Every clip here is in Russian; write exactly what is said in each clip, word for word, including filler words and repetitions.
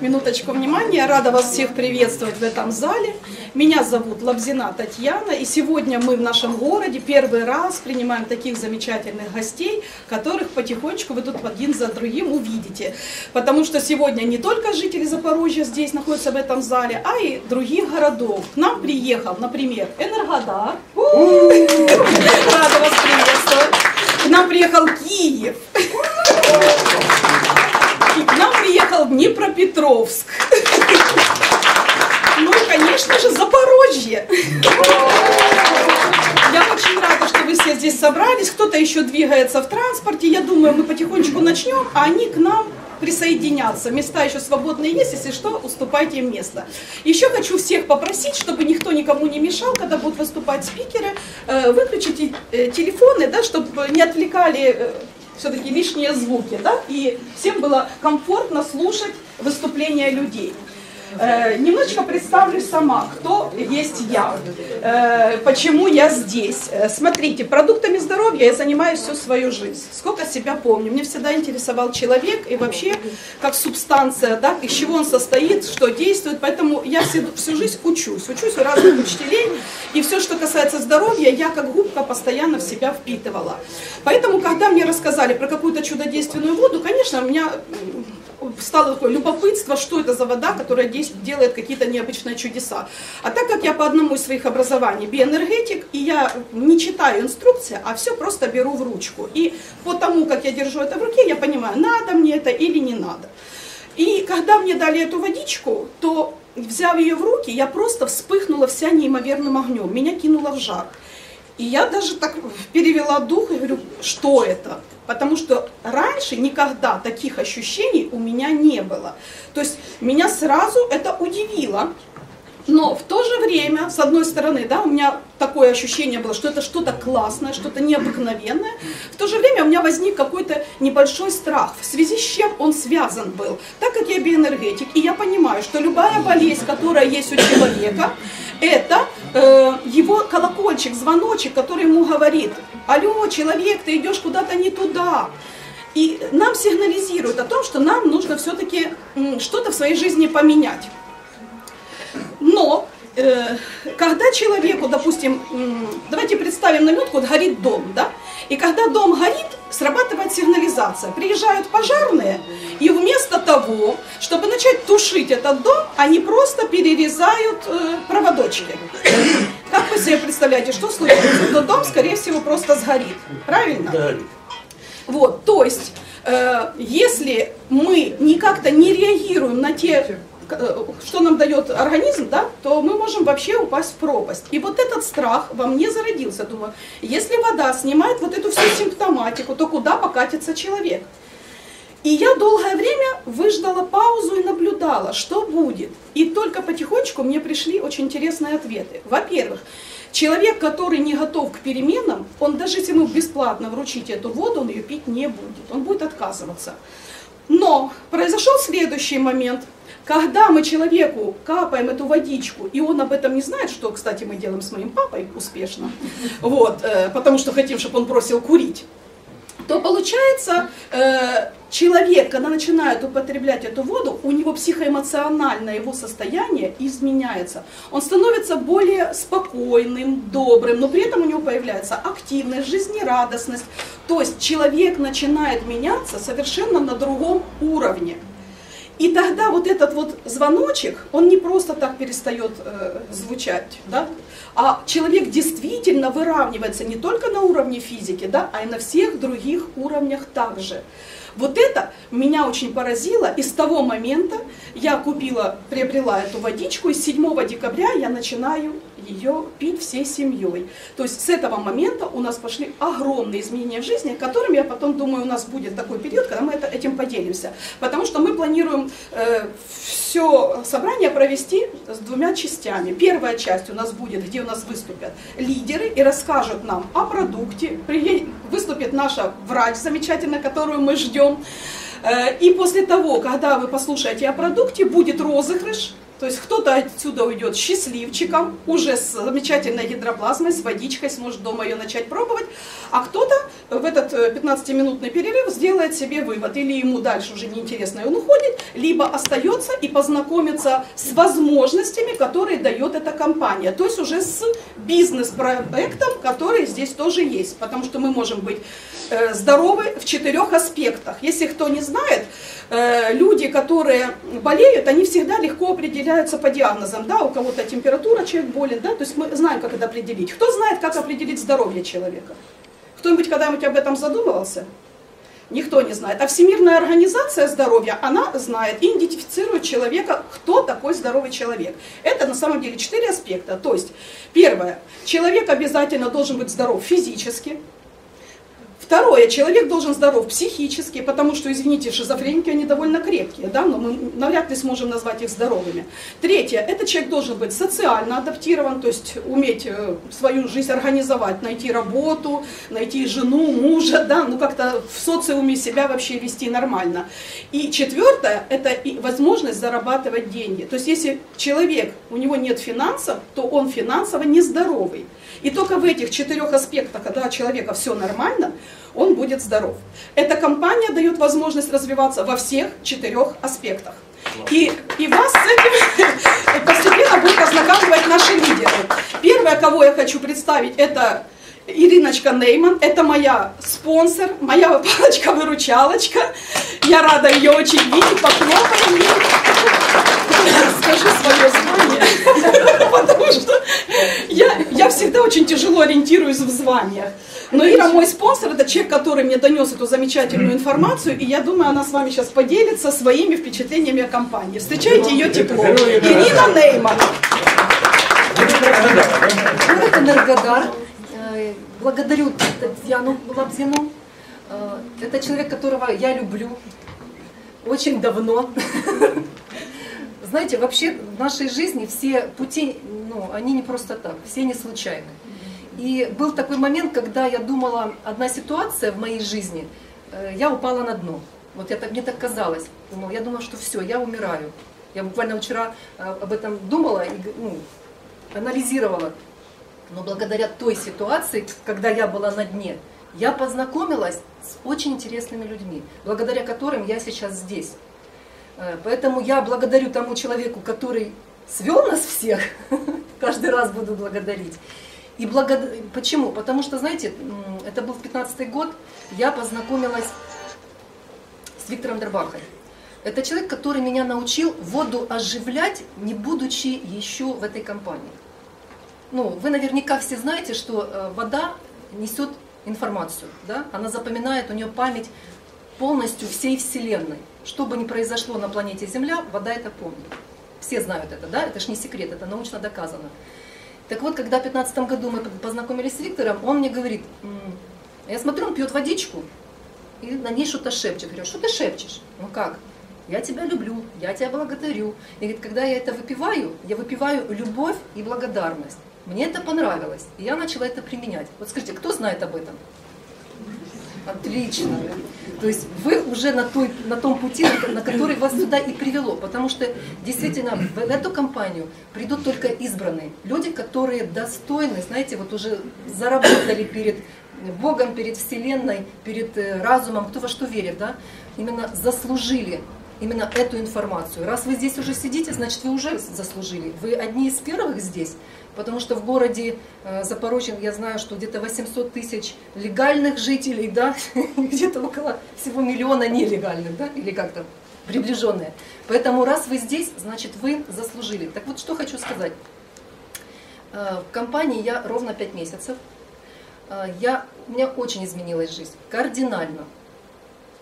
Минуточку внимания. Рада вас всех приветствовать в этом зале. Меня зовут Лабзина Татьяна, и сегодня мы в нашем городе первый раз принимаем таких замечательных гостей, которых потихонечку вы тут один за другим увидите. Потому что сегодня не только жители Запорожья здесь находятся в этом зале, а и других городов. К нам приехал, например, Энергодар. Рада вас приветствовать. К нам приехал Киев. И к нам приехал Днепропетровск. Ну и, конечно же, Запорожье. Я очень рада, что вы все здесь собрались. Кто-то еще двигается в транспорте. Я думаю, мы потихонечку начнем, а они к нам присоединятся. Места еще свободные есть, если что, уступайте им место. Еще хочу всех попросить, чтобы никто никому не мешал, когда будут выступать спикеры, выключите телефоны, да, чтобы не отвлекали все-таки лишние звуки, да, и всем было комфортно слушать выступления людей. Э, немножечко представлю сама, кто есть я, э, почему я здесь. Э, смотрите, продуктами здоровья я занимаюсь всю свою жизнь, сколько себя помню. Мне всегда интересовал человек и вообще как субстанция, да, из чего он состоит, что действует. Поэтому я всю, всю жизнь учусь, учусь у разных учителей. И все, что касается здоровья, я как губка постоянно в себя впитывала. Поэтому, когда мне рассказали про какую-то чудодейственную воду, конечно, у меня стало такое любопытство, что это за вода, которая делает какие-то необычные чудеса. А так как я по одному из своих образований биоэнергетик, и я не читаю инструкции, а все просто беру в ручку. И по тому, как я держу это в руке, я понимаю, надо мне это или не надо. И когда мне дали эту водичку, то, взяв ее в руки, я просто вспыхнула вся неимоверным огнем, меня кинуло в жар. И я даже так перевела дух и говорю, что это? Потому что раньше никогда таких ощущений у меня не было. То есть меня сразу это удивило. Но в то же время, с одной стороны, да, у меня такое ощущение было, что это что-то классное, что-то необыкновенное. В то же время у меня возник какой-то небольшой страх, в связи с чем он связан был. Так как я биоэнергетик, и я понимаю, что любая болезнь, которая есть у человека, это э, его колокольчик, звоночек, который ему говорит: «Алло, человек, ты идешь куда-то не туда». И нам сигнализирует о том, что нам нужно все-таки что-то в своей жизни поменять. Но э, когда человеку, допустим, э, давайте представим на минутку, вот горит дом, да, и когда дом горит, срабатывает сигнализация. Приезжают пожарные, и вместо того, чтобы начать тушить этот дом, они просто перерезают э, проводочки. Как вы себе представляете, что случится? Этот дом, скорее всего, просто сгорит. Правильно? Да. Вот, то есть, э, если мы никак-то не реагируем на те, что нам дает организм, да, то мы можем вообще упасть в пропасть. И вот этот страх во мне зародился. Думаю, если вода снимает вот эту всю симптоматику, то куда покатится человек? И я долгое время выждала паузу и наблюдала, что будет. И только потихонечку мне пришли очень интересные ответы. Во-первых, человек, который не готов к переменам, он даже если ему бесплатно вручить эту воду, он ее пить не будет. Он будет отказываться. Но произошел следующий момент. Когда мы человеку капаем эту водичку, и он об этом не знает, что, кстати, мы делаем с моим папой успешно, вот, э, потому что хотим, чтобы он бросил курить, то получается, э, человек, когда начинает употреблять эту воду, у него психоэмоциональное его состояние изменяется. Он становится более спокойным, добрым, но при этом у него появляется активность, жизнерадостность. То есть человек начинает меняться совершенно на другом уровне. И тогда вот этот вот звоночек, он не просто так перестает э, звучать, да? А человек действительно выравнивается не только на уровне физики, да, а и на всех других уровнях также. Вот это меня очень поразило, и с того момента я купила, приобрела эту водичку, и седьмого декабря я начинаю ее пить всей семьей. То есть с этого момента у нас пошли огромные изменения в жизни, которым, я потом думаю, у нас будет такой период, когда мы это, этим поделимся. Потому что мы планируем э, все собрание провести с двумя частями. Первая часть у нас будет, где у нас выступят лидеры и расскажут нам о продукте. Приедет, выступит наша врач замечательная, которую мы ждем. И после того, когда вы послушаете о продукте, будет розыгрыш То есть кто-то отсюда уйдет счастливчиком, уже с замечательной гидроплазмой, с водичкой, сможет дома ее начать пробовать, а кто-то в этот пятнадцатиминутный перерыв сделает себе вывод, или ему дальше уже неинтересно, и он уходит, либо остается и познакомится с возможностями, которые дает эта компания, то есть уже с бизнес-проектом, который здесь тоже есть, потому что мы можем быть здоровы в четырех аспектах. Если кто не знает, люди, которые болеют, они всегда легко определяют по диагнозам, да, у кого-то температура, человек болен, да, то есть мы знаем, как это определить. Кто знает, как определить здоровье человека? Кто-нибудь когда-нибудь об этом задумывался? Никто не знает. А Всемирная организация здоровья, она знает, идентифицирует человека, кто такой здоровый человек. Это на самом деле четыре аспекта. То есть, первое, человек обязательно должен быть здоров физически. Второе, человек должен здоров психически, потому что, извините, шизофреники, они довольно крепкие, да, но мы навряд ли сможем назвать их здоровыми. Третье, этот человек должен быть социально адаптирован, то есть уметь свою жизнь организовать, найти работу, найти жену, мужа, да, ну как-то в социуме себя вообще вести нормально. И четвертое, это возможность зарабатывать деньги. То есть если человек, у него нет финансов, то он финансово нездоровый. И только в этих четырех аспектах, когда у человека все нормально, он будет здоров. Эта компания дает возможность развиваться во всех четырех аспектах. И, и вас с этим постепенно будут ознакомливать наши лидеры. Первое, кого я хочу представить, это Ириночка Нейман. Это моя спонсор, моя палочка-выручалочка. Я рада ее очень видеть, похлопаем. Скажи свое звание, потому что я, я всегда очень тяжело ориентируюсь в званиях. Но Ира мой спонсор, это человек, который мне донес эту замечательную информацию, и я думаю, она с вами сейчас поделится своими впечатлениями о компании. Встречайте ее тепло. Ирина Нейман. Город Энергодар. Благодарю Татьяну Лабзину. Это человек, которого я люблю очень давно. Знаете, вообще в нашей жизни все пути, ну, они не просто так, все не случайны. И был такой момент, когда я думала, одна ситуация в моей жизни, я упала на дно. Вот я так, мне так казалось. Думала, я думала, что все, я умираю. Я буквально вчера об этом думала и ну, анализировала. Но благодаря той ситуации, когда я была на дне, я познакомилась с очень интересными людьми, благодаря которым я сейчас здесь. Поэтому я благодарю тому человеку, который свел нас всех, каждый раз буду благодарить. И благо... Почему? Потому что, знаете, это был пятнадцатый год, я познакомилась с Виктором Дербахом. Это человек, который меня научил воду оживлять, не будучи еще в этой компании. Ну, вы наверняка все знаете, что вода несет информацию, да? Она запоминает, у нее память полностью всей Вселенной. Что бы ни произошло на планете Земля, вода это помнит. Все знают это, да? Это ж не секрет, это научно доказано. Так вот, когда в пятнадцатом году мы познакомились с Виктором, он мне говорит, я смотрю, он пьет водичку, и на ней что-то шепчет. Говорю, что ты шепчешь? Ну как? Я тебя люблю, я тебя благодарю. И говорит, когда я это выпиваю, я выпиваю любовь и благодарность. Мне это понравилось, и я начала это применять. Вот скажите, кто знает об этом? Отлично. То есть вы уже на, той, на том пути, на который вас сюда и привело. Потому что действительно в эту компанию придут только избранные. Люди, которые достойны, знаете, вот уже заработали перед Богом, перед Вселенной, перед разумом, кто во что верит, да? Именно заслужили именно эту информацию. Раз вы здесь уже сидите, значит вы уже заслужили. Вы одни из первых здесь. Потому что в городе Запорожье, я знаю, что где-то восемьсот тысяч легальных жителей, да, где-то около всего миллиона нелегальных, да, или как-то приближенные. Поэтому раз вы здесь, значит вы заслужили. Так вот, что хочу сказать. В компании я ровно пять месяцев. Я, у меня очень изменилась жизнь, кардинально.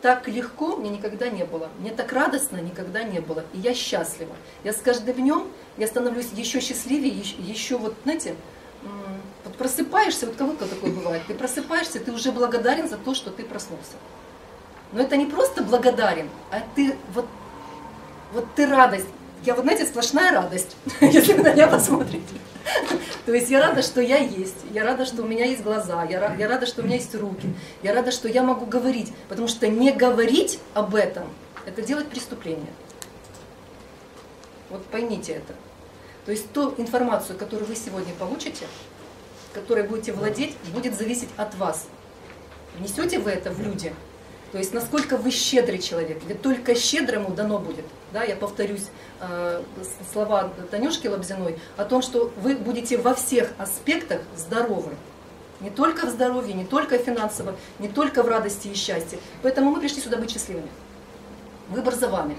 Так легко мне никогда не было, мне так радостно никогда не было, и я счастлива. Я с каждым днем, я становлюсь еще счастливее, еще, еще вот, знаете, вот просыпаешься, вот кого-то такое бывает, ты просыпаешься, ты уже благодарен за то, что ты проснулся. Но это не просто благодарен, а ты, вот, вот ты радость. Я вот, знаете, сплошная радость, если вы на меня посмотрите. То есть я рада, что я есть, я рада, что у меня есть глаза, я, я рада, что у меня есть руки, я рада, что я могу говорить, потому что не говорить об этом – это делать преступление. Вот поймите это. То есть ту информацию, которую вы сегодня получите, которой будете владеть, будет зависеть от вас. Внесете вы это в люди? То есть насколько вы щедрый человек, ведь только щедрому дано будет. Да, я повторюсь э, слова Танюшки Лабзиной о том, что вы будете во всех аспектах здоровы. Не только в здоровье, не только финансово, не только в радости и счастье. Поэтому мы пришли сюда быть счастливыми. Выбор за вами.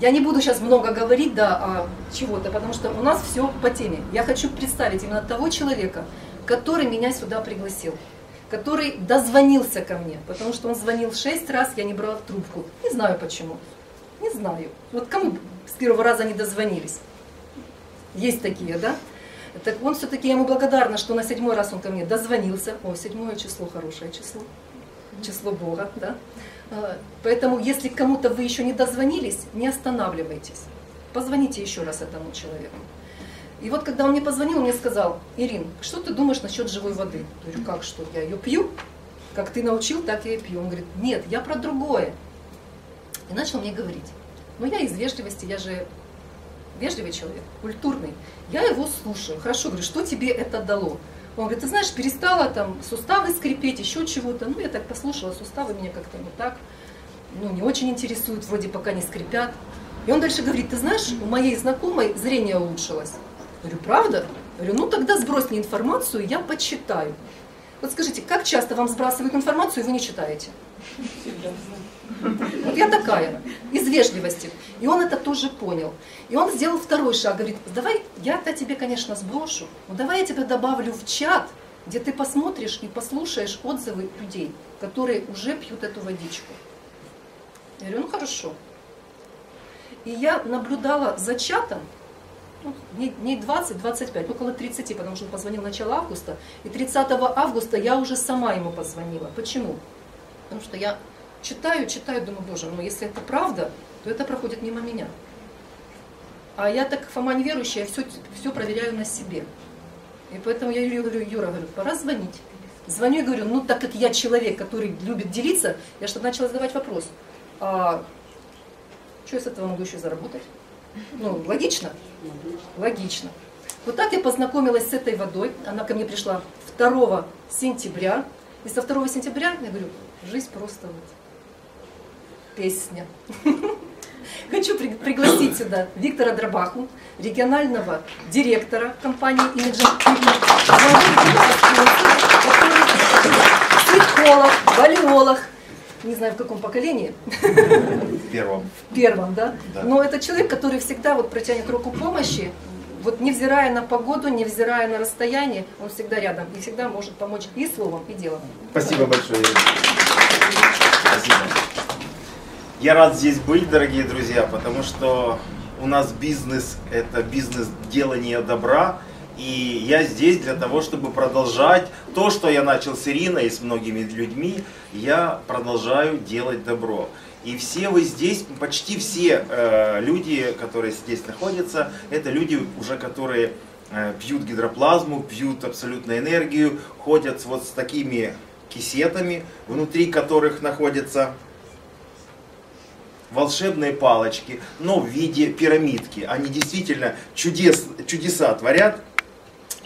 Я не буду сейчас много говорить да, о чего-то, потому что у нас все по теме. Я хочу представить именно того человека, который меня сюда пригласил, который дозвонился ко мне, потому что он звонил шесть раз, я не брала трубку. Не знаю почему. Не знаю. Вот кому с первого раза не дозвонились? Есть такие, да? Так он все-таки, я ему благодарна, что на седьмой раз он ко мне дозвонился. О, седьмое число, хорошее число. Число Бога, да? Поэтому, если кому-то вы еще не дозвонились, не останавливайтесь. Позвоните еще раз этому человеку. И вот когда он мне позвонил, он мне сказал: «Ирин, что ты думаешь насчет живой воды?» Я говорю: «Как что? Я ее пью? Как ты научил, так я и пью». Он говорит: «Нет, я про другое». И начал мне говорить. Но я из вежливости, я же вежливый человек, культурный. Я его слушаю. Хорошо, говорю, что тебе это дало? Он говорит: «Ты знаешь, перестала там суставы скрипеть, еще чего-то». Ну, я так послушала, суставы меня как-то не так, ну, не очень интересуют, вроде пока не скрипят. И он дальше говорит: «Ты знаешь, у моей знакомой зрение улучшилось». Я говорю: «Правда?» Я говорю: «Ну тогда сбрось мне информацию, я почитаю». Вот скажите, как часто вам сбрасывают информацию, и вы не читаете? Вот я такая, из вежливости. И он это тоже понял. И он сделал второй шаг, говорит: «Давай я-то тебе, конечно, сброшу, но давай я тебя добавлю в чат, где ты посмотришь и послушаешь отзывы людей, которые уже пьют эту водичку». Я говорю: «Ну хорошо». И я наблюдала за чатом, дней двадцать-двадцать пять, около тридцати, потому что он позвонил в начало августа. И тридцатого августа я уже сама ему позвонила. Почему? Потому что я читаю, читаю, думаю: боже, ну если это правда, то это проходит мимо меня. А я так, Фома неверующая, все, все проверяю на себе. И поэтому я Юрию говорю: Юра, говорю, пора звонить. Звоню и говорю: ну так как я человек, который любит делиться, я что-то начала задавать вопрос. А что я с этого могу еще заработать? Ну, логично? Логично. Вот так я познакомилась с этой водой. Она ко мне пришла второго сентября. И со второго сентября, я говорю, жизнь просто вот песня. Хочу пригласить сюда Виктора Дробаху, регионального директора компании Imagine People, психолог, балеолог. Не знаю, в каком поколении. В первом. В первом, да? Да. Но это человек, который всегда вот протянет руку помощи, вот невзирая на погоду, невзирая на расстояние, он всегда рядом и всегда может помочь и словом, и делом. Спасибо большое. Спасибо. Я рад здесь быть, дорогие друзья, потому что у нас бизнес – это бизнес делания добра. И я здесь для того, чтобы продолжать то, что я начал с Ириной и с многими людьми. Я продолжаю делать добро. И все вы здесь, почти все э, люди, которые здесь находятся, это люди уже, которые э, пьют гидроплазму, пьют абсолютную энергию, ходят вот с такими кисетами, внутри которых находятся волшебные палочки, но в виде пирамидки. Они действительно чудес, чудеса творят.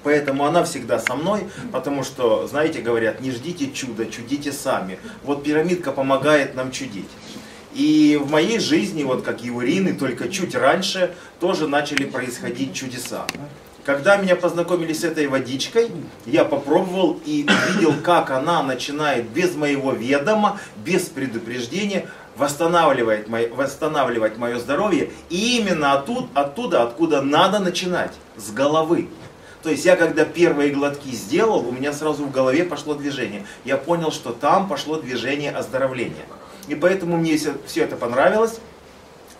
Поэтому она всегда со мной, потому что, знаете, говорят, не ждите чуда, чудите сами. Вот пирамидка помогает нам чудить. И в моей жизни, вот как и у Ирины, только чуть раньше, тоже начали происходить чудеса. Когда меня познакомили с этой водичкой, я попробовал и увидел, как она начинает без моего ведома, без предупреждения восстанавливать мое, восстанавливать мое здоровье. И именно оттуда, оттуда, откуда надо начинать, с головы. То есть я когда первые глотки сделал, у меня сразу в голове пошло движение. Я понял, что там пошло движение оздоровления. И поэтому мне все это понравилось,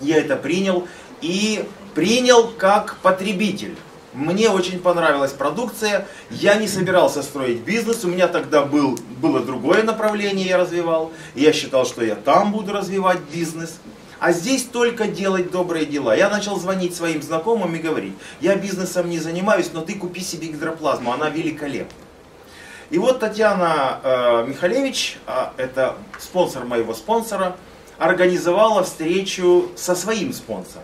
я это принял и принял как потребитель. Мне очень понравилась продукция, я не собирался строить бизнес, у меня тогда был, было другое направление, я развивал. Я считал, что я там буду развивать бизнес. А здесь только делать добрые дела. Я начал звонить своим знакомым и говорить: я бизнесом не занимаюсь, но ты купи себе гидроплазму, она великолепна. И вот Татьяна э, Михайлович, э, это спонсор моего спонсора, организовала встречу со своим спонсором.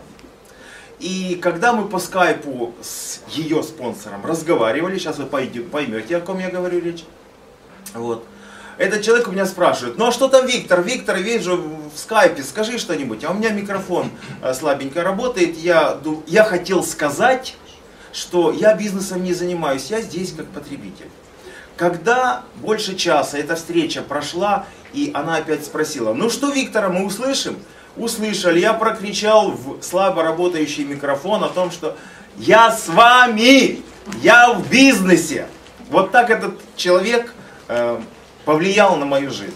И когда мы по скайпу с ее спонсором разговаривали, сейчас вы поймете, о ком я говорю речь, вот, этот человек у меня спрашивает: ну а что там Виктор? Виктор, вижу в скайпе, скажи что-нибудь. А у меня микрофон слабенько работает. Я, я хотел сказать, что я бизнесом не занимаюсь, я здесь как потребитель. Когда больше часа эта встреча прошла, и она опять спросила: ну что, Виктора, мы услышим? Услышали, я прокричал в слабо работающий микрофон о том, что я с вами, я в бизнесе. Вот так этот человек э, повлиял на мою жизнь.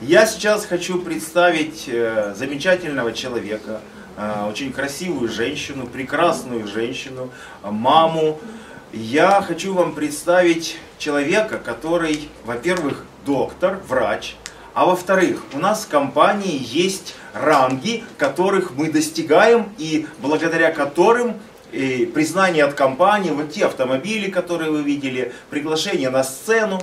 Я сейчас хочу представить э, замечательного человека, э, очень красивую женщину, прекрасную женщину, э, маму. Я хочу вам представить человека, который, во-первых, доктор, врач. А во-вторых, у нас в компании есть ранги, которых мы достигаем, и благодаря которым и признание от компании, вот те автомобили, которые вы видели, приглашение на сцену.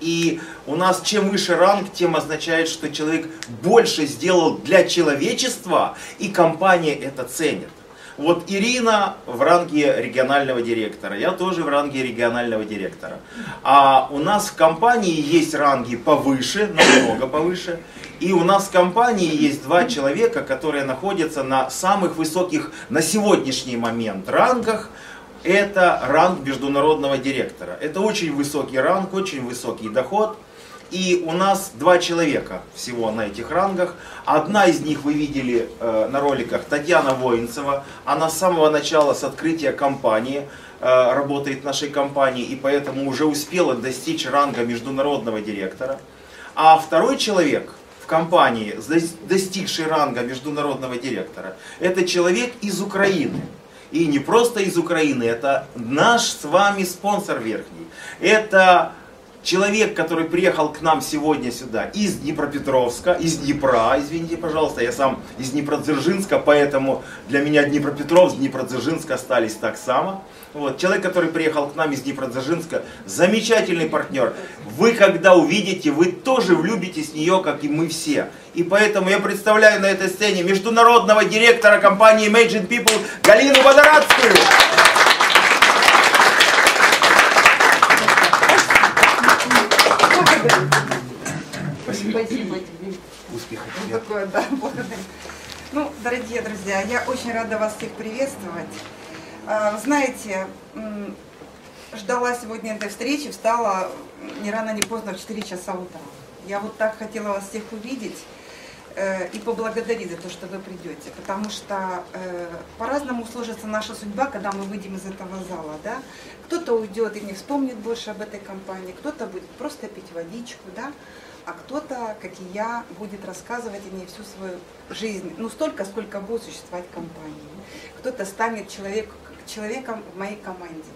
И у нас чем выше ранг, тем означает, что человек больше сделал для человечества, и компания это ценит. Вот Ирина в ранге регионального директора, я тоже в ранге регионального директора. А у нас в компании есть ранги повыше, намного повыше. И у нас в компании есть два человека, которые находятся на самых высоких на сегодняшний момент рангах. Это ранг международного директора. Это очень высокий ранг, очень высокий доход. И у нас два человека всего на этих рангах. Одна из них вы видели э, на роликах, Татьяна Воинцева. Она с самого начала, с открытия компании, э, работает в нашей компании, и поэтому уже успела достичь ранга международного директора. А второй человек в компании, достигший ранга международного директора, это человек из Украины. И не просто из Украины, это наш с вами спонсор верхний. Это... человек, который приехал к нам сегодня сюда из Днепропетровска, из Днепра, извините, пожалуйста, я сам из Днепродзержинска, поэтому для меня Днепропетровск, Днепродзержинск остались так само. Вот. Человек, который приехал к нам из Днепродзержинска, замечательный партнер. Вы, когда увидите, вы тоже влюбитесь в нее, как и мы все. И поэтому я представляю на этой сцене международного директора компании Imagine People Галину Водорадскую. Спасибо. Спасибо тебе. Успехов. Ну, такое, да, благодарю. Ну, дорогие друзья, я очень рада вас всех приветствовать. Знаете, ждала сегодня этой встречи, встала ни рано, ни поздно в четыре часа утра. Я вот так хотела вас всех увидеть и поблагодарить за то, что вы придете, потому что э, по-разному сложится наша судьба, когда мы выйдем из этого зала, да? Кто-то уйдет и не вспомнит больше об этой компании, кто-то будет просто пить водичку, да? А кто-то, как и я, будет рассказывать о ней всю свою жизнь, ну столько, сколько будет существовать компания. Кто-то станет человек, человеком в моей команде.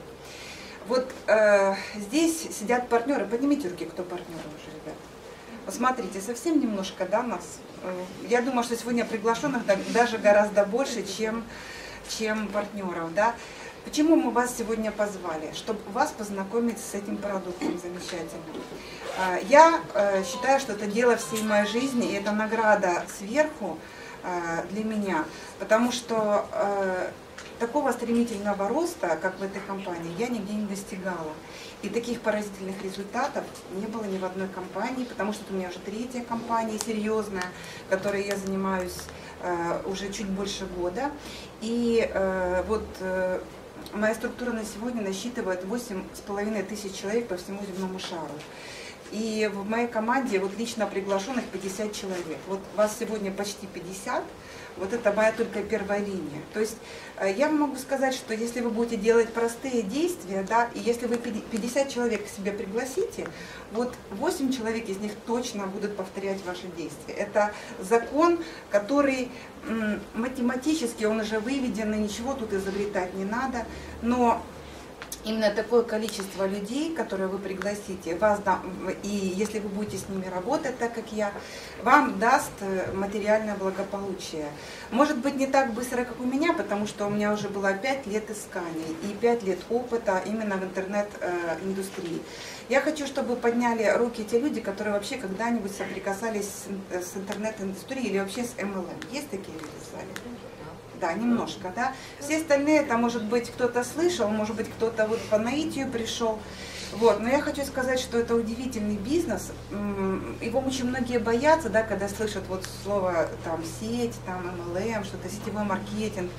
Вот э, здесь сидят партнеры, поднимите руки, кто партнеры уже, ребята. Смотрите, совсем немножко, да, нас. Я думаю, что сегодня приглашенных даже гораздо больше, чем, чем партнеров, да. Почему мы вас сегодня позвали? Чтобы вас познакомить с этим продуктом замечательным. Я считаю, что это дело всей моей жизни, и это награда сверху для меня, потому что такого стремительного роста, как в этой компании, я нигде не достигала. И таких поразительных результатов не было ни в одной компании, потому что у меня уже третья компания серьезная, которой я занимаюсь э, уже чуть больше года. И э, вот э, моя структура на сегодня насчитывает восемь с половиной тысяч человек по всему земному шару. И в моей команде вот лично приглашенных пятьдесят человек. Вот вас сегодня почти пятьдесят. Вот это моя только первая линия. То есть я могу сказать, что если вы будете делать простые действия, да, и если вы пятьдесят человек к себе пригласите, вот восемь человек из них точно будут повторять ваши действия. Это закон, который математически, он уже выведен, и ничего тут изобретать не надо, но... именно такое количество людей, которые вы пригласите, вас, и если вы будете с ними работать, так как я, вам даст материальное благополучие. Может быть, не так быстро, как у меня, потому что у меня уже было пять лет исканий и пять лет опыта именно в интернет-индустрии. Я хочу, чтобы подняли руки те люди, которые вообще когда-нибудь соприкасались с интернет-индустрией или вообще с эм эл эм. Есть такие люди в зале? да, немножко, да. Все остальные, это может быть кто-то слышал, может быть кто-то вот по наитию пришел. Вот. Но я хочу сказать, что это удивительный бизнес, его очень многие боятся, да, когда слышат вот слово там сеть, там эм эл эм, что-то сетевой маркетинг,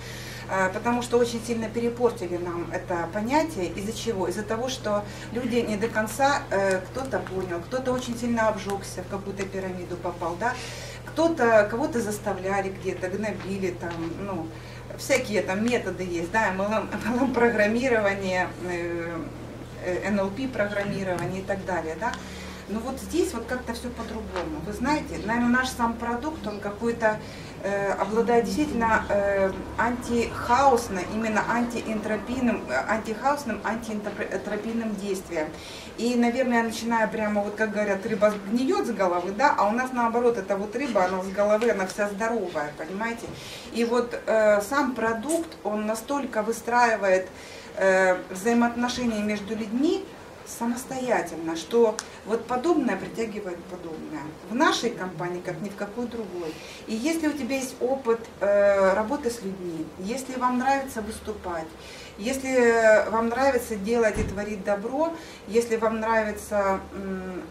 потому что очень сильно перепортили нам это понятие. Из-за чего? Из-за того, что люди не до конца кто-то понял, кто-то очень сильно обжегся, в какую-то пирамиду попал, да, кто-то, кого-то заставляли где-то, гнобили там, ну, всякие там методы есть, да, эм эл эм-программирование, эн эл пи-программирование и так далее, да. Но вот здесь вот как-то все по-другому. Вы знаете, наверное, наш сам продукт, он какой-то э, обладает действительно э, антихаосным, именно антиэнтропийным, антихаосным, антиэнтропийным действием. И, наверное, начиная прямо, вот как говорят, рыба гниет с головы, да, а у нас наоборот, это вот рыба, она с головы, она вся здоровая, понимаете. И вот э, сам продукт, он настолько выстраивает э, взаимоотношения между людьми, самостоятельно, что вот подобное притягивает подобное. В нашей компании, как ни в какой другой. И если у тебя есть опыт э, работы с людьми, если вам нравится выступать, если вам нравится делать и творить добро, если вам нравится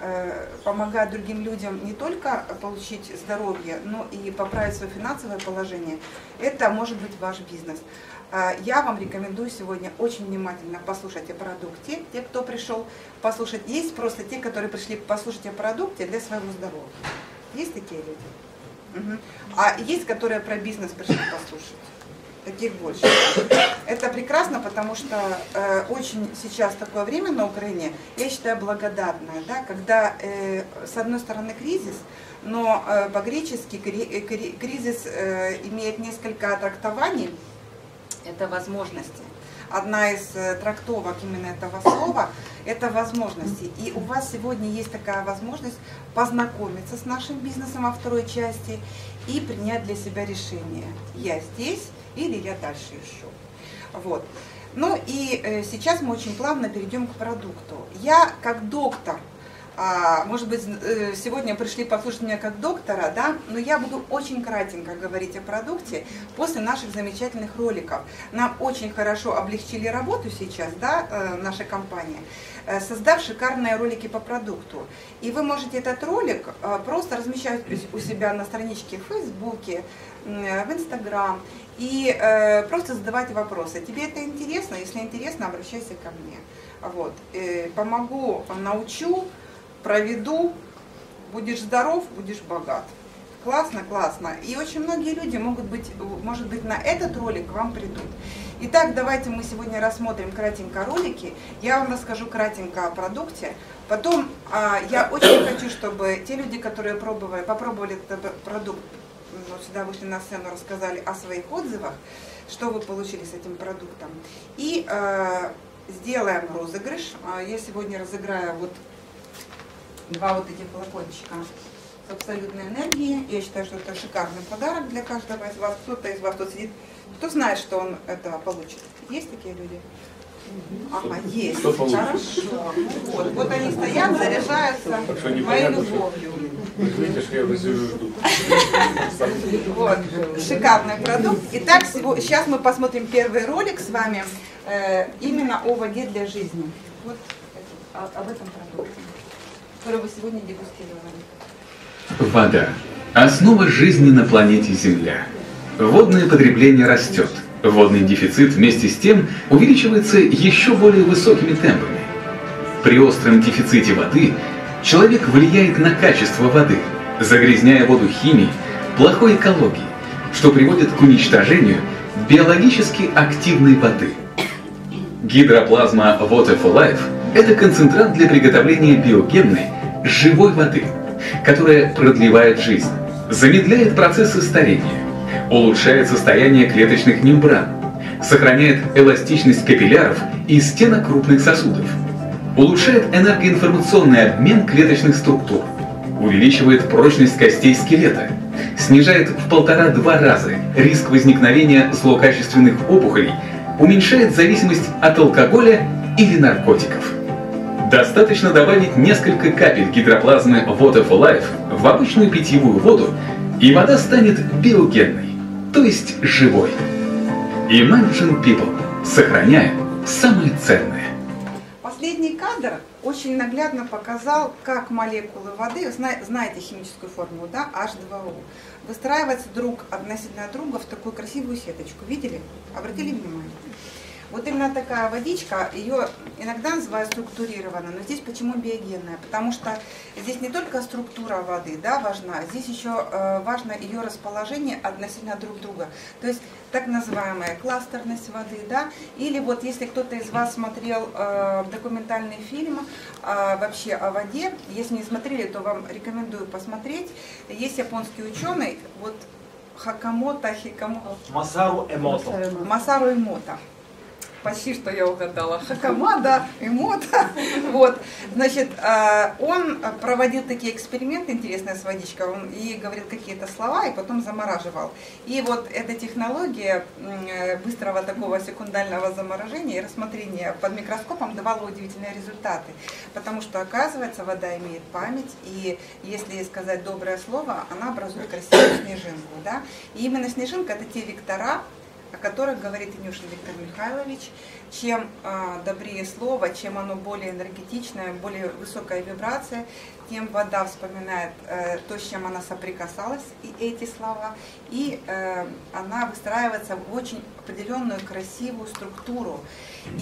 э, помогать другим людям не только получить здоровье, но и поправить свое финансовое положение, это может быть ваш бизнес. Я вам рекомендую сегодня очень внимательно послушать о продукте, те, кто пришел послушать. Есть просто те, которые пришли послушать о продукте для своего здоровья. Есть такие люди? Угу. А есть, которые про бизнес пришли послушать. Таких больше. Это прекрасно, потому что э, очень сейчас такое время на Украине, я считаю, благодатное, да, когда э, с одной стороны кризис, но э, по-гречески кри кри кризис э, имеет несколько трактований. Это возможности. Одна из трактовок именно этого слова – это возможности. И у вас сегодня есть такая возможность познакомиться с нашим бизнесом во второй части и принять для себя решение. Я здесь или я дальше ищу. Вот. Ну и сейчас мы очень плавно перейдем к продукту. Я как доктор, может быть, сегодня пришли послушать меня как доктора, да, но я буду очень кратенько говорить о продукте после наших замечательных роликов. Нам очень хорошо облегчили работу сейчас, да, наша компания, создав шикарные ролики по продукту. И вы можете этот ролик просто размещать у себя на страничке в Фейсбуке, в Инстаграм и просто задавать вопросы. Тебе это интересно? Если интересно, обращайся ко мне. Вот. Помогу, научу. Проведу, будешь здоров, будешь богат. Классно, классно. И очень многие люди могут быть, может быть, на этот ролик к вам придут. Итак, давайте мы сегодня рассмотрим кратенько ролики. Я вам расскажу кратенько о продукте. Потом а, я очень хочу, чтобы те люди, которые пробовали, попробовали этот продукт, ну, сюда вышли на сцену, рассказали о своих отзывах, что вы получили с этим продуктом. И а, сделаем розыгрыш. А, я сегодня разыграю вот два вот эти флакончика с абсолютной энергией. Я считаю, что это шикарный подарок для каждого из вас. Кто-то из вас, кто сидит, кто знает, что он это получит. Есть такие люди? Ага, есть. Хорошо. Вот, вот они стоят, заряжаются моей любовью. Видите, что я вас жду. Вот, шикарный продукт. Итак, сейчас мы посмотрим первый ролик с вами именно о воде для жизни. Вот об этом продукте, который вы сегодня дегустировали. Вода. Основа жизни на планете Земля. Водное потребление растет. Водный дефицит вместе с тем увеличивается еще более высокими темпами. При остром дефиците воды человек влияет на качество воды, загрязняя воду химией, плохой экологией, что приводит к уничтожению биологически активной воды. Гидроплазма Water for Life – это концентрат для приготовления биогенной, живой воды, которая продлевает жизнь, замедляет процессы старения, улучшает состояние клеточных мембран, сохраняет эластичность капилляров и стенок крупных сосудов, улучшает энергоинформационный обмен клеточных структур, увеличивает прочность костей скелета, снижает в полтора-два раза риск возникновения злокачественных опухолей, уменьшает зависимость от алкоголя или наркотиков. Достаточно добавить несколько капель гидроплазмы Water for Life в обычную питьевую воду, и вода станет биогенной, то есть живой. Imagine People сохраняет самое ценное. Последний кадр очень наглядно показал, как молекулы воды, знаете химическую формулу, да, H два O, выстраиваются друг относительно друга в такую красивую сеточку. Видели? Обратили внимание? Вот именно такая водичка, ее иногда называют структурированной, но здесь почему биогенная? Потому что здесь не только структура воды, да, важна, здесь еще важно ее расположение относительно друг друга. То есть так называемая кластерность воды, да, или вот если кто-то из вас смотрел э, документальный фильм э, вообще о воде, если не смотрели, то вам рекомендую посмотреть. Есть японский ученый, вот Хакамото, Хикамото. Масару Эмото. Масару Эмото. Почти что я угадала. Хакамада, Эмота. Вот. Значит, он проводил такие эксперименты, интересная с водичкой, он ей говорил какие-то слова и потом замораживал. И вот эта технология быстрого такого секундального заморожения и рассмотрения под микроскопом давала удивительные результаты. Потому что, оказывается, вода имеет память, и если сказать доброе слово, она образует красивую снежинку. Да? И именно снежинка – это те вектора, о которых говорит Инюшин Виктор Михайлович. Чем э, добрее слово, чем оно более энергетичное, более высокая вибрация, тем вода вспоминает э, то, с чем она соприкасалась, и эти слова, и э, она выстраивается в очень определенную красивую структуру.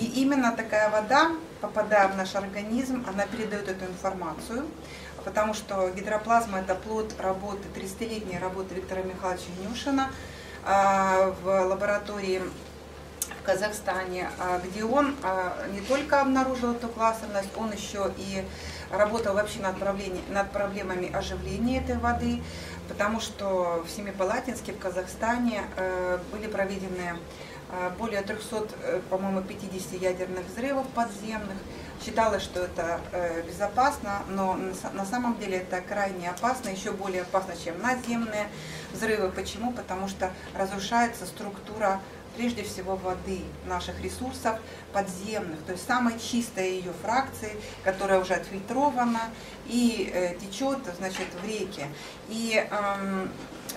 И именно такая вода, попадая в наш организм, она передает эту информацию, потому что гидроплазма – это плод работы, тридцатилетней работы Виктора Михайловича Инюшина в лаборатории в Казахстане, где он не только обнаружил эту кластерность, он еще и работал вообще над, над проблемами оживления этой воды, потому что в Семипалатинске, в Казахстане были проведены более трёхсот, по-моему, пятидесяти ядерных взрывов подземных. Считалось, что это безопасно, но на самом деле это крайне опасно, еще более опасно, чем наземные взрывы. Почему? Потому что разрушается структура, прежде всего, воды, наших ресурсов подземных, то есть самой чистой ее фракции, которая уже отфильтрована и течет, значит, в реке. И эм,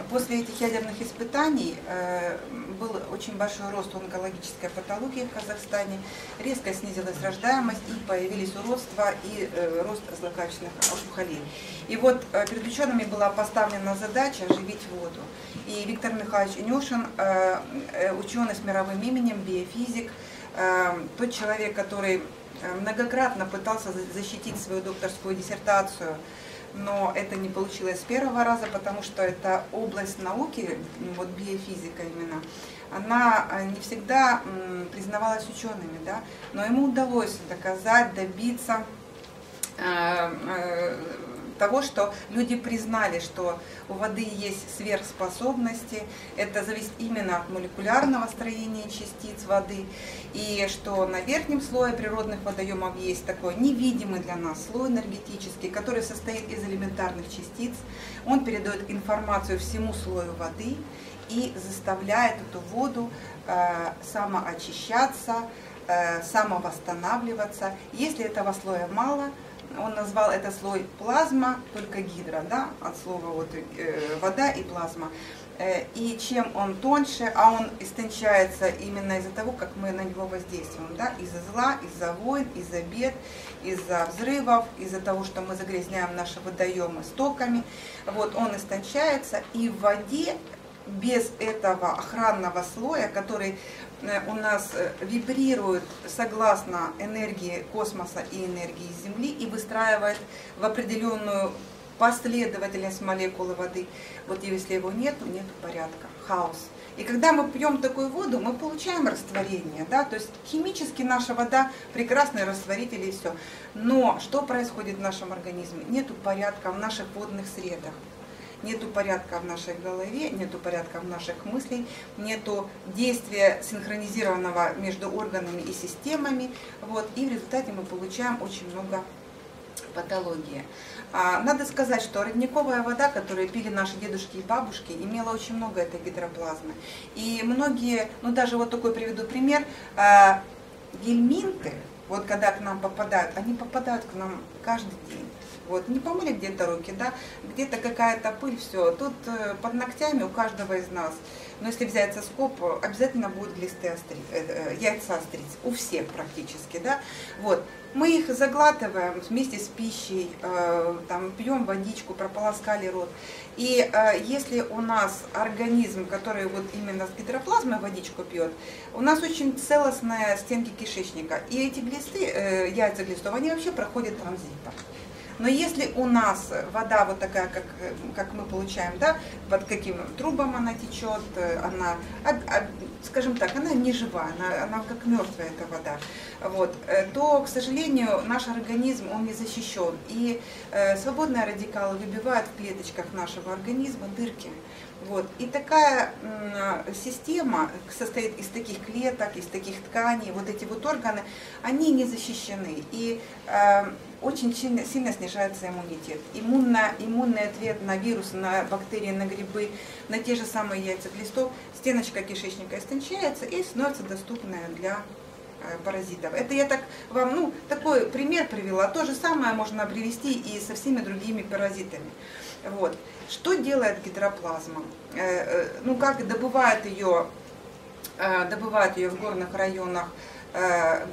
после этих ядерных испытаний э, был очень большой рост онкологической патологии в Казахстане, резко снизилась рождаемость, и появились уродства и э, рост злокачественных опухолей. И вот э, перед учеными была поставлена задача оживить воду. И Виктор Михайлович Инюшин, э, ученый с мировым именем, биофизик, э, тот человек, который многократно пытался защитить свою докторскую диссертацию, но это не получилось с первого раза, потому что эта область науки, вот биофизика именно, она не всегда признавалась учеными, да? Но ему удалось доказать, добиться того, что люди признали, что у воды есть сверхспособности, это зависит именно от молекулярного строения частиц воды, и что на верхнем слое природных водоемов есть такой невидимый для нас слой энергетический, который состоит из элементарных частиц, он передает информацию всему слою воды и заставляет эту воду э, самоочищаться, э, самовосстанавливаться. Если этого слоя мало, он назвал это слой плазма, только гидро, да, от слова вот, э, вода и плазма. Э, и чем он тоньше, а он истончается именно из-за того, как мы на него воздействуем, да, из-за зла, из-за войн, из-за бед, из-за взрывов, из-за того, что мы загрязняем наши водоемы стоками. Вот он истончается, и в воде без этого охранного слоя, который у нас вибрирует согласно энергии космоса и энергии Земли и выстраивает в определенную последовательность молекулы воды. Вот если его нет, нет порядка, хаос. И когда мы пьем такую воду, мы получаем растворение, да, то есть химически наша вода прекрасный растворитель и все. Но что происходит в нашем организме? Нету порядка в наших водных средах. Нету порядка в нашей голове, нету порядка в наших мыслях, нету действия синхронизированного между органами и системами. Вот, и в результате мы получаем очень много патологии. А, надо сказать, что родниковая вода, которую пили наши дедушки и бабушки, имела очень много этой гидроплазмы. И многие, ну даже вот такой приведу пример, а, гельминты, вот когда к нам попадают, они попадают к нам каждый день. Вот, не помыли где-то руки, да, где-то какая-то пыль, все. Тут под ногтями у каждого из нас. Но если взять соскоб, обязательно будут глисты остриц, э, яйца остриц. У всех практически, да. Вот. Мы их заглатываем вместе с пищей, э, там, пьем водичку, прополоскали рот. И э, если у нас организм, который вот именно с гидроплазмой водичку пьет, у нас очень целостная стенки кишечника. И эти глисты, э, яйца глистов, они вообще проходят транзитом. Но если у нас вода вот такая, как, как мы получаем, да, под каким трубом она течет, она, скажем так, она не жива, она, она как мертвая эта вода, вот, то, к сожалению, наш организм, он не защищен. И свободные радикалы выбивают в клеточках нашего организма дырки. Вот. И такая система состоит из таких клеток, из таких тканей, вот эти вот органы, они не защищены. И э, очень сильно, сильно снижается иммунитет. Иммунно, иммунный ответ на вирусы, на бактерии, на грибы, на те же самые яйца глистов, стеночка кишечника истончается и становится доступная для паразитов. Это я так вам, ну, такой пример привела. То же самое можно привести и со всеми другими паразитами. Вот. Что делает гидроплазма? Ну, как добывают ее, добывают ее в горных районах,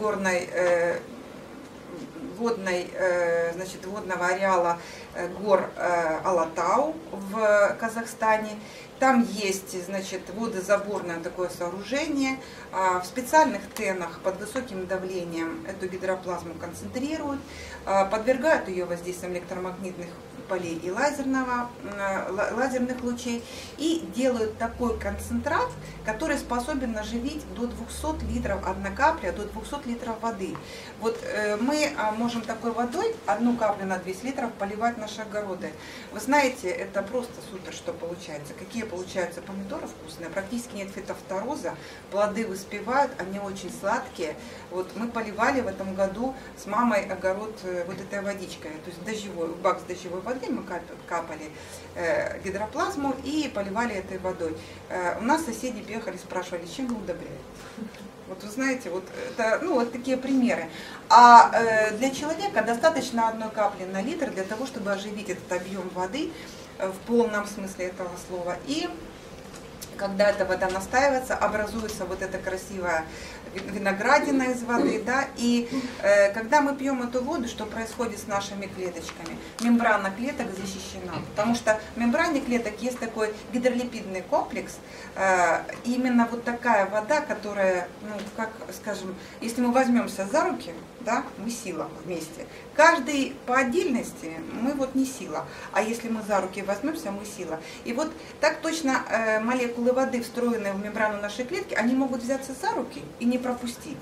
горной, водной, значит, водного ареала гор Алатау в Казахстане. Там есть, значит, водозаборное такое сооружение. В специальных тенах под высоким давлением эту гидроплазму концентрируют, подвергают ее воздействием электромагнитных полей и лазерного, лазерных лучей и делают такой концентрат, который способен оживить до двухсот литров, одна капля до двухсот литров воды. Вот мы можем такой водой, одну каплю на двести литров, поливать наши огороды. Вы знаете, это просто супер, что получается. Какие получаются помидоры вкусные, практически нет фитофтороза, плоды выспевают, они очень сладкие. Вот мы поливали в этом году с мамой огород вот этой водичкой, то есть дождевой, бак с дождевой водой мы капали э, гидроплазму и поливали этой водой. Э, у нас соседи приехали, спрашивали, чем вы удобряете. Вот вы знаете, вот, это, ну, вот такие примеры. А э, для человека достаточно одной капли на литр для того, чтобы оживить этот объем воды э, в полном смысле этого слова. И когда эта вода настаивается, образуется вот эта красивая виноградина из воды, да, и э, когда мы пьем эту воду, что происходит с нашими клеточками? Мембрана клеток защищена, потому что в мембране клеток есть такой гидролипидный комплекс, э, именно вот такая вода, которая, ну, как, скажем, если мы возьмемся за руки, да, мы сила вместе. Каждый по отдельности, мы вот не сила, а если мы за руки возьмемся, мы сила. И вот так точно э, молекулы воды, встроенные в мембрану нашей клетки, они могут взяться за руки и не пропустить.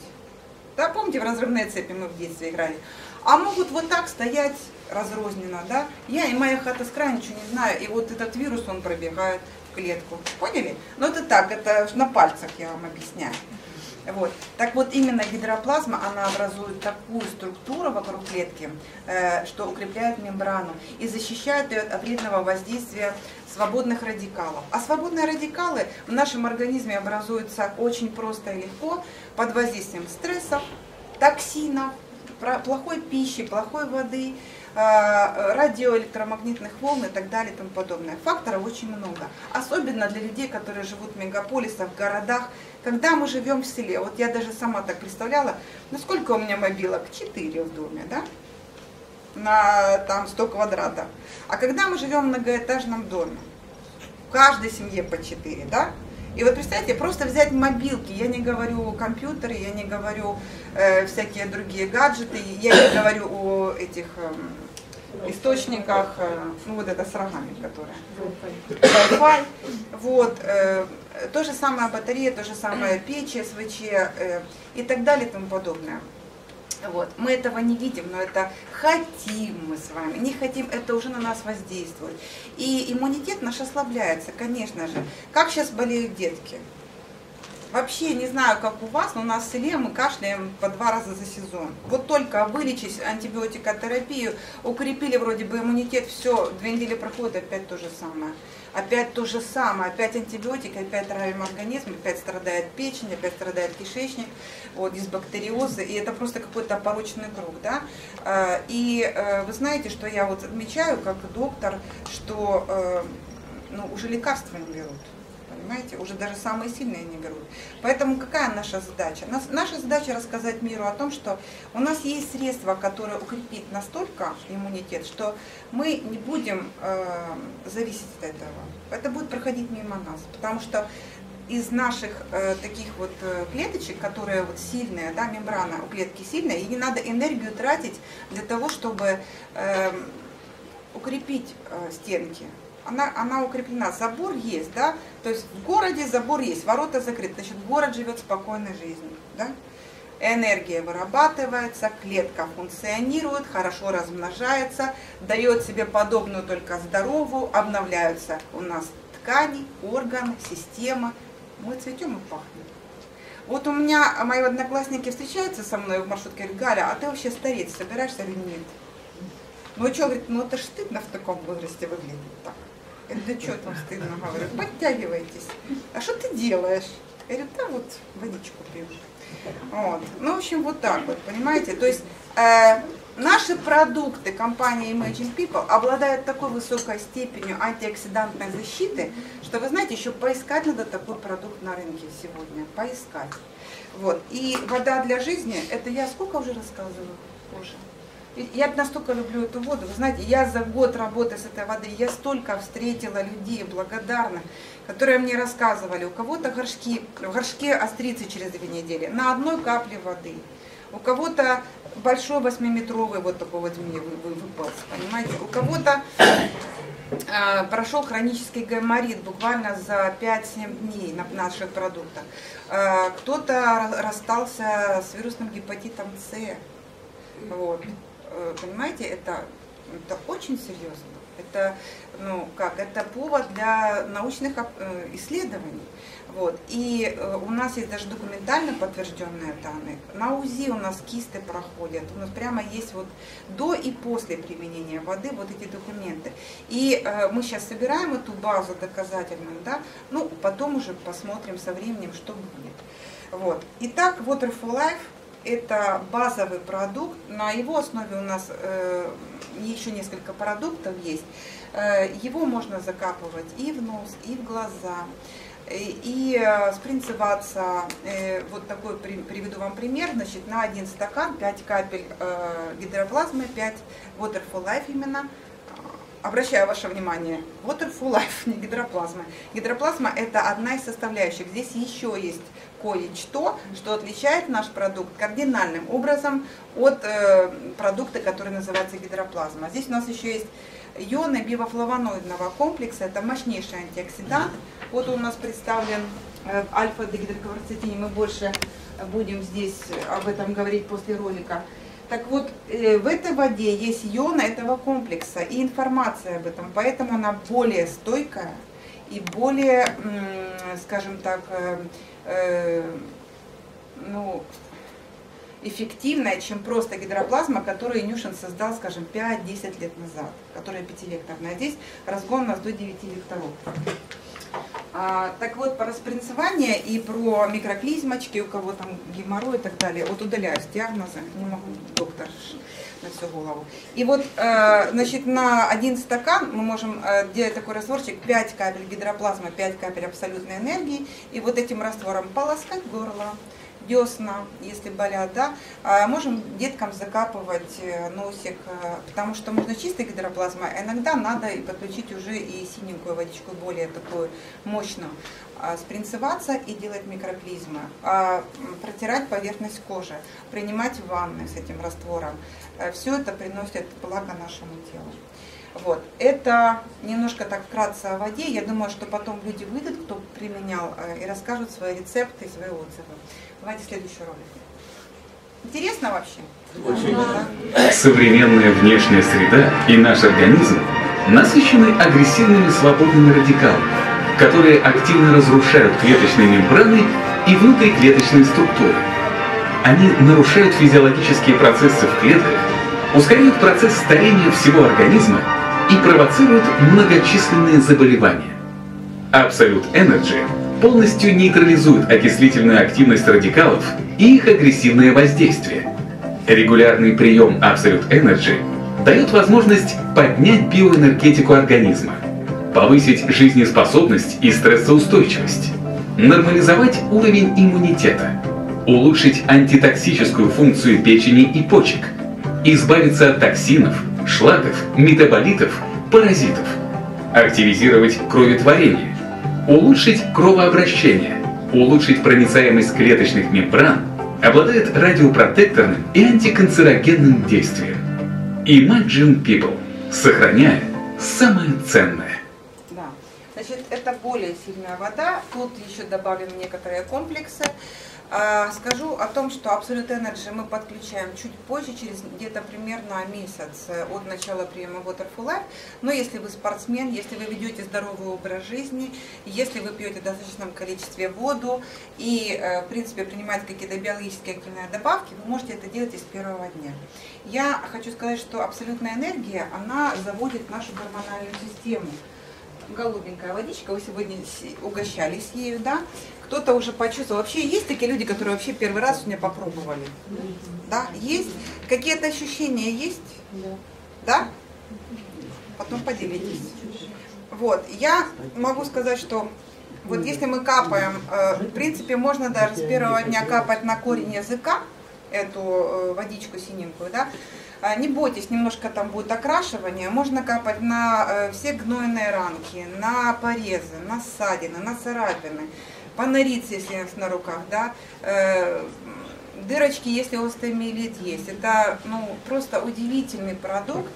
Да, помните, в разрывные цепи мы в детстве играли? А могут вот так стоять разрозненно, да? Я и моя хата с края ничего не знаю, и вот этот вирус, он пробегает в клетку. Поняли? Но это так, это на пальцах я вам объясняю. Вот. Так вот, именно гидроплазма, она образует такую структуру вокруг клетки, что укрепляет мембрану и защищает ее от вредного воздействия свободных радикалов. А свободные радикалы в нашем организме образуются очень просто и легко под воздействием стрессов, токсинов, плохой пищи, плохой воды, радиоэлектромагнитных волн и так далее и тому подобное. Факторов очень много. Особенно для людей, которые живут в мегаполисах, в городах. Когда мы живем в селе, вот я даже сама так представляла, ну сколько у меня мобилок? Четыре в доме, да? На там сто квадратов. А когда мы живем в многоэтажном доме, в каждой семье по четыре, да? И вот представьте, просто взять мобилки, я не говорю компьютеры, я не говорю э, всякие другие гаджеты, я не говорю о этих э, источниках, э, ну вот это с рогами, которые. Wi-Fi. Вот, э, то же самое батарея, то же самое печи, СВЧ э, и так далее и тому подобное. Вот. Мы этого не видим, но это хотим мы с вами, не хотим, это уже на нас воздействует. И иммунитет наш ослабляется, конечно же. Как сейчас болеют детки? Вообще не знаю, как у вас, но у нас в селе мы кашляем по два раза за сезон. Вот только вылечить антибиотикотерапию, укрепили вроде бы иммунитет, все, две недели проходит, опять то же самое. Опять то же самое, опять антибиотик, опять травим организм, опять страдает печень, опять страдает кишечник, вот, дисбактериозы, и это просто какой-то порочный круг, да. И вы знаете, что я вот отмечаю, как доктор, что ну, уже лекарства не берут, понимаете, уже даже самые сильные не берут. Поэтому какая наша задача? Наша задача рассказать миру о том, что у нас есть средства, которые укрепит настолько иммунитет, что мы не будем э, зависеть от этого. Это будет проходить мимо нас, потому что из наших э, таких вот э, клеточек, которые вот сильные, да, мембрана у клетки сильная, и не надо энергию тратить для того, чтобы э, укрепить э, стенки. Она, она укреплена, забор есть, да, то есть в городе забор есть, ворота закрыты, значит, город живет спокойной жизнью, да, энергия вырабатывается, клетка функционирует, хорошо размножается, дает себе подобную только здоровую, обновляются у нас ткани, органы, система, мы цветем и пахнем. Вот у меня, мои одноклассники встречаются со мной в маршрутке, говорят: Галя, а ты вообще стареть собираешься или нет? Ну что, говорит, ну это ж стыдно в таком возрасте выглядеть так. Да что там стыдно, говорю, подтягивайтесь. А что ты делаешь? Я говорю, да вот водичку пью. Вот. Ну, в общем, вот так вот, понимаете? То есть э, наши продукты компании Imagine People обладают такой высокой степенью антиоксидантной защиты, что, вы знаете, еще поискать надо такой продукт на рынке сегодня. Поискать. Вот. И вода для жизни, это я сколько уже рассказывала? Уже. Я настолько люблю эту воду, вы знаете, я за год работы с этой водой, я столько встретила людей благодарных, которые мне рассказывали, у кого-то горшки, в горшке острицы через две недели, на одной капле воды, у кого-то большой восьмиметровый вот такой вот мне выпал, понимаете, у кого-то э, прошел хронический гайморит буквально за пять-семь дней на наших продуктах, э, кто-то расстался с вирусным гепатитом С, вот. Понимаете, это, это очень серьезно. Это, ну, как, это повод для научных исследований. Вот. И у нас есть даже документально подтвержденные данные. На УЗИ у нас кисты проходят. У нас прямо есть вот до и после применения воды вот эти документы. И э, мы сейчас собираем эту базу доказательную, да? Ну, потом уже посмотрим со временем, что будет. Вот. Итак, Water for Life. Это базовый продукт, на его основе у нас э, еще несколько продуктов есть. Э, его можно закапывать и в нос, и в глаза, и, и э, спринцеваться. Э, вот такой при, приведу вам пример. Значит, на один стакан пять капель э, гидроплазмы, пять Water for Life именно. Обращаю ваше внимание, Water for Life, не гидроплазма. Гидроплазма – это одна из составляющих. Здесь еще есть кое-что, что отличает наш продукт кардинальным образом от э, продукта, который называется гидроплазма. Здесь у нас еще есть ионы бивофлавоноидного комплекса. Это мощнейший антиоксидант. Вот он у нас представлен э, в альфа-дигидрокверцетине. Мы больше будем здесь об этом говорить после ролика. Так вот, в этой воде есть ионы этого комплекса и информация об этом, поэтому она более стойкая и более, скажем так, ну, эффективная, чем просто гидроплазма, которую Инюшин создал, скажем, пять-десять лет назад, которая пятивекторная. Здесь разгон у нас до девяти векторов. Так вот, про распринцевание и про микроклизмочки, у кого там геморрой и так далее, вот удаляюсь диагноза, не могу, доктор, на всю голову. И вот, значит, на один стакан мы можем делать такой растворчик, пять капель гидроплазмы, пять капель абсолютной энергии, и вот этим раствором полоскать горло, десна, если болят, да, можем деткам закапывать носик, потому что можно чистой гидроплазмой, а иногда надо и подключить уже и синенькую водичку, более такую мощную, спринцеваться и делать микроклизмы, протирать поверхность кожи, принимать ванны с этим раствором. Все это приносит благо нашему телу. Вот. Это немножко так вкратце о воде. Я думаю, что потом люди выйдут, кто применял, и расскажут свои рецепты, свои отзывы. Давайте следующий ролик. Интересно вообще? Очень. Да. Современная внешняя среда и наш организм насыщены агрессивными свободными радикалами, которые активно разрушают клеточные мембраны и внутриклеточные структуры. Они нарушают физиологические процессы в клетках, ускоряют процесс старения всего организма и провоцируют многочисленные заболевания. Absolute Energy полностью нейтрализует окислительную активность радикалов и их агрессивное воздействие. Регулярный прием Absolute Energy дает возможность поднять биоэнергетику организма, повысить жизнеспособность и стрессоустойчивость, нормализовать уровень иммунитета, улучшить антитоксическую функцию печени и почек, избавиться от токсинов, шлаков, метаболитов, паразитов, активизировать кроветворение, улучшить кровообращение, улучшить проницаемость клеточных мембран, обладает радиопротекторным и антиканцерогенным действием. Imagine People, сохраняя самое ценное. Да. Значит, это более сильная вода, тут еще добавлены некоторые комплексы. Скажу о том, что Absolute Energy мы подключаем чуть позже, через где-то примерно месяц от начала приема Water for Life. Но если вы спортсмен, если вы ведете здоровый образ жизни, если вы пьете в достаточном количестве воду и, в принципе, принимаете какие-то биологически активные добавки, вы можете это делать и с первого дня. Я хочу сказать, что абсолютная энергия, она заводит нашу гормональную систему. Голубенькая водичка, вы сегодня угощались ею, да? Кто-то уже почувствовал. Вообще есть такие люди, которые вообще первый раз у меня попробовали? Mm-hmm. Да? Есть? Какие-то ощущения есть? Mm-hmm. Да? Потом поделитесь. Mm-hmm. Вот. Я могу сказать, что вот если мы капаем, в принципе, можно даже с первого дня капать на корень языка эту водичку синенькую, да? Не бойтесь, немножко там будет окрашивание. Можно капать на все гнойные ранки, на порезы, на ссадины, на царапины, панорицы, если на руках, да, дырочки, если остеомиелит есть. Это, ну, просто удивительный продукт,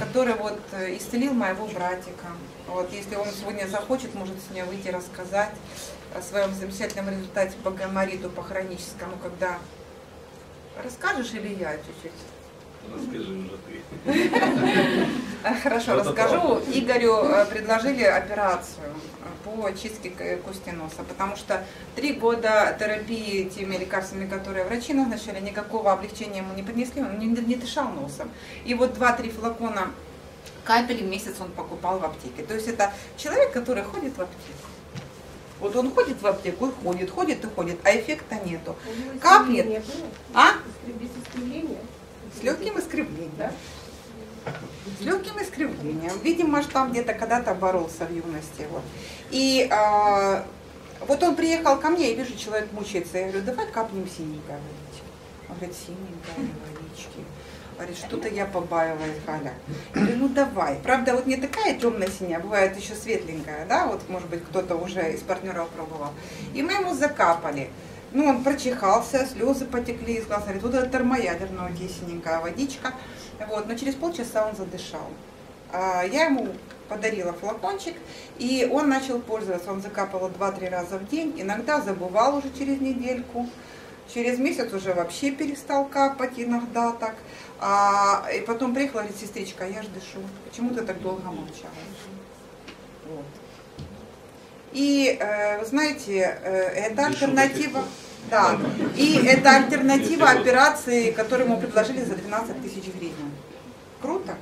который вот исцелил моего братика. Вот, если он сегодня захочет, может с ней выйти рассказать о своем замечательном результате по гаймориту, по хроническому, когда... Расскажешь или я чуть-чуть? Расскажи уже ты. Хорошо, расскажу. Игорю предложили операцию по чистке кости носа, потому что три года терапии теми лекарствами, которые врачи назначали, никакого облегчения ему не принесли, он не дышал носом. И вот два-три флакона капель в месяц он покупал в аптеке. То есть это человек, который ходит в аптеку. Вот он ходит в аптеку и ходит, ходит и ходит, а эффекта нету. Капнет. А? С легким искривлением, да? С легким искривлением. Видимо, что там где-то когда-то боролся в юности. Вот. И а, вот он приехал ко мне, и вижу, человек мучается. Я говорю, давай капнем синенькой водички. Он говорит, синенькой водички. Говорит, что-то я побаиваюсь, Галя. Я говорю, ну давай. Правда, вот не такая темно-синяя, бывает еще светленькая, да? Вот, может быть, кто-то уже из партнеров пробовал. И мы ему закапали. Ну, он прочихался, слезы потекли из глаз, говорит, вот это термоядерная у тебя синенькая водичка. Вот, но через полчаса он задышал. Я ему подарила флакончик, и он начал пользоваться. Он закапывал два-три раза в день, иногда забывал уже через недельку. Через месяц уже вообще перестал капать иногда так. А, и потом приехала, говорит, сестричка, я ж дышу. Почему ты так долго молчала? Вот. И, э, знаете, э, это альтернатива, да, и это альтернатива операции, которую ему предложили за двенадцать тысяч гривен. Круто?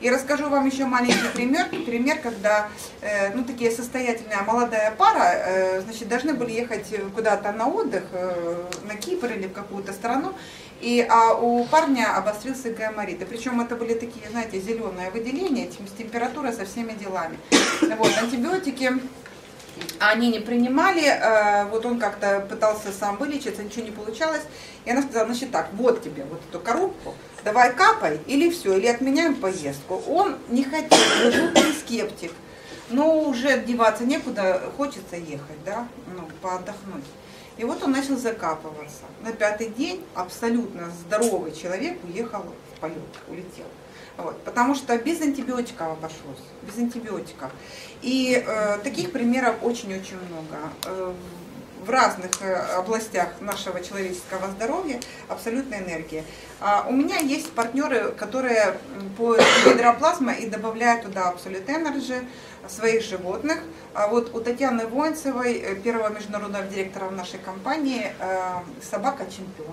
И расскажу вам еще маленький пример, пример, когда, э, ну, такие состоятельная молодая пара, э, значит, должны были ехать куда-то на отдых, э, на Кипр или в какую-то страну, и, а у парня обострился гайморит. И причем это были такие, знаете, зеленые выделения, с температурой, со всеми делами. Вот, антибиотики... Они не принимали, вот он как-то пытался сам вылечиться, ничего не получалось. И она сказала, значит так, вот тебе вот эту коробку, давай капай, или все, или отменяем поездку. Он не хотел, был жуткий скептик, но уже деваться некуда, хочется ехать, да, ну, поотдохнуть. И вот он начал закапываться. На пятый день абсолютно здоровый человек уехал в полет, улетел. Вот, потому что без антибиотиков обошлось, без антибиотиков. И э, таких примеров очень-очень много. Э, в разных областях нашего человеческого здоровья абсолютная энергия. А у меня есть партнеры, которые по гидроплазма и добавляют туда Absolute Energy своих животных. А вот у Татьяны Воинцевой, первого международного директора в нашей компании, э, собака-чемпион.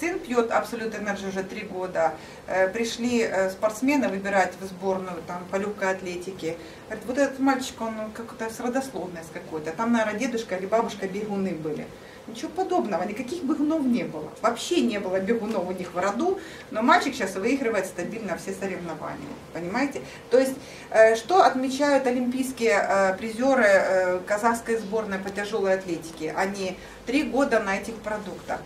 Сын пьет Абсолютную энергию уже три года. Пришли спортсмены выбирать в сборную там, по легкой атлетике. Говорит, вот этот мальчик, он как-то с родословной какой-то. Там, наверное, дедушка или бабушка бегуны были. Ничего подобного, никаких бегунов не было. Вообще не было бегунов у них в роду, но мальчик сейчас выигрывает стабильно все соревнования. Понимаете? То есть, что отмечают олимпийские призеры казахской сборной по тяжелой атлетике? Они три года на этих продуктах.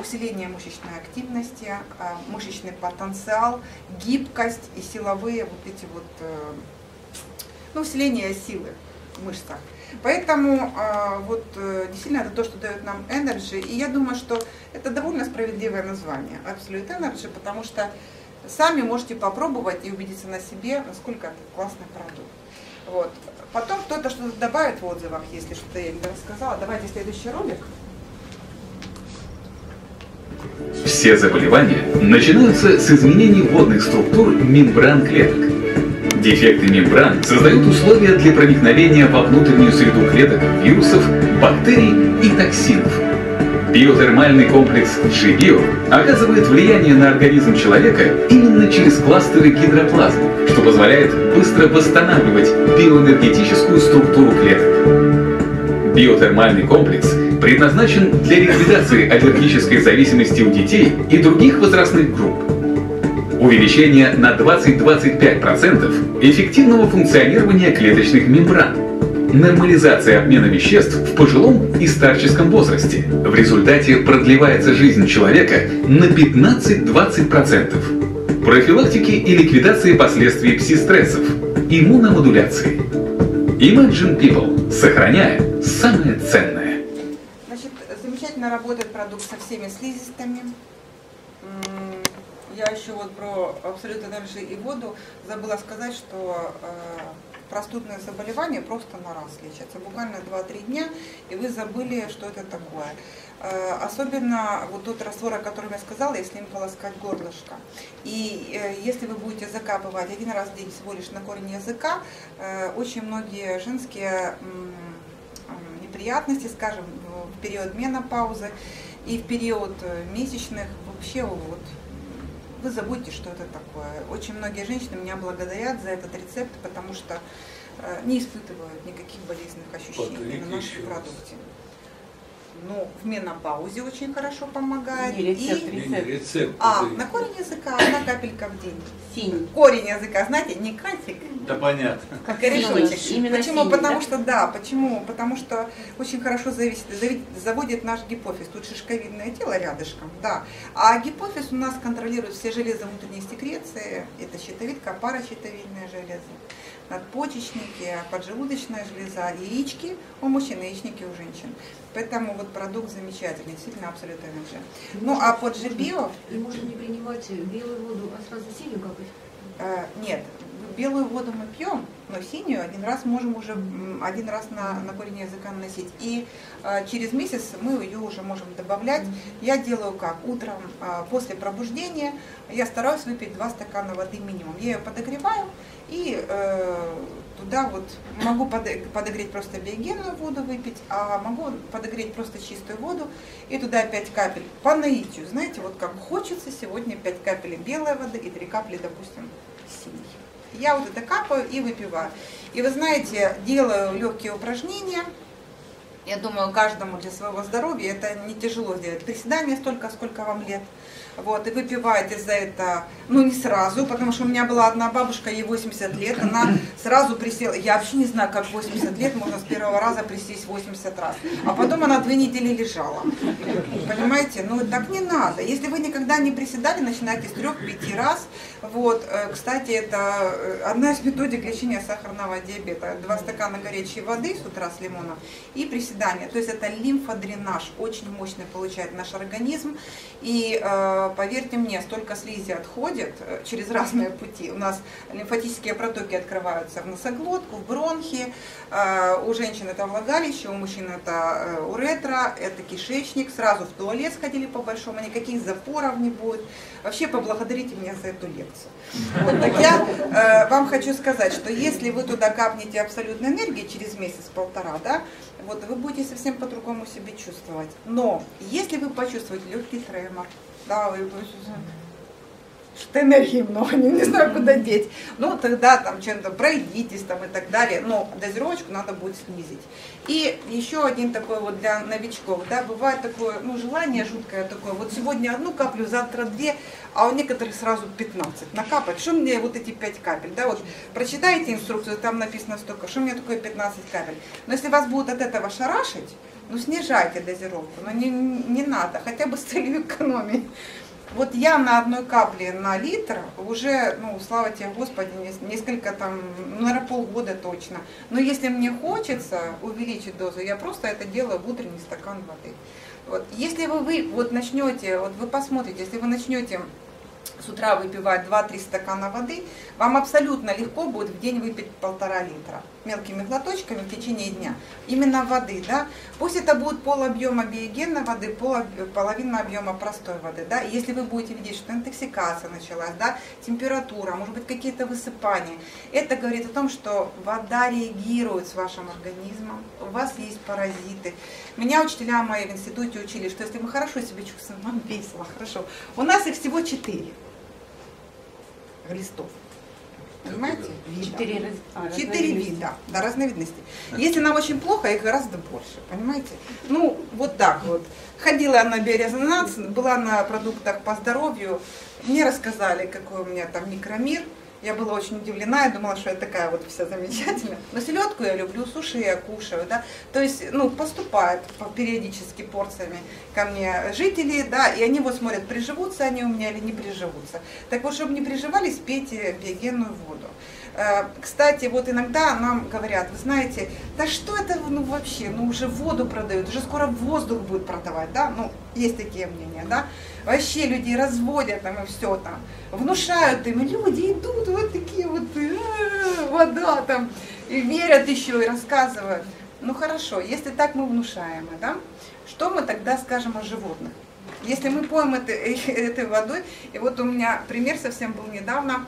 Усиление мышечной активности, мышечный потенциал, гибкость и силовые вот эти вот, ну, усиление силы в мышцах. Поэтому вот действительно это то, что дает нам Energy. И я думаю, что это довольно справедливое название Absolute Energy, потому что сами можете попробовать и убедиться на себе, насколько это классный продукт. Вот. Потом кто-то что-то добавит в отзывах, если что-то я не рассказала. Давайте следующий ролик. Все заболевания начинаются с изменений водных структур мембран клеток. Дефекты мембран создают условия для проникновения во внутреннюю среду клеток, вирусов, бактерий и токсинов. Биотермальный комплекс джи-био оказывает влияние на организм человека именно через кластеры гидроплазм, что позволяет быстро восстанавливать биоэнергетическую структуру клеток. Биотермальный комплекс предназначен для ликвидации аллергической зависимости у детей и других возрастных групп. Увеличение на двадцать-двадцать пять процентов эффективного функционирования клеточных мембран. Нормализация обмена веществ в пожилом и старческом возрасте. В результате продлевается жизнь человека на пятнадцать-двадцать процентов. Профилактики и ликвидации последствий пси-стрессов. Иммуномодуляции. Imagine People. Сохраняя самое ценное. Значит, замечательно работает продукт со всеми слизистыми. Я еще вот про Абсолютную энергию и воду забыла сказать, что э, простудные заболевания просто на раз лечатся. Буквально два-три дня, и вы забыли, что это такое. Э, особенно вот тот раствор, о котором я сказала, если им полоскать горлышко. И э, если вы будете закапывать один раз в день всего лишь на корень языка, э, очень многие женские э, неприятности, скажем, в период менопаузы и в период месячных вообще вот... Вы забудете, что это такое. Очень многие женщины меня благодарят за этот рецепт, потому что не испытывают никаких болезненных ощущений на нашем продукте. Но в менопаузе очень хорошо помогает. Не рецепт, и... рецепт. Не рецепт. А, на корень языка одна капелька в день. Синий. Корень языка, знаете, не кантик. Да понятно. Как корешочек. Именно почему? Синий, потому да? что, да, почему? Потому что очень хорошо зависит, заводит наш гипофиз. Тут шишковидное тело рядышком, да. А гипофиз у нас контролирует все железы внутренней секреции. Это щитовидка, паращитовидная железа, надпочечники, поджелудочная железа, яички у мужчин, яичники у женщин. Поэтому вот продукт замечательный, действительно абсолютно энергия. Ну а под джи-био... И можно не принимать белую воду, а сразу синюю капать? Э, нет, белую воду мы пьем, но синюю один раз можем уже один раз на, на корень языка наносить. И э, через месяц мы ее уже можем добавлять. Я делаю как? Утром э, после пробуждения я стараюсь выпить два стакана воды минимум. Я ее подогреваю и... Э, Туда вот могу подогреть просто биогенную воду выпить, а могу подогреть просто чистую воду и туда пять капель по наитию. Знаете, вот как хочется сегодня пять капель белой воды и три капли, допустим, синей. Я вот это капаю и выпиваю. И вы знаете, делаю легкие упражнения. Я думаю, каждому для своего здоровья это не тяжело сделать. Приседания столько, сколько вам лет. Вот, и выпиваете за это, ну не сразу, потому что у меня была одна бабушка, ей восемьдесят лет, она сразу присела. Я вообще не знаю, как восемьдесят лет можно с первого раза присесть восемьдесят раз. А потом она две недели лежала. Понимаете? Ну так не надо. Если вы никогда не приседали, начинайте с трёх-пяти раз. Вот, кстати, это одна из методик лечения сахарного диабета. Два стакана горячей воды с утра с лимоном и приседания. То есть это лимфодренаж, очень мощный получает наш организм. И поверьте мне, столько слизи отходит через разные пути. У нас лимфатические протоки открываются в носоглотку, в бронхи. У женщин это влагалище, у мужчин это уретра, это кишечник. Сразу в туалет сходили по-большому, никаких запоров не будет. Вообще поблагодарите меня за эту лекцию. Вот, так я вам хочу сказать, что если вы туда капнете абсолютной энергии через месяц-полтора, да, вот вы будете совсем по-другому себя чувствовать. Но если вы почувствуете легкий тремор, устала, и то есть что-то энергии много, не, не знаю, куда деть. Ну, тогда там чем-то пройдитесь там, и так далее, но дозировочку надо будет снизить. И еще один такой вот для новичков, да, бывает такое, ну, желание жуткое такое, вот сегодня одну каплю, завтра две, а у некоторых сразу пятнадцать накапать. Что мне вот эти пять капель, да, вот прочитайте инструкцию, там написано столько, что мне такое пятнадцать капель. Но если вас будут от этого шарашить, ну, снижайте дозировку, но не, не надо, хотя бы с целью экономии. Вот я на одной капле на литр уже, ну, слава тебе, Господи, несколько там, ну, наверное, полгода точно. Но если мне хочется увеличить дозу, я просто это делаю в утренний стакан воды. Вот. Если вы, вы вот начнете, вот вы посмотрите, если вы начнете с утра выпивать два-три стакана воды, вам абсолютно легко будет в день выпить полтора литра мелкими глоточками в течение дня. Именно воды, да. Пусть это будет пол объема биогенной воды, пол, половина объема простой воды, да. И если вы будете видеть, что интоксикация началась, да, температура, может быть, какие-то высыпания, это говорит о том, что вода реагирует с вашим организмом, у вас есть паразиты. Меня учителя мои в институте учили, что если мы хорошо себя чувствуем, вам весело, хорошо. У нас их всего четыре. Листов. Понимаете? Четыре вида. Четыре вида, да, разновидности. Если нам очень плохо, их гораздо больше, понимаете? Ну, вот так вот. Ходила на биорезонанс, была на продуктах по здоровью, мне рассказали, какой у меня там микромир. Я была очень удивлена, я думала, что я такая вот вся замечательная. Но селедку я люблю, суши я кушаю, да. То есть, ну, поступают периодически порциями ко мне жители, да, и они вот смотрят, приживутся они у меня или не приживутся. Так вот, чтобы не приживались, пейте биогенную воду. Кстати, вот иногда нам говорят, вы знаете, да что это, ну, вообще, ну, уже воду продают, уже скоро воздух будет продавать, да, ну, есть такие мнения, да, вообще людей разводят там и все там, внушают им, и люди идут вот такие вот, э-э-э, вода там, и верят еще, и рассказывают. Ну, хорошо, если так мы внушаем, да, что мы тогда скажем о животных? Если мы поем это, этой водой, и вот у меня пример совсем был недавно.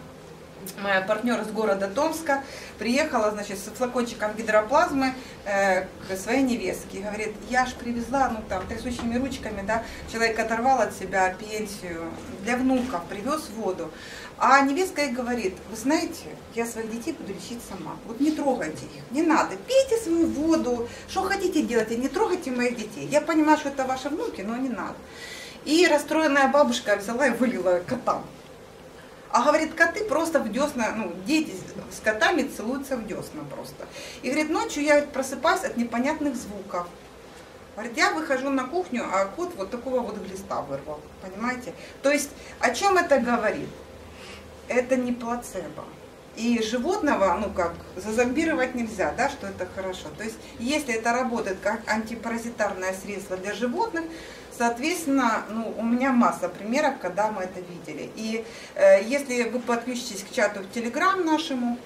Моя партнер из города Томска приехала, значит, с флакончиком гидроплазмы э, к своей невестке. Говорит, я ж привезла, ну там, трясущими ручками, да, человек оторвал от себя пенсию, для внуков привез воду. А невестка ей говорит, вы знаете, я своих детей буду лечить сама. Вот не трогайте их, не надо, пейте свою воду, что хотите делать, и не трогайте моих детей. Я понимаю, что это ваши внуки, но не надо. И расстроенная бабушка взяла и вылила котам. А говорит, коты просто в десна, ну, дети с котами целуются в десна просто. И говорит, ночью я просыпаюсь от непонятных звуков. Говорит, я выхожу на кухню, а кот вот такого вот глиста вырвал, понимаете? То есть, о чем это говорит? Это не плацебо. И животного, ну как, зазомбировать нельзя, да, что это хорошо. То есть, если это работает как антипаразитарное средство для животных, соответственно, ну, у меня масса примеров, когда мы это видели. И э, если вы подключитесь к чату в Телеграм нашему,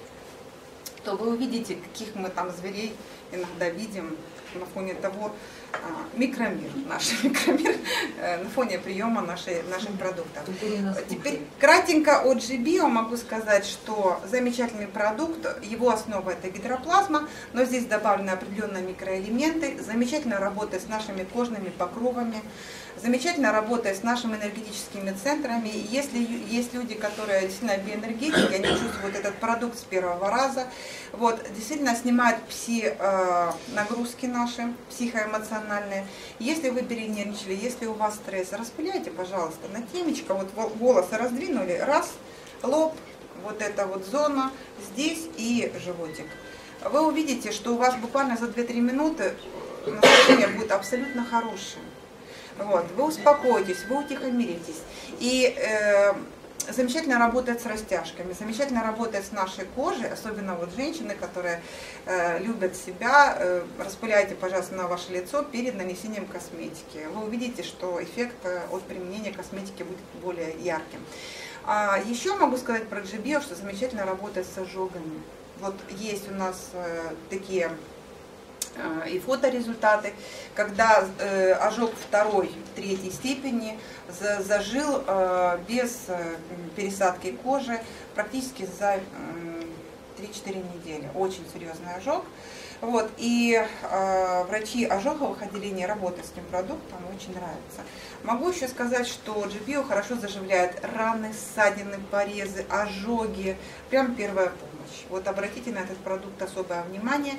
то вы увидите, каких мы там зверей иногда видим на фоне того, э, микромир, наш микромир, э, на фоне приема нашей, наших продуктов. Теперь кратенько от G-Bio могу сказать, что замечательный продукт, его основа это гидроплазма, но здесь добавлены определенные микроэлементы, замечательно работает с нашими кожными покровами, замечательно работает с нашими энергетическими центрами. И если есть люди, которые действительно биоэнергетики, они чувствуют этот продукт с первого раза, вот, действительно снимают пси-нагрузки наши, психоэмоциональные. Если вы перенервничали, если у вас стресс, распыляйте, пожалуйста, на темечко, вот волосы раздвинули, раз, лоб, вот эта вот зона, здесь и животик. Вы увидите, что у вас буквально за две-три минуты настроение будет абсолютно хорошее. Вот, вы успокоитесь, вы утихомиритесь. И э, замечательно работает с растяжками, замечательно работает с нашей кожей, особенно вот женщины, которые э, любят себя. Э, распыляйте, пожалуйста, на ваше лицо перед нанесением косметики. Вы увидите, что эффект от применения косметики будет более ярким. А еще могу сказать про G-Bio, что замечательно работает с ожогами. Вот есть у нас э, такие... и фоторезультаты, когда э, ожог второй, третьей степени за, зажил э, без э, пересадки кожи практически за э, три-четыре недели. Очень серьезный ожог. Вот, и э, врачи ожоговых отделений работают с этим продуктом, очень нравится. Могу еще сказать, что джи-био хорошо заживляет раны, ссадины, порезы, ожоги. Прям первая помощь. Вот обратите на этот продукт особое внимание.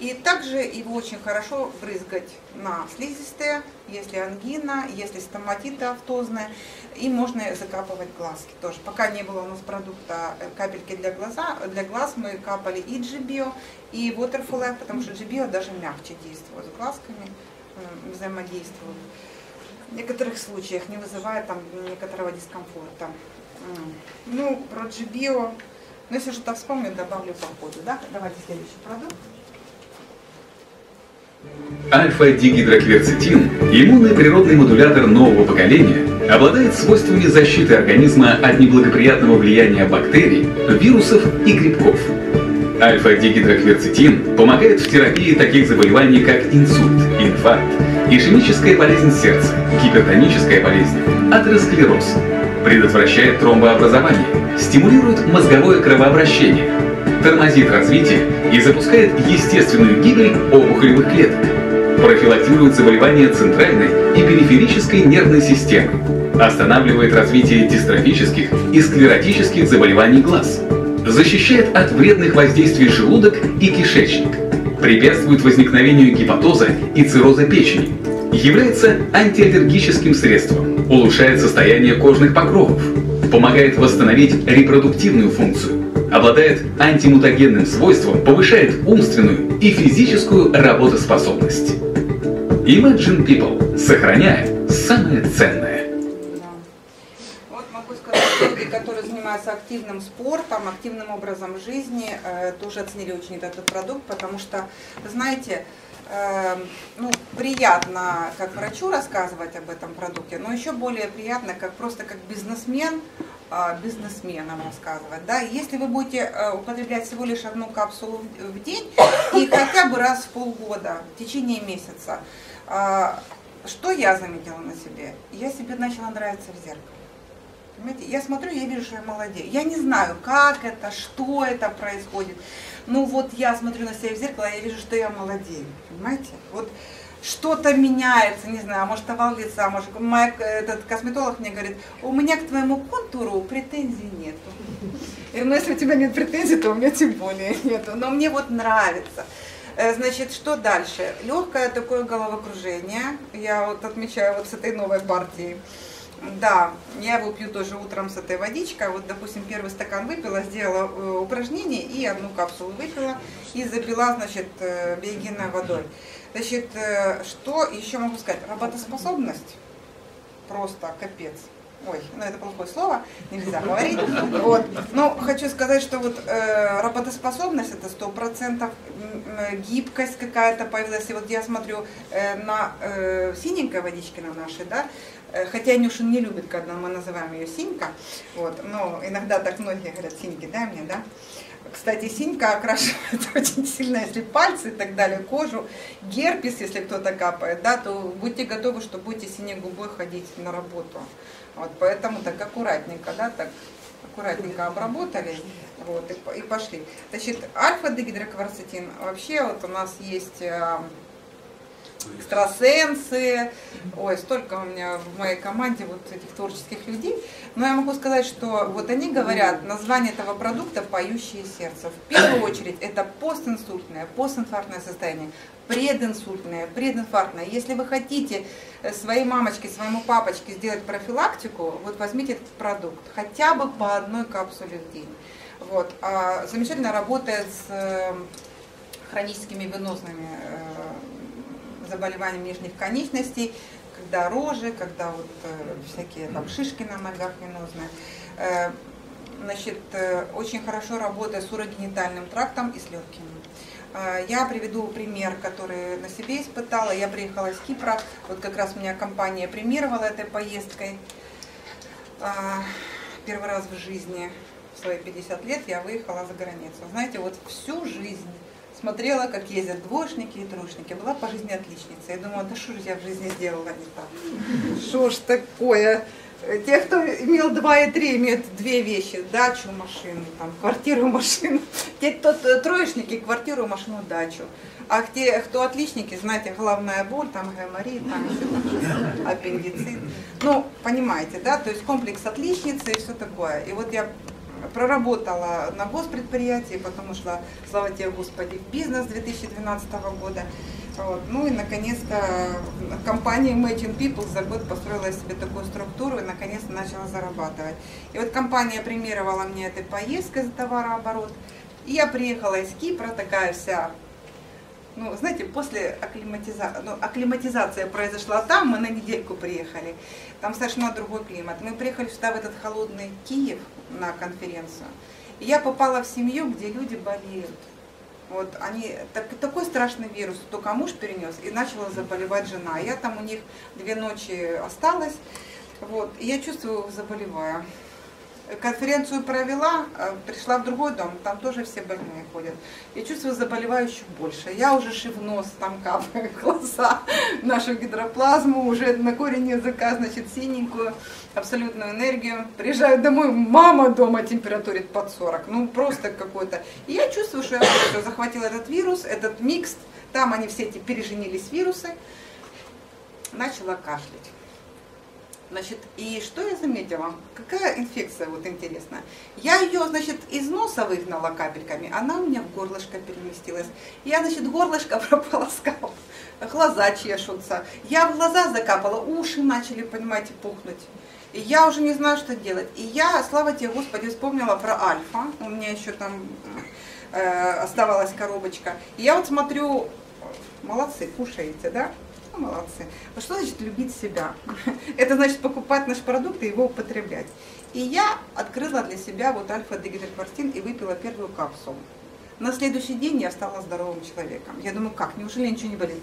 И также его очень хорошо брызгать на слизистые, если ангина, если стоматита автозная. И можно закапывать глазки тоже. Пока не было у нас продукта капельки для, глаза, для глаз, мы капали и джи-био, и Water for Life, потому что джи-био даже мягче действует с глазками, взаимодействует. В некоторых случаях не вызывает там некоторого дискомфорта. Ну, про джи-био, ну если что-то вспомню, добавлю по ходу. Да? Давайте следующий продукт. Альфа-дигидрокверцетин, иммунный природный модулятор нового поколения, обладает свойствами защиты организма от неблагоприятного влияния бактерий, вирусов и грибков. Альфа-дигидрокверцетин помогает в терапии таких заболеваний, как инсульт, инфаркт, ишемическая болезнь сердца, гипертоническая болезнь, атеросклероз, предотвращает тромбообразование, стимулирует мозговое кровообращение, тормозит развитие и запускает естественную гибель опухолевых клеток, профилактирует заболевания центральной и периферической нервной системы, останавливает развитие дистрофических и склеротических заболеваний глаз, защищает от вредных воздействий желудок и кишечник, препятствует возникновению гепатоза и цирроза печени, является антиаллергическим средством, улучшает состояние кожных покровов, помогает восстановить репродуктивную функцию, обладает антимутагенным свойством, повышает умственную и физическую работоспособность. Imagine People, сохраняя самое ценное. Да. Вот могу сказать, что люди, которые занимаются активным спортом, активным образом жизни, э, тоже оценили очень этот продукт, потому что, знаете, э, ну, приятно как врачу рассказывать об этом продукте, но еще более приятно, как просто как бизнесмен, бизнесменам рассказывать, да, если вы будете употреблять всего лишь одну капсулу в день и хотя бы раз в полгода, в течение месяца, что я заметила на себе? Я себе начала нравиться в зеркале. Понимаете? Я смотрю, я вижу, что я молодею. Я не знаю, как это, что это происходит. Ну вот я смотрю на себя в зеркало, я вижу, что я молодею. Понимаете? Вот что-то меняется, не знаю, может овал лица, может мой, этот косметолог мне говорит, у меня к твоему контуру претензий нету. Я говорю, ну если у тебя нет претензий, то у меня тем более нету. Но мне вот нравится. Значит, что дальше? Легкое такое головокружение. Я вот отмечаю вот с этой новой партией. Да, я его пью тоже утром с этой водичкой. Вот, допустим, первый стакан выпила, сделала упражнение и одну капсулу выпила и запила, значит, биогенной водой. Значит, что еще могу сказать? Работоспособность просто капец. Ой, ну это плохое слово, нельзя говорить. Вот. Но хочу сказать, что вот э, работоспособность это сто процентов, гибкость какая-то появилась. И вот я смотрю э, на э, синенькой водичке на нашей, да, хотя Нюшин не любит, когда мы называем ее синька, вот, но иногда так многие говорят, синьки, дай мне, да. Кстати, синька окрашивает очень сильно, если пальцы и так далее, кожу, герпес, если кто-то капает, да, то будьте готовы, что будете синей губой ходить на работу. Вот, поэтому так аккуратненько, да, так аккуратненько обработали, вот, и, и пошли. Значит, альфа-дигидрокверцетин, вообще вот у нас есть экстрасенсы, ой, столько у меня в моей команде вот этих творческих людей, но я могу сказать, что вот они говорят, название этого продукта «Поющее сердце». В первую очередь это постинсультное, постинфарктное состояние, прединсультное, прединфарктное. Если вы хотите своей мамочке, своему папочке сделать профилактику, вот возьмите этот продукт, хотя бы по одной капсуле в день. Вот. А замечательно работает с хроническими венозными заболеваниям нижних конечностей, когда рожи, когда вот э, всякие там шишки на ногах венозные. Э, значит, э, очень хорошо работает с урогенитальным трактом и с легкими. Э, я приведу пример, который на себе испытала. Я приехала с Кипра, вот как раз меня компания премировала этой поездкой. Э, первый раз в жизни, в свои пятьдесят лет, я выехала за границу. Знаете, вот всю жизнь смотрела, как ездят двоечники и троечники. Была по жизни отличница. Я думала, да что же я в жизни сделала не так? Что ж такое? Те, кто имел два и три, имеют две вещи. Дачу, машину, там, квартиру, машину. Те, кто троечники, квартиру, машину, дачу. А те, кто отличники, знаете, головная боль, там гайморит, там аппендицит. Ну, понимаете, да? То есть комплекс отличницы и все такое. И вот я проработала на госпредприятии, потом ушла, слава тебе, Господи, в бизнес две тысячи двенадцатого года. Вот. Ну и наконец-то компания Imagine People за год построила себе такую структуру и наконец-то начала зарабатывать. И вот компания премировала мне этой поездкой за товарооборот. И я приехала из Кипра, такая вся... Ну, знаете, после акклиматизации, ну, акклиматизация произошла там, мы на недельку приехали, там совершенно другой климат. Мы приехали сюда, в этот холодный Киев, на конференцию, и я попала в семью, где люди болеют. Вот, они, так, такой страшный вирус, только муж перенес, и начала заболевать жена. Я там у них две ночи осталась, вот, и я чувствую, заболеваю. Конференцию провела, пришла в другой дом, там тоже все больные ходят. Я чувствую заболевающих больше. Я уже шив нос, там капаю в глаза, нашу гидроплазму, уже на корень языка, значит, синенькую, абсолютную энергию. Приезжаю домой, мама дома температурит под сорок, ну просто какой-то. И я чувствую, что я все, захватила этот вирус, этот микс, там они все эти переженились вирусы. Начала кашлять. Значит, и что я заметила? Какая инфекция, вот интересная. Я ее, значит, из носа выгнала капельками, она у меня в горлышко переместилась. Я, значит, горлышко прополоскала, глаза чешутся. Я в глаза закапала, уши начали, понимаете, пухнуть. И я уже не знаю, что делать. И я, слава тебе, Господи, вспомнила про Альфа. У меня еще там э, оставалась коробочка. И я вот смотрю, молодцы, кушаете, да? Молодцы. А что значит любить себя? Это значит покупать наш продукт и его употреблять. И я открыла для себя вот альфа-дигидрокверцетин и выпила первую капсулу. На следующий день я стала здоровым человеком. Я думаю, как, неужели ничего не болит?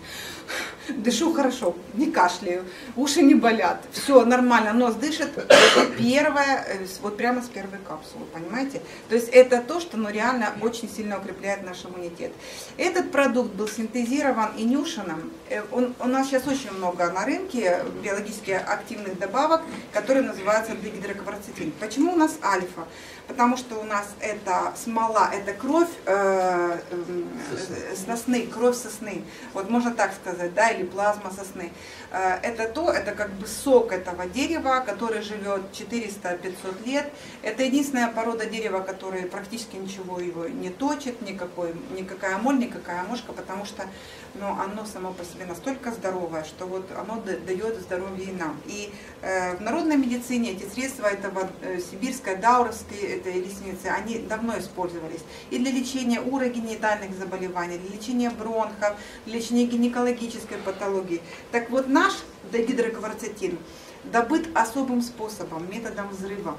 Дышу хорошо, не кашляю, уши не болят, все нормально, нос дышит. Это первое, вот прямо с первой капсулы, понимаете? То есть это то, что ну, реально очень сильно укрепляет наш иммунитет. Этот продукт был синтезирован Инюшином. Он, у нас сейчас очень много на рынке биологически активных добавок, которые называются дигидрокверцетин. Почему у нас альфа? Потому что у нас это смола, это кровь, э, э, сосны, кровь сосны, вот можно так сказать, да, или плазма сосны. Э, это то, это как бы сок этого дерева, который живет четыреста-пятьсот лет. Это единственная порода дерева, которая практически ничего его не точит, никакой, никакая моль, никакая мошка, потому что ну, оно само по себе настолько здоровое, что вот оно дает здоровье и нам. И э, в народной медицине эти средства, это вот, э, сибирская, дауровская, этой лестницы, они давно использовались и для лечения урогенитальных заболеваний, для лечения бронхов, для лечения гинекологической патологии. Так вот, наш дигидрокверцетин добыт особым способом, методом взрыва.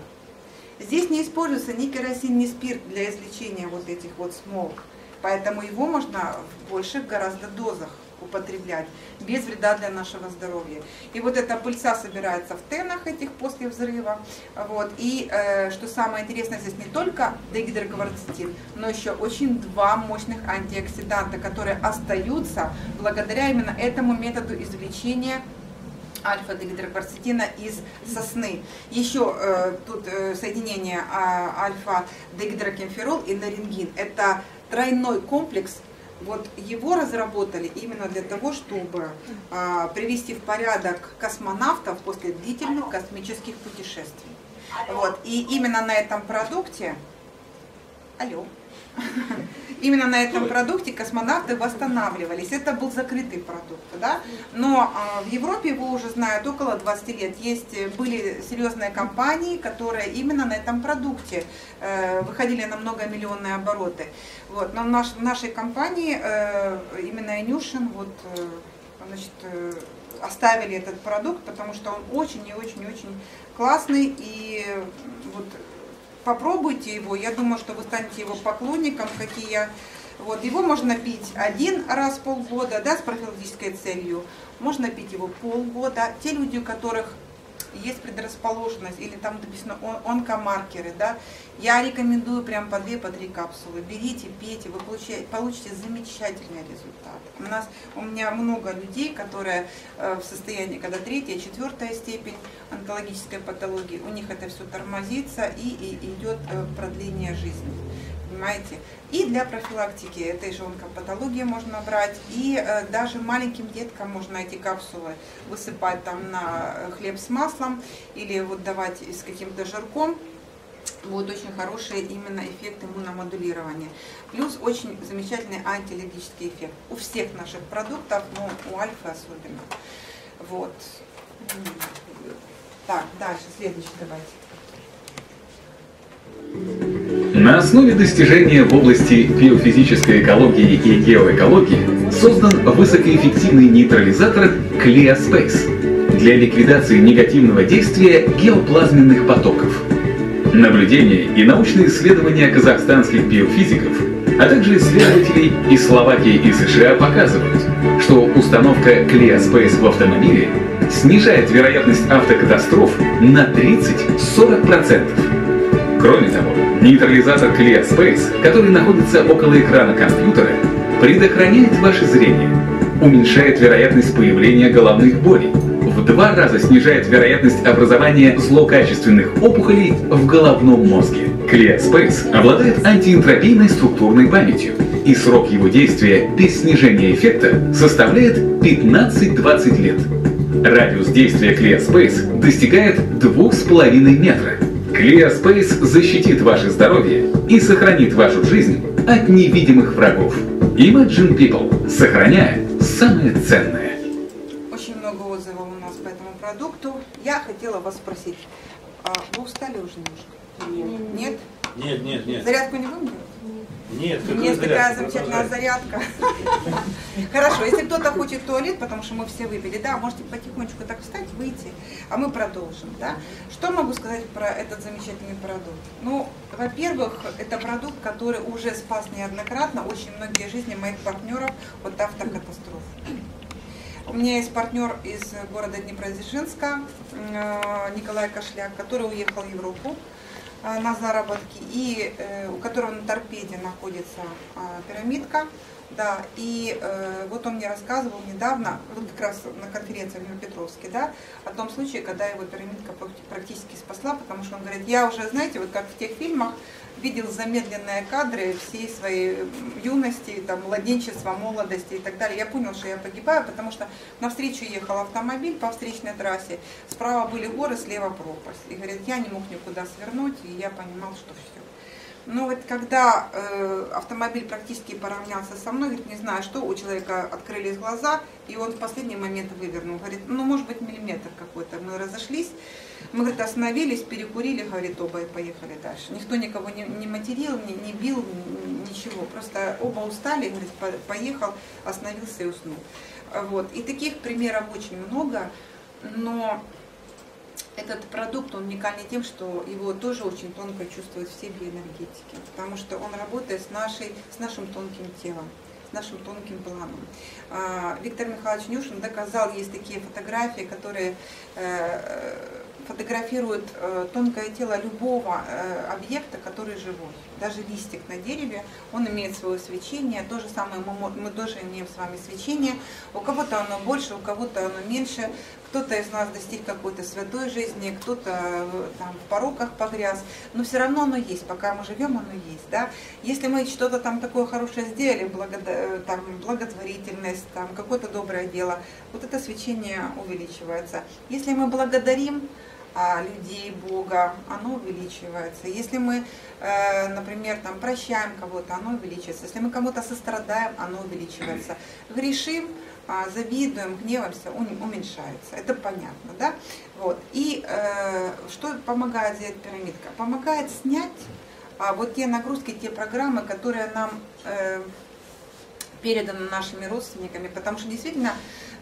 Здесь не используется ни керосин, ни спирт для излечения вот этих вот смол, поэтому его можно в больших гораздо дозах употреблять, без вреда для нашего здоровья. И вот эта пыльца собирается в тенах этих после взрыва. Вот. И э, что самое интересное, здесь не только дигидрокверцетин, но еще очень два мощных антиоксиданта, которые остаются благодаря именно этому методу извлечения альфа-дигидрокверцетина из сосны. Еще э, тут э, соединение э, альфа-дигидрокемферол и нарингин. Это тройной комплекс. Вот его разработали именно для того, чтобы а, привести в порядок космонавтов после длительных космических путешествий. Вот. И именно на этом продукте... Алло. Именно на этом продукте космонавты восстанавливались. Это был закрытый продукт, да? Но а, в Европе его уже знают около двадцати лет. Есть, были серьезные компании, которые именно на этом продукте э, выходили на многомиллионные обороты. Вот. Но в, наш, в нашей компании э, именно Инюшин вот, э, значит, э, оставили этот продукт, потому что он очень и очень и очень классный. И э, вот, попробуйте его, я думаю, что вы станете его поклонником, как и я. Вот, его можно пить один раз в полгода, да, с профилактической целью. Можно пить его полгода. Те люди, у которых есть предрасположенность, или там написано онкомаркеры, да, я рекомендую прям по две, по три капсулы. Берите, пейте, вы получаете, получите замечательный результат. У нас, у меня много людей, которые в состоянии, когда третья, четвертая степень онкологической патологии, у них это все тормозится и, и идет продление жизни. Понимаете? И для профилактики этой же онкопатологии можно брать, и э, даже маленьким деткам можно эти капсулы высыпать там на хлеб с маслом или вот давать с каким-то жирком. Будут очень хорошие именно эффекты иммуномодулирования. Плюс очень замечательный антиаллергический эффект у всех наших продуктов, но у Альфы особенно. Вот. Так, дальше, следующий давайте. На основе достижения в области биофизической экологии и геоэкологии создан высокоэффективный нейтрализатор CleoSpace для ликвидации негативного действия геоплазменных потоков. Наблюдения и научные исследования казахстанских биофизиков, а также исследователей из Словакии и США показывают, что установка CleoSpace в автомобиле снижает вероятность автокатастроф на тридцать-сорок процентов. Кроме того, нейтрализатор CleoSpace, который находится около экрана компьютера, предохраняет ваше зрение, уменьшает вероятность появления головных болей, в два раза снижает вероятность образования злокачественных опухолей в головном мозге. CleoSpace обладает антиэнтропийной структурной памятью, и срок его действия без снижения эффекта составляет пятнадцать-двадцать лет. Радиус действия CleoSpace достигает двух с половиной метра. CleoSpace защитит ваше здоровье и сохранит вашу жизнь от невидимых врагов. Imagine People. Сохраняя самое ценное. Очень много отзывов у нас по этому продукту. Я хотела вас спросить, а вы устали уже немножко? Нет. Нет? Нет, нет, нет. Зарядку не будем делать? Нет. У меня такая замечательная зарядка. Хорошо, если кто-то хочет в туалет, потому что мы все выпили, да, можете потихонечку так встать, выйти, а мы продолжим, да. Что могу сказать про этот замечательный продукт? Ну, во-первых, это продукт, который уже спас неоднократно очень многие жизни моих партнеров от автокатастроф. У меня есть партнер из города Днепродзержинска, Николай Кошляк, который уехал в Европу на заработки, и э, у которого на торпеде находится э, пирамидка, да, и э, вот он мне рассказывал недавно, вот как раз на конференции в Днепропетровске, да, о том случае, когда его пирамидка практически спасла, потому что он говорит, я уже, знаете, вот как в тех фильмах, видел замедленные кадры всей своей юности, там, младенчества, молодости и так далее. Я понял, что я погибаю, потому что навстречу ехал автомобиль по встречной трассе, справа были горы, слева пропасть. И говорит, я не мог никуда свернуть, и я понимал, что все. Но вот когда э, автомобиль практически поравнялся со мной, говорит, не знаю, что, у человека открылись глаза, и он в последний момент вывернул. Говорит, ну, может быть, миллиметр какой-то. Мы разошлись, мы, говорит, остановились, перекурили, говорит, оба и поехали дальше. Никто никого не, не материл, не, не бил, ничего. Просто оба устали, говорит, поехал, остановился и уснул. Вот. И таких примеров очень много, но... Этот продукт, он уникальный тем, что его тоже очень тонко чувствуют все биоэнергетики, потому что он работает с, нашей, с нашим тонким телом, с нашим тонким планом. Виктор Михайлович Инюшин доказал, есть такие фотографии, которые фотографируют тонкое тело любого объекта, который живой. Даже листик на дереве, он имеет свое свечение. То же самое мы, мы тоже имеем с вами свечение. У кого-то оно больше, у кого-то оно меньше. Кто-то из нас достиг какой-то святой жизни, кто-то там в пороках погряз. Но все равно оно есть, пока мы живем, оно есть. Да? Если мы что-то там такое хорошее сделали, благо, там, благотворительность, там, какое-то доброе дело, вот это свечение увеличивается. Если мы благодарим людей, Бога, оно увеличивается. Если мы, например, там, прощаем кого-то, оно увеличивается. Если мы кому-то сострадаем, оно увеличивается. Грешим, завидуем, гневаемся, уменьшается. Это понятно, да? Вот. И э, что помогает сделать пирамидка? Помогает снять а, вот те нагрузки, те программы, которые нам э, переданы нашими родственниками, потому что действительно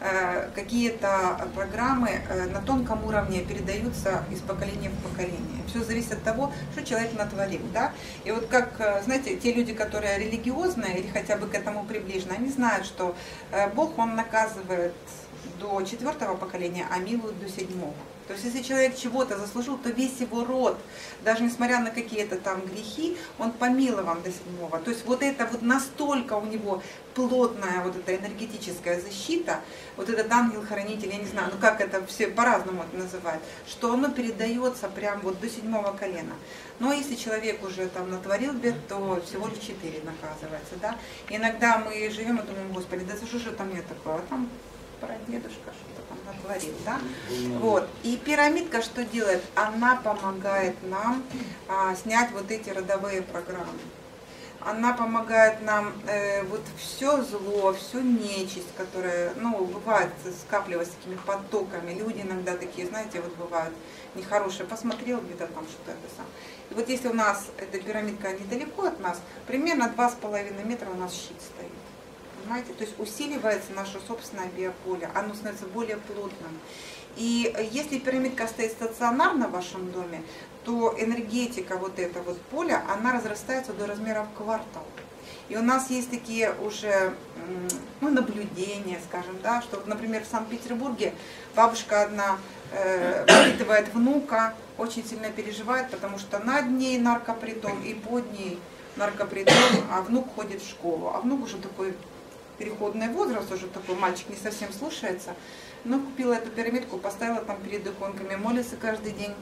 э, какие-то программы э, на тонком уровне передаются из поколения в поколение. Все зависит от того, что человек натворил, да. И вот как, знаете, те люди, которые религиозные или хотя бы к этому приближены, они знают, что э, Бог, он наказывает до четвертого поколения, а милует до седьмого. То есть если человек чего-то заслужил, то весь его род, даже несмотря на какие-то там грехи, он помилован до седьмого. То есть вот это вот настолько у него плотная вот эта энергетическая защита, вот этот ангел-хранитель, я не знаю, ну как это все по-разному это называют, что оно передается прям вот до седьмого колена. Но если человек уже там натворил бед, то всего лишь четыре наказывается, да. Иногда мы живем и думаем, господи, да что же там я такое, а там прадедушка что-то там натворил, да. Вот. И пирамидка что делает? Она помогает нам а, снять вот эти родовые программы. Она помогает нам э, вот все зло, всю нечисть, которая, ну, бывает, скапливается такими потоками. Люди иногда такие, знаете, вот бывают нехорошие. Посмотрел где-то там что-то это сам. И вот если у нас эта пирамидка недалеко от нас, примерно два с половиной метра у нас щит стоит. Понимаете? То есть усиливается наше собственное биополе, оно становится более плотным. И если пирамидка стоит стационарно в вашем доме, то энергетика вот этого вот поля, она разрастается до размеров квартал. И у нас есть такие уже ну, наблюдения, скажем, да, что, например, в Санкт-Петербурге бабушка одна э, воспитывает внука, очень сильно переживает, потому что над ней наркопритон и под ней наркопритон, а внук ходит в школу. А внук уже такой переходный возраст, уже такой мальчик не совсем слушается, но купила эту пирамидку, поставила там перед иконками, молится каждый день.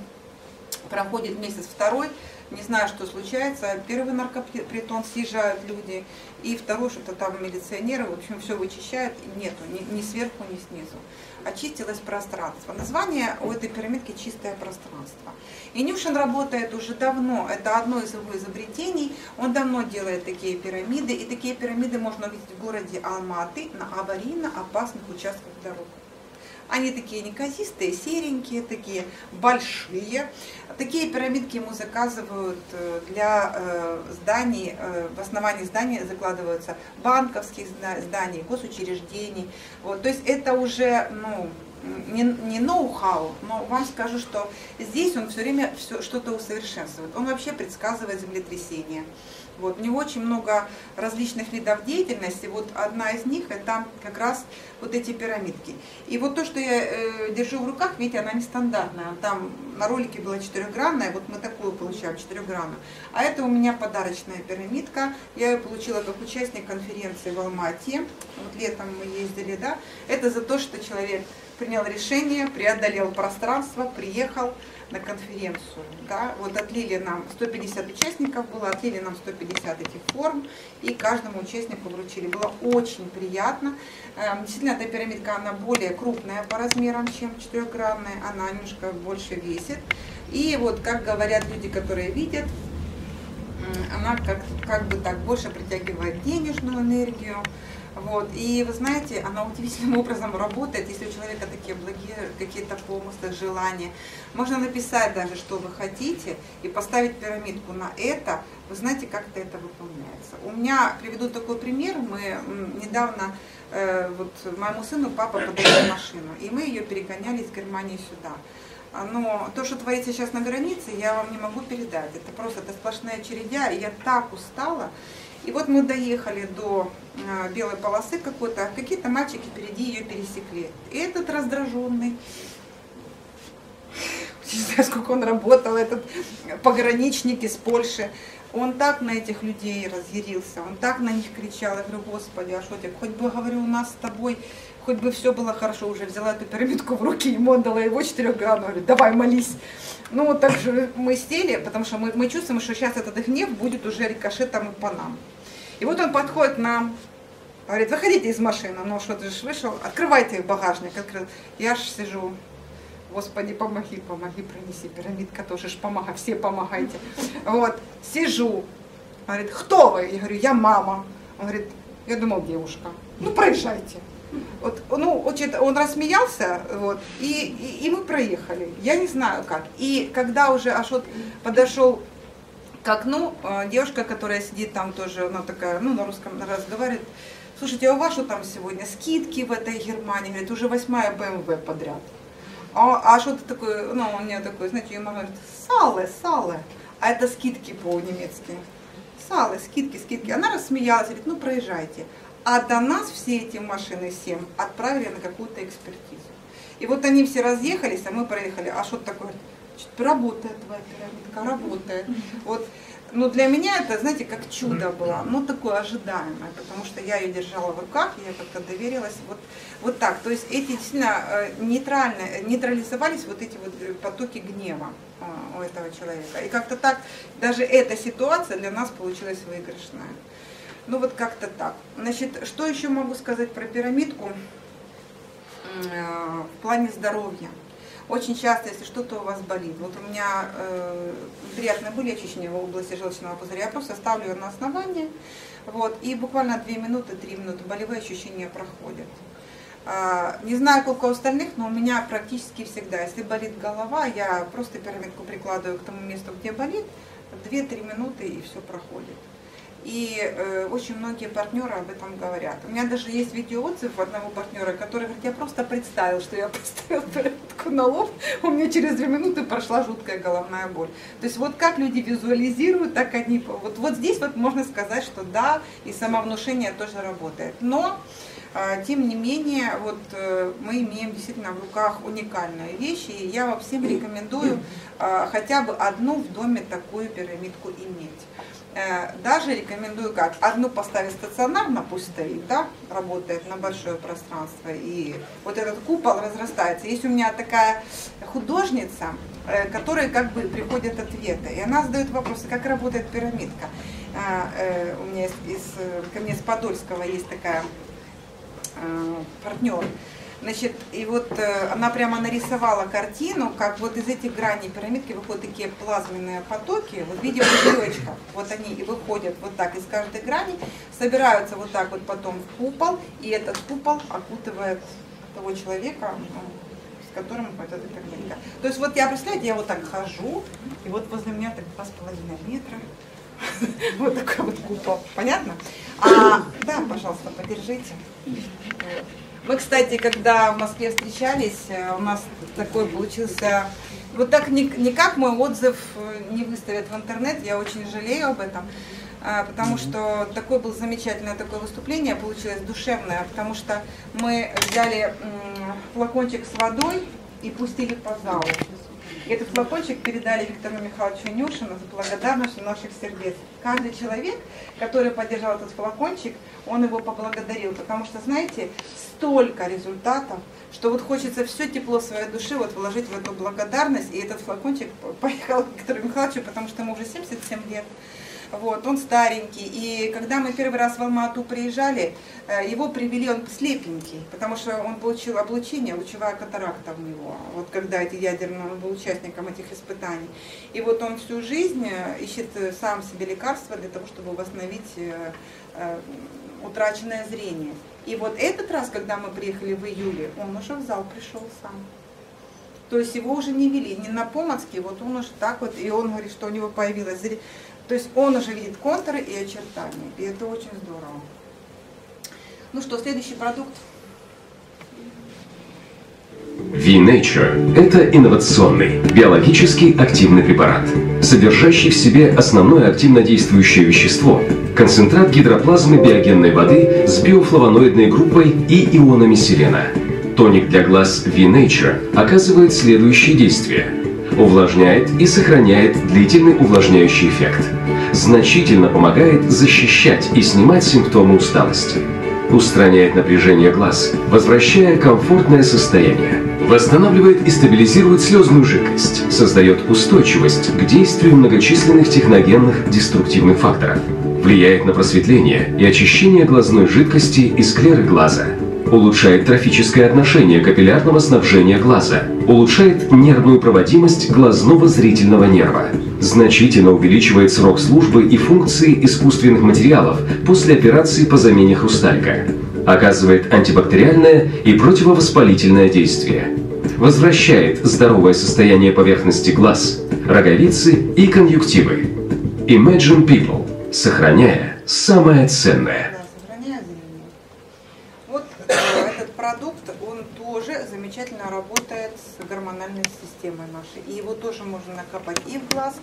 Проходит месяц второй, не знаю, что случается. Первый наркопритон съезжают люди, и второй что-то там милиционеры, в общем, все вычищают. Нету, ни, ни сверху, ни снизу. Очистилось пространство. Название у этой пирамидки «Чистое пространство». Инюшин работает уже давно, это одно из его изобретений. Он давно делает такие пирамиды, и такие пирамиды можно увидеть в городе Алматы на аварийно опасных участках дорог. Они такие неказистые, серенькие, такие большие. Такие пирамидки ему заказывают для зданий, в основании зданий закладываются банковских зданий, госучреждений. Вот. То есть это уже ну, не, не ноу-хау, но вам скажу, что здесь он все время все, что-то усовершенствует. Он вообще предсказывает землетрясения. Вот. У него очень много различных видов деятельности, вот одна из них это как раз вот эти пирамидки. И вот то, что я э, держу в руках, видите, она нестандартная, там на ролике была четырехгранная, вот мы такую получаем, четырехгранную. А это у меня подарочная пирамидка, я ее получила как участник конференции в Алмате, вот летом мы ездили, да, это за то, что человек принял решение, преодолел пространство, приехал на конференцию, да, вот отлили нам сто пятьдесят участников было, отлили нам сто пятьдесят этих форм, и каждому участнику вручили, было очень приятно. Действительно, эта пирамидка, она более крупная по размерам, чем четырехгранная, она немножко больше весит, и вот, как говорят люди, которые видят, она как, как бы так больше притягивает денежную энергию. Вот. И вы знаете, она удивительным образом работает, если у человека такие благие какие-то помыслы, желания. Можно написать даже, что вы хотите, и поставить пирамидку на это. Вы знаете, как-то это выполняется. У меня, приведу такой пример, мы недавно, э, вот моему сыну папа подарил машину, и мы ее перегоняли из Германии сюда. Но то, что творится сейчас на границе, я вам не могу передать. Это просто это сплошная череда, и я так устала. И вот мы доехали до белой полосы какой-то, а какие-то мальчики впереди ее пересекли. И этот раздраженный, не знаю, сколько он работал, этот пограничник из Польши, он так на этих людей разъярился, он так на них кричал. Я говорю, господи, а что тебе, хоть бы, говорю, у нас с тобой, хоть бы все было хорошо. Уже взяла эту пирамидку в руки, ему отдала его четырехгранную, говорю, давай молись. Ну, вот так же мы сели, потому что мы, мы чувствуем, что сейчас этот гнев будет уже рикошетом и по нам. И вот он подходит к нам, говорит, выходите из машины. Ну, что ты же вышел, открывайте багажник. Открыл. Я ж сижу, господи, помоги, помоги, пронеси, пирамидка тоже ж помогай, все помогайте. Вот, сижу. Он говорит, кто вы? Я говорю, я мама. Он говорит, я думал, девушка. Ну, проезжайте. Вот, ну, он рассмеялся, вот, и, и, и мы проехали, я не знаю как. И когда уже Ашот подошел к окну, девушка, которая сидит там тоже, она такая, ну, на русском разговаривает, слушайте, а у вас что там сегодня, скидки в этой Германии, говорит, уже восьмая бэ эм вэ подряд. А Ашот такой, ну, у меня такой, знаете, ему говорит, сале, сале, а это скидки по-немецки, сале, скидки, скидки. Она рассмеялась, говорит, ну, проезжайте. А до нас все эти машины семь отправили на какую-то экспертизу. И вот они все разъехались, а мы проехали. А что такое? Работает твоя пирамидка, работает. Вот. Но для меня это, знаете, как чудо было, но такое ожидаемое, потому что я ее держала в руках, я как-то доверилась. Вот, вот так, то есть эти действительно нейтрально, нейтрализовались вот эти вот потоки гнева у этого человека. И как-то так, даже эта ситуация для нас получилась выигрышная. Ну вот как-то так. Значит, что еще могу сказать про пирамидку в плане здоровья? Очень часто, если что-то у вас болит, вот у меня э, приятные были очищения в области желчного пузыря, я просто ставлю ее на основание, вот, и буквально две минуты, три минуты болевые ощущения проходят. Э, не знаю, сколько у остальных, но у меня практически всегда, если болит голова, я просто пирамидку прикладываю к тому месту, где болит, две-три минуты и все проходит. И э, очень многие партнеры об этом говорят. У меня даже есть видеоотзыв одного партнера, который говорит, я просто представил, что я поставил пирамидку на лоб, у меня через две минуты прошла жуткая головная боль. То есть вот как люди визуализируют, так они... Вот, вот здесь вот можно сказать, что да, и самовнушение тоже работает. Но, э, тем не менее, вот э, мы имеем действительно в руках уникальные вещи, и я вам всем рекомендую э, хотя бы одну в доме такую пирамидку иметь. Даже рекомендую как? Одну поставить стационарно, пусть стоит, да, работает на большое пространство, и вот этот купол разрастается. Есть у меня такая художница, которой как бы приходят ответы, и она задает вопросы, как работает пирамидка. У меня из, из, ко мне с Подольского есть такая партнер. Значит, и вот э, она прямо нарисовала картину, как вот из этих граней пирамидки выходят такие плазменные потоки, вот в виде бутылочков, вот они и выходят вот так из каждой грани, собираются вот так вот потом в купол, и этот купол окутывает того человека, с которым вот эта пирамидка. То есть вот я, представляете, я вот так хожу, и вот возле меня так два с половиной метра, вот такой вот купол, понятно? А, да, пожалуйста, подержите. Мы, кстати, когда в Москве встречались, у нас такой получился... Вот так никак мой отзыв не выставят в интернет, я очень жалею об этом, потому что такое было замечательное такое выступление, получилось душевное, потому что мы взяли флакончик с водой и пустили по залу. Этот флакончик передали Виктору Михайловичу Инюшину за благодарностью наших сердец. Каждый человек, который поддержал этот флакончик, он его поблагодарил, потому что, знаете, столько результатов, что вот хочется все тепло своей души вот вложить в эту благодарность. И этот флакончик поехал к Виктору Михайловичу, потому что ему уже семьдесят семь лет. Вот, он старенький, и когда мы первый раз в Алма-Ату приезжали, его привели, он слепенький, потому что он получил облучение, лучевая катаракта у него, вот когда эти ядерные, он был участником этих испытаний. И вот он всю жизнь ищет сам себе лекарства для того, чтобы восстановить утраченное зрение. И вот этот раз, когда мы приехали в июле, он уже в зал пришел сам. То есть его уже не вели, не на Помоцке, вот он уже так вот, и он говорит, что у него появилось зрение. То есть он уже видит контуры и очертания, и это очень здорово. Ну что, следующий продукт. ви нэйчер – это инновационный, биологически активный препарат, содержащий в себе основное активно действующее вещество – концентрат гидроплазмы биогенной воды с биофлавоноидной группой и ионами селена. Тоник для глаз ви нэйчер оказывает следующие действия. Увлажняет и сохраняет длительный увлажняющий эффект. Значительно помогает защищать и снимать симптомы усталости. Устраняет напряжение глаз, возвращая комфортное состояние. Восстанавливает и стабилизирует слезную жидкость. Создает устойчивость к действию многочисленных техногенных деструктивных факторов. Влияет на просветление и очищение глазной жидкости и склеры глаза. Улучшает трофическое отношение капиллярного снабжения глаза. Улучшает нервную проводимость глазного зрительного нерва. Значительно увеличивает срок службы и функции искусственных материалов после операции по замене хрусталика. Оказывает антибактериальное и противовоспалительное действие. Возвращает здоровое состояние поверхности глаз, роговицы и конъюнктивы. Imagine People. Сохраняя самое ценное. Замечательно работает с гормональной системой нашей. И его тоже можно накапать и в глазки,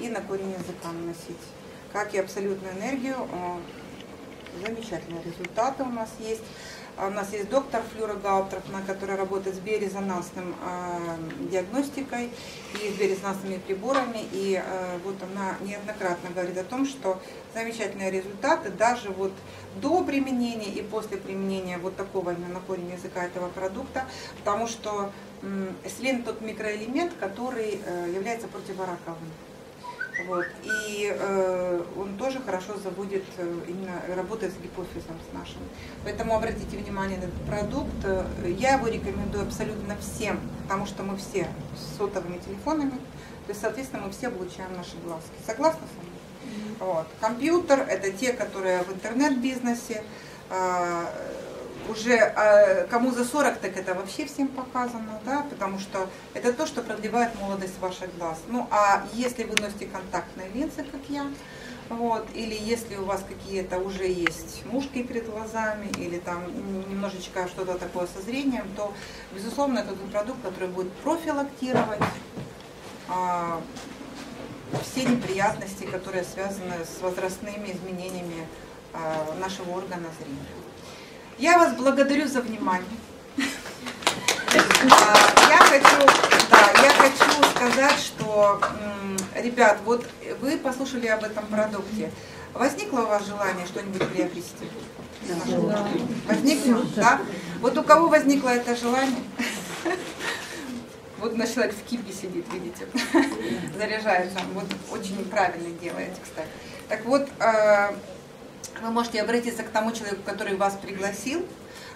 и на корень языка наносить. Как и абсолютную энергию, замечательные результаты у нас есть. У нас есть доктор Флюра Гаутрофна, которая работает с биорезонансным диагностикой и с биорезонансными приборами. И вот она неоднократно говорит о том, что замечательные результаты даже вот до применения и после применения вот такого именно корень языка этого продукта, потому что селен тот микроэлемент, который является противораковым. Вот. И э, он тоже хорошо заводит, именно работает с гипофизом с нашим. Поэтому обратите внимание на этот продукт. Я его рекомендую абсолютно всем, потому что мы все с сотовыми телефонами, то есть, соответственно, мы все облучаем наши глазки. Согласны со мной? Mm-hmm. Вот. Компьютер – это те, которые в интернет-бизнесе. Э, уже э, кому за сорок, так это вообще всем показано, да, потому что это то, что продлевает молодость ваших глаз. Ну, а если вы носите контактные линзы, как я, вот, или если у вас какие-то уже есть мушки перед глазами, или там немножечко что-то такое со зрением, то, безусловно, это тот продукт, который будет профилактировать э, все неприятности, которые связаны с возрастными изменениями э, нашего органа зрения. Я вас благодарю за внимание. Я хочу, да, я хочу сказать, что, ребят, вот вы послушали об этом продукте. Возникло у вас желание что-нибудь приобрести? Да. Возникло, да? Вот у кого возникло это желание? Вот наш человек в кипе сидит, видите, заряжается. Вот очень правильно делаете, кстати. Так вот, вы можете обратиться к тому человеку, который вас пригласил,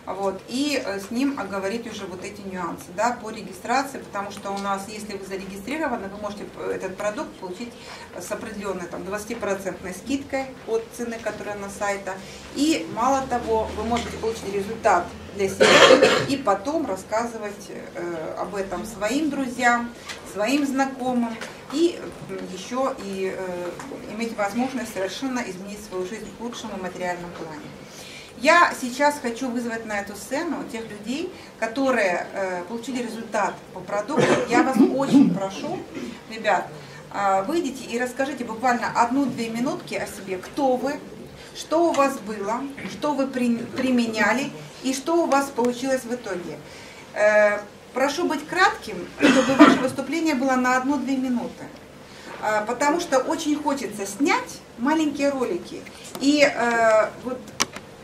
вот, и с ним оговорить уже вот эти нюансы, да, по регистрации, потому что у нас, если вы зарегистрированы, вы можете этот продукт получить с определенной там двадцатипроцентной скидкой от цены, которая на сайте. И мало того, вы можете получить результат для себя и потом рассказывать э, об этом своим друзьям, своим знакомым и еще и э, иметь возможность совершенно изменить свою жизнь к лучшему материальном плане. Я сейчас хочу вызвать на эту сцену тех людей, которые э, получили результат по продукту. Я вас очень прошу, ребят, э, выйдите и расскажите буквально одну-две минутки о себе, кто вы, что у вас было, что вы при, применяли и что у вас получилось в итоге. Э, прошу быть кратким, чтобы ваше выступление было на одну-две минуты, э, потому что очень хочется снять маленькие ролики и э, вот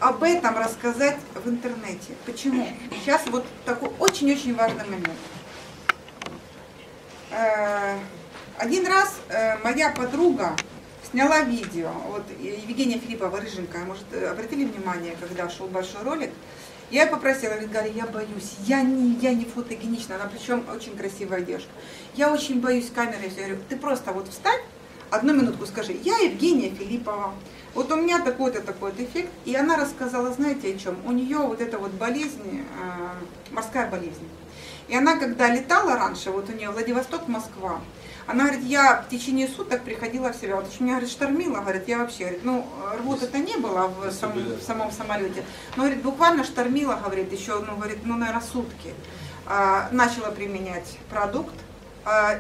об этом рассказать в интернете. Почему? Сейчас вот такой очень-очень важный момент. Один раз моя подруга сняла видео, вот Евгения Филиппова, рыженькая, может, обратили внимание, когда шел большой ролик, я ее попросила, говорит, Галя, я боюсь, я не, я не фотогенична, она причем очень красивая девушка, я очень боюсь камеры, я говорю, ты просто вот встань, одну минутку скажи, я Евгения Филиппова, вот у меня такой-то, такой-то эффект, и она рассказала, знаете, о чем? У нее вот эта вот болезнь, э, морская болезнь. И она, когда летала раньше, вот у нее Владивосток, Москва, она говорит, я в течение суток приходила в себя, потому что меня, говорит, штормило, говорит, я вообще, говорит, ну, рвоты-то не было в, сам, в самом самолете, но, говорит, буквально штормило, говорит, еще, ну, говорит, ну, наверное, сутки. Э, начала применять продукт.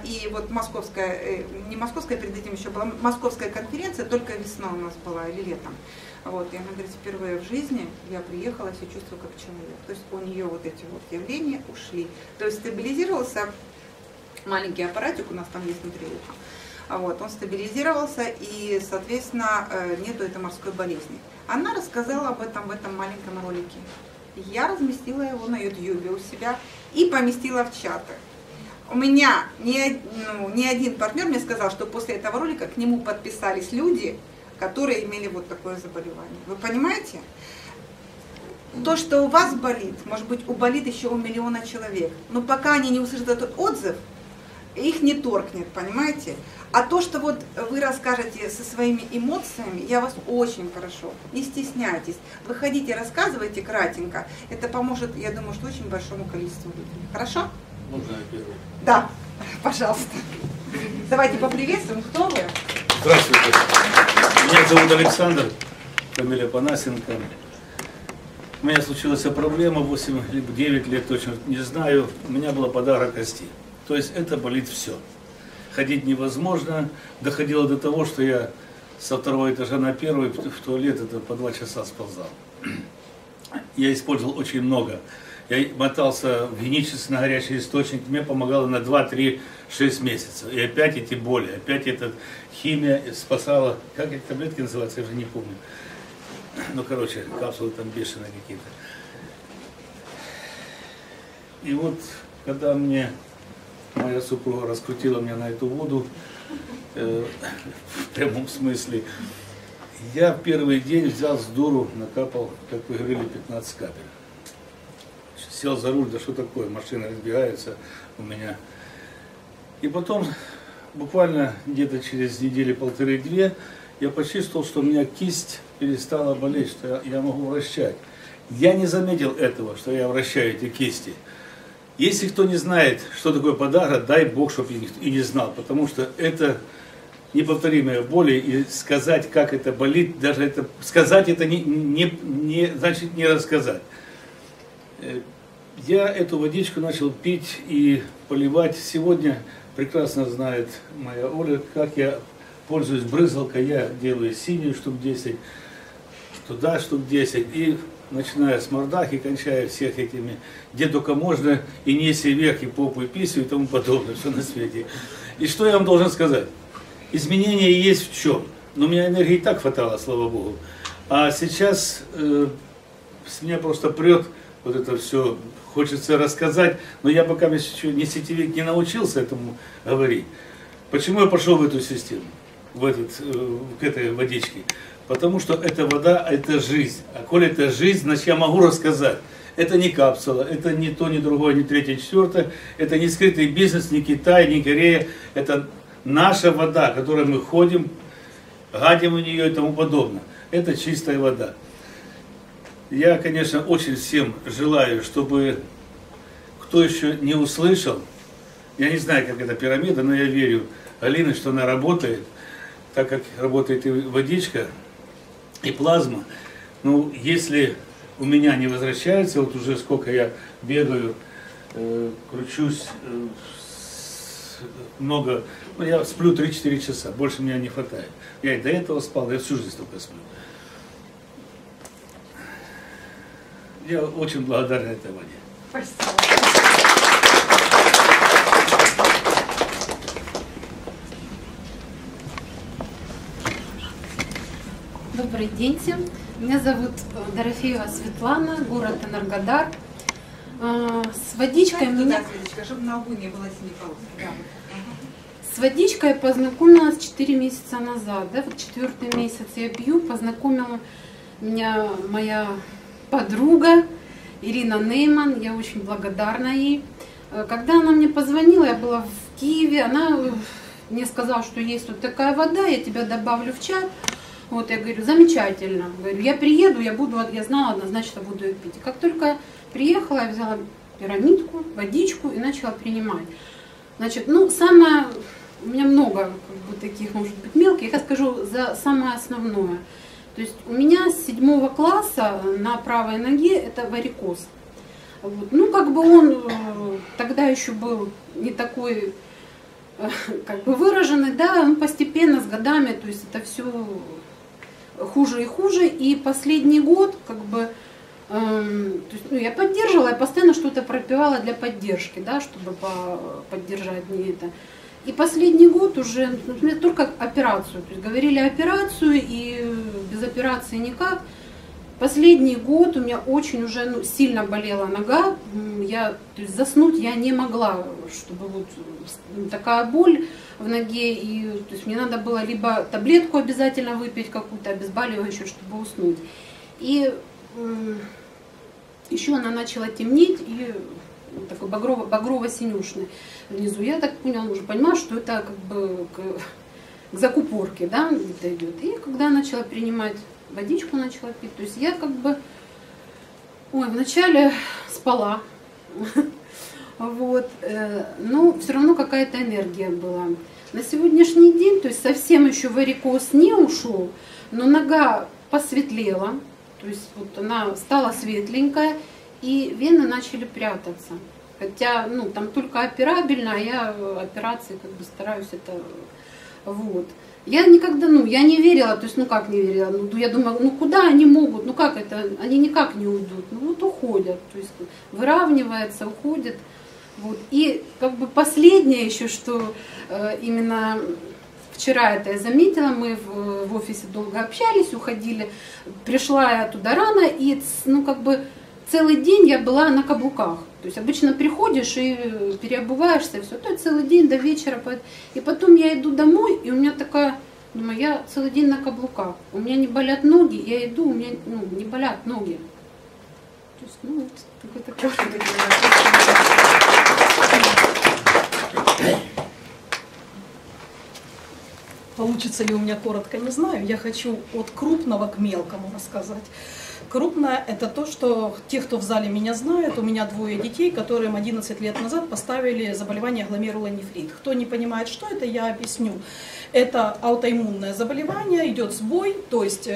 И вот московская, не московская, перед этим еще была московская конференция, только весна у нас была или летом. Вот, и она говорит, впервые в жизни я приехала, себя чувствую как человек. То есть у нее вот эти вот явления ушли. То есть стабилизировался маленький аппаратик, у нас там есть внутри уха. Вот, он стабилизировался и, соответственно, нету этой морской болезни. Она рассказала об этом в этом маленьком ролике. Я разместила его на ютубе у себя и поместила в чаты. У меня ни, ну, ни один партнер мне сказал, что после этого ролика к нему подписались люди, которые имели вот такое заболевание. Вы понимаете? То, что у вас болит, может быть, у болит еще у миллиона человек. Но пока они не услышат этот отзыв, их не торкнет, понимаете? А то, что вот вы расскажете со своими эмоциями, я вас очень прошу, не стесняйтесь. Выходите, рассказывайте кратенько. Это поможет, я думаю, что очень большому количеству людей. Хорошо? Можно я первый? Да, пожалуйста. Давайте поприветствуем. Кто вы? Здравствуйте. Меня зовут Александр, фамилия Панасенко. У меня случилась проблема восемь или девять лет, точно не знаю. У меня была подагра костей. То есть это болит все. Ходить невозможно. Доходило до того, что я со второго этажа на первый в туалет это по два часа сползал. я использовал очень много. Я мотался в генически на горячий источник, мне помогало на два-три-шесть месяцев. И опять эти боли, опять эта химия спасала. Как эти таблетки называются, я уже не помню. Ну, короче, капсулы там бешеные какие-то. И вот, когда мне моя супруга раскрутила меня на эту воду, э, в прямом смысле, я первый день взял с дуру, накапал, как вы говорили, пятнадцать капель. Сел за руль, да что такое, машина разбегается у меня. И потом, буквально где-то через недели полторы-две, я почувствовал, что у меня кисть перестала болеть, что я, я могу вращать. Я не заметил этого, что я вращаю эти кисти. Если кто не знает, что такое подарок, дай Бог, чтобы и не знал, потому что это неповторимая боль, и сказать, как это болит, даже это сказать это не, не, не значит не рассказать. Я эту водичку начал пить и поливать. Сегодня прекрасно знает моя Оля, как я пользуюсь брызгалкой. Я делаю синюю штук десять, туда штук десять, и начиная с мордахи, кончая всех этими, где только можно, и неси вверх, и попу, и писю, и тому подобное, все на свете. И что я вам должен сказать? Изменения есть в чем. Но у меня энергии и так хватало, слава Богу. А сейчас э, с меня просто прет. Вот это все хочется рассказать, но я пока еще не сетевик, не научился этому говорить. Почему я пошел в эту систему, в этот, к этой водичке? Потому что эта вода, это жизнь. А коли это жизнь, значит я могу рассказать. Это не капсула, это не то, не другое, не третье, не четвертое. Это не скрытый бизнес, не Китай, не Корея. Это наша вода, которой мы ходим, гадим в нее и тому подобное. Это чистая вода. Я, конечно, очень всем желаю, чтобы кто еще не услышал, я не знаю, как эта пирамида, но я верю Алине, что она работает, так как работает и водичка, и плазма. Ну, если у меня не возвращается, вот уже сколько я бегаю, э, кручусь, э, с, много, ну, я сплю три-четыре часа, больше меня не хватает. Я и до этого спал, я всю жизнь только сплю. Я очень благодарна этой воде. Спасибо. Добрый день всем. Меня зовут Дорофеева Светлана, город Энергодар. С водичкой меня... С водичкой я познакомилась четыре месяца назад. Да? Вот четвертый месяц я пью. Познакомила меня моя подруга Ирина Нейман, я очень благодарна ей. Когда она мне позвонила, я была в Киеве, она мне сказала, что есть вот такая вода, я тебя добавлю в чат. Вот, я говорю, замечательно. Говорю, я приеду, я буду, я знала однозначно, буду ее пить. И как только я приехала, я взяла пирамидку, водичку и начала принимать. Значит, ну, самое, у меня много как бы таких, может быть, мелких, я скажу за самое основное. То есть у меня с седьмого класса на правой ноге это варикоз. Вот. Ну, как бы он тогда еще был не такой, как бы выраженный, да, он постепенно с годами, то есть это все хуже и хуже. И последний год, как бы, эм, то есть, ну, я поддерживала, я постоянно что-то пропивала для поддержки, да, чтобы по поддержать мне это. И последний год уже, ну, только операцию, то есть говорили операцию, и без операции никак. Последний год у меня очень уже, ну, сильно болела нога, я, то есть заснуть я не могла, чтобы вот такая боль в ноге, и, то есть мне надо было либо таблетку обязательно выпить какую-то обезболивающую, чтобы уснуть. И э, еще она начала темнеть, и... такой багрово-синюшный внизу. Я так поняла, уже понимала, что это как бы к, к закупорке, да, это идет. И когда я начала принимать водичку, начала пить, то есть я как бы, ой, вначале спала, вот, но все равно какая-то энергия была. На сегодняшний день, то есть совсем еще варикоз не ушел, но нога посветлела, то есть вот она стала светленькая, и вены начали прятаться. Хотя, ну, там только операбельно, а я операции как бы стараюсь это Вот. Я никогда, ну, я не верила, то есть, ну как не верила, ну, я думала, ну куда они могут, ну как это, они никак не уйдут, ну вот уходят, то есть выравнивается, уходит. Вот. И как бы последнее еще, что э, именно вчера это я заметила, мы в, в офисе долго общались, уходили, пришла я туда рано, и ну как бы целый день я была на каблуках. То есть обычно приходишь и переобуваешься, и все, то целый день до вечера. И потом я иду домой, и у меня такая, думаю, я целый день на каблуках. У меня не болят ноги, я иду, у меня ну, не болят ноги. То есть, ну, вот такой такой. Получится ли у меня коротко, не знаю. Я хочу от крупного к мелкому рассказать. Крупное – это то, что те, кто в зале меня знают, у меня двое детей, которым одиннадцать лет назад поставили заболевание гломерулонефрит. Кто не понимает, что это, я объясню. Это аутоиммунное заболевание, идет сбой, то есть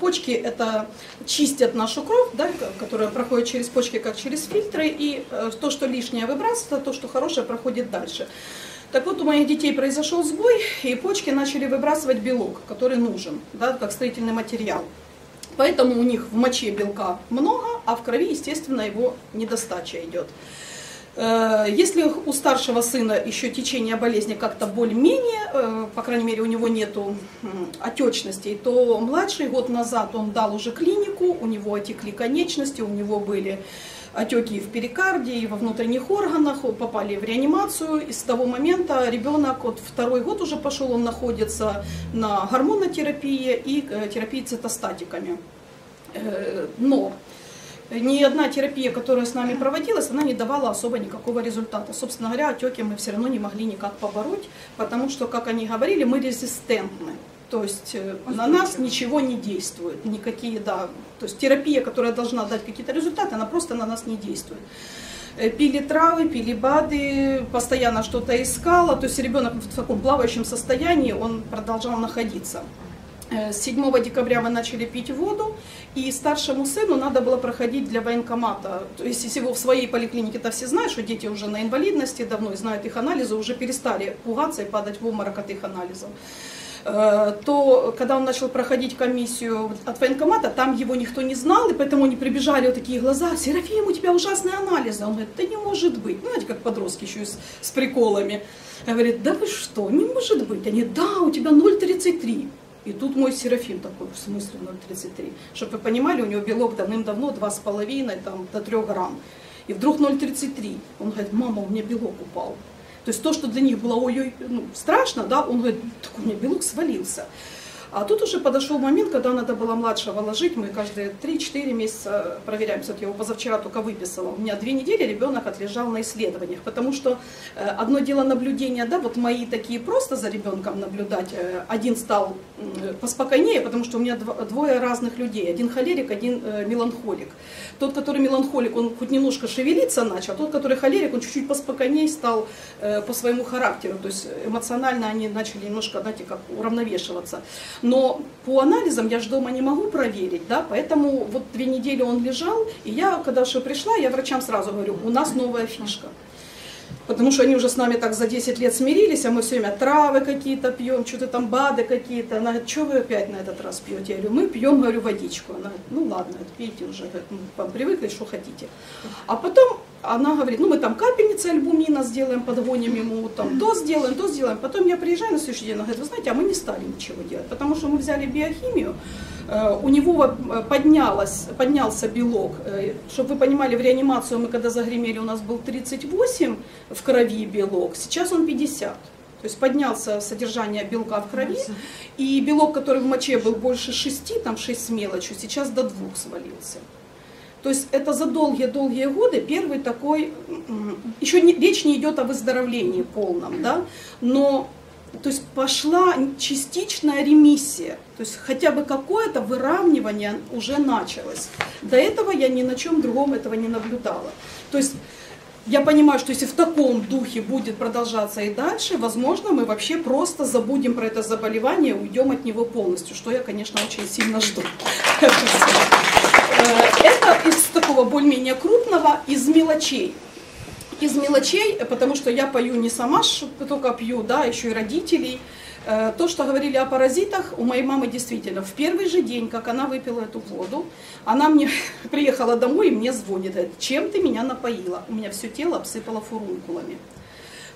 почки это чистят нашу кровь, да, которая проходит через почки, как через фильтры, и то, что лишнее выбрасывается, то, что хорошее, проходит дальше. Так вот, у моих детей произошел сбой, и почки начали выбрасывать белок, который нужен, да, как строительный материал. Поэтому у них в моче белка много, а в крови, естественно, его недостача идет. Если у старшего сына еще течение болезни как-то более-менее, по крайней мере, у него нету отечностей, то младший год назад он дал уже клинику, у него отекли конечности, у него были отеки в перикарде, и во внутренних органах, попали в реанимацию. И с того момента ребенок, вот второй год уже пошел, он находится на гормонотерапии и терапии цитостатиками. Но ни одна терапия, которая с нами проводилась, она не давала особо никакого результата. Собственно говоря, отеки мы все равно не могли никак побороть, потому что, как они говорили, мы резистентны. То есть на нас ничего не действует, никакие, да, то есть терапия, которая должна дать какие-то результаты, она просто на нас не действует. Пили травы, пили БАДы, постоянно что-то искала, то есть ребенок в таком плавающем состоянии, он продолжал находиться. седьмого декабря мы начали пить воду, и старшему сыну надо было проходить для военкомата. То есть, если его в своей поликлинике-то все знают, что дети уже на инвалидности, давно знают их анализы, уже перестали пугаться и падать в обморок от их анализов. То когда он начал проходить комиссию от военкомата, там его никто не знал, и поэтому они прибежали вот такие глаза: «Серафим, у тебя ужасные анализы». Он говорит: «Да не может быть». Ну, знаете, как подростки еще с, с приколами. Говорит: «Да вы что, не может быть». Они: «Да, у тебя ноль тридцать три». И тут мой Серафим такой: в смысле ноль тридцать три? Чтобы вы понимали, у него белок давным-давно два с половиной, там, до трёх грамм. И вдруг ноль тридцать три. Он говорит: «Мама, у меня белок упал». То есть то, что для них было ой-ой, ну, страшно, да, он говорит: так у меня белок свалился. А тут уже подошел момент, когда надо было младшего ложить. Мы каждые три-четыре месяца проверяемся. Вот я его позавчера только выписала. У меня две недели ребенок отлежал на исследованиях. Потому что одно дело наблюдения, да, вот мои такие просто за ребенком наблюдать. Один стал поспокойнее, потому что у меня двое разных людей. Один холерик, один меланхолик. Тот, который меланхолик, он хоть немножко шевелиться начал. А тот, который холерик, он чуть-чуть поспокойнее стал по своему характеру. То есть эмоционально они начали немножко, знаете, как уравновешиваться. Но по анализам я же дома не могу проверить, да, поэтому вот две недели он лежал, и я, когда же пришла, я врачам сразу говорю: у нас новая фишка. Потому что они уже с нами так за десять лет смирились, а мы все время травы какие-то пьем, что-то там БАДы какие-то. Она говорит: что вы опять на этот раз пьете? Я говорю: мы пьем, говорю, водичку. Она говорит: ну ладно, пейте уже, говорит, привыкли, что хотите. А потом она говорит: ну мы там капельницы альбумина сделаем, подгоним ему, там то сделаем, то сделаем. Потом я приезжаю на следующий день, она говорит: вы знаете, а мы не стали ничего делать, потому что мы взяли биохимию, у него поднялось, поднялся белок. Чтобы вы понимали, в реанимацию мы когда загремели, у нас был тридцать восемь в крови белок, сейчас он пятьдесят. То есть поднялся содержание белка в крови, и белок, который в моче был больше шести, там шесть с мелочью, сейчас до двух свалился. То есть это за долгие-долгие годы первый такой, еще не, речь не идет о выздоровлении полном, да, но то есть пошла частичная ремиссия, то есть хотя бы какое-то выравнивание уже началось. До этого я ни на чем другом этого не наблюдала. То есть я понимаю, что если в таком духе будет продолжаться и дальше, возможно, мы вообще просто забудем про это заболевание, уйдем от него полностью, что я, конечно, очень сильно жду. Это из такого более-менее крупного, из мелочей. из мелочей, потому что я пою не сама, только пью, да, еще и родителей. То, что говорили о паразитах, у моей мамы действительно, в первый же день, как она выпила эту воду, она мне приехала домой и мне звонит, говорит, чем ты меня напоила? У меня все тело обсыпало фурункулами.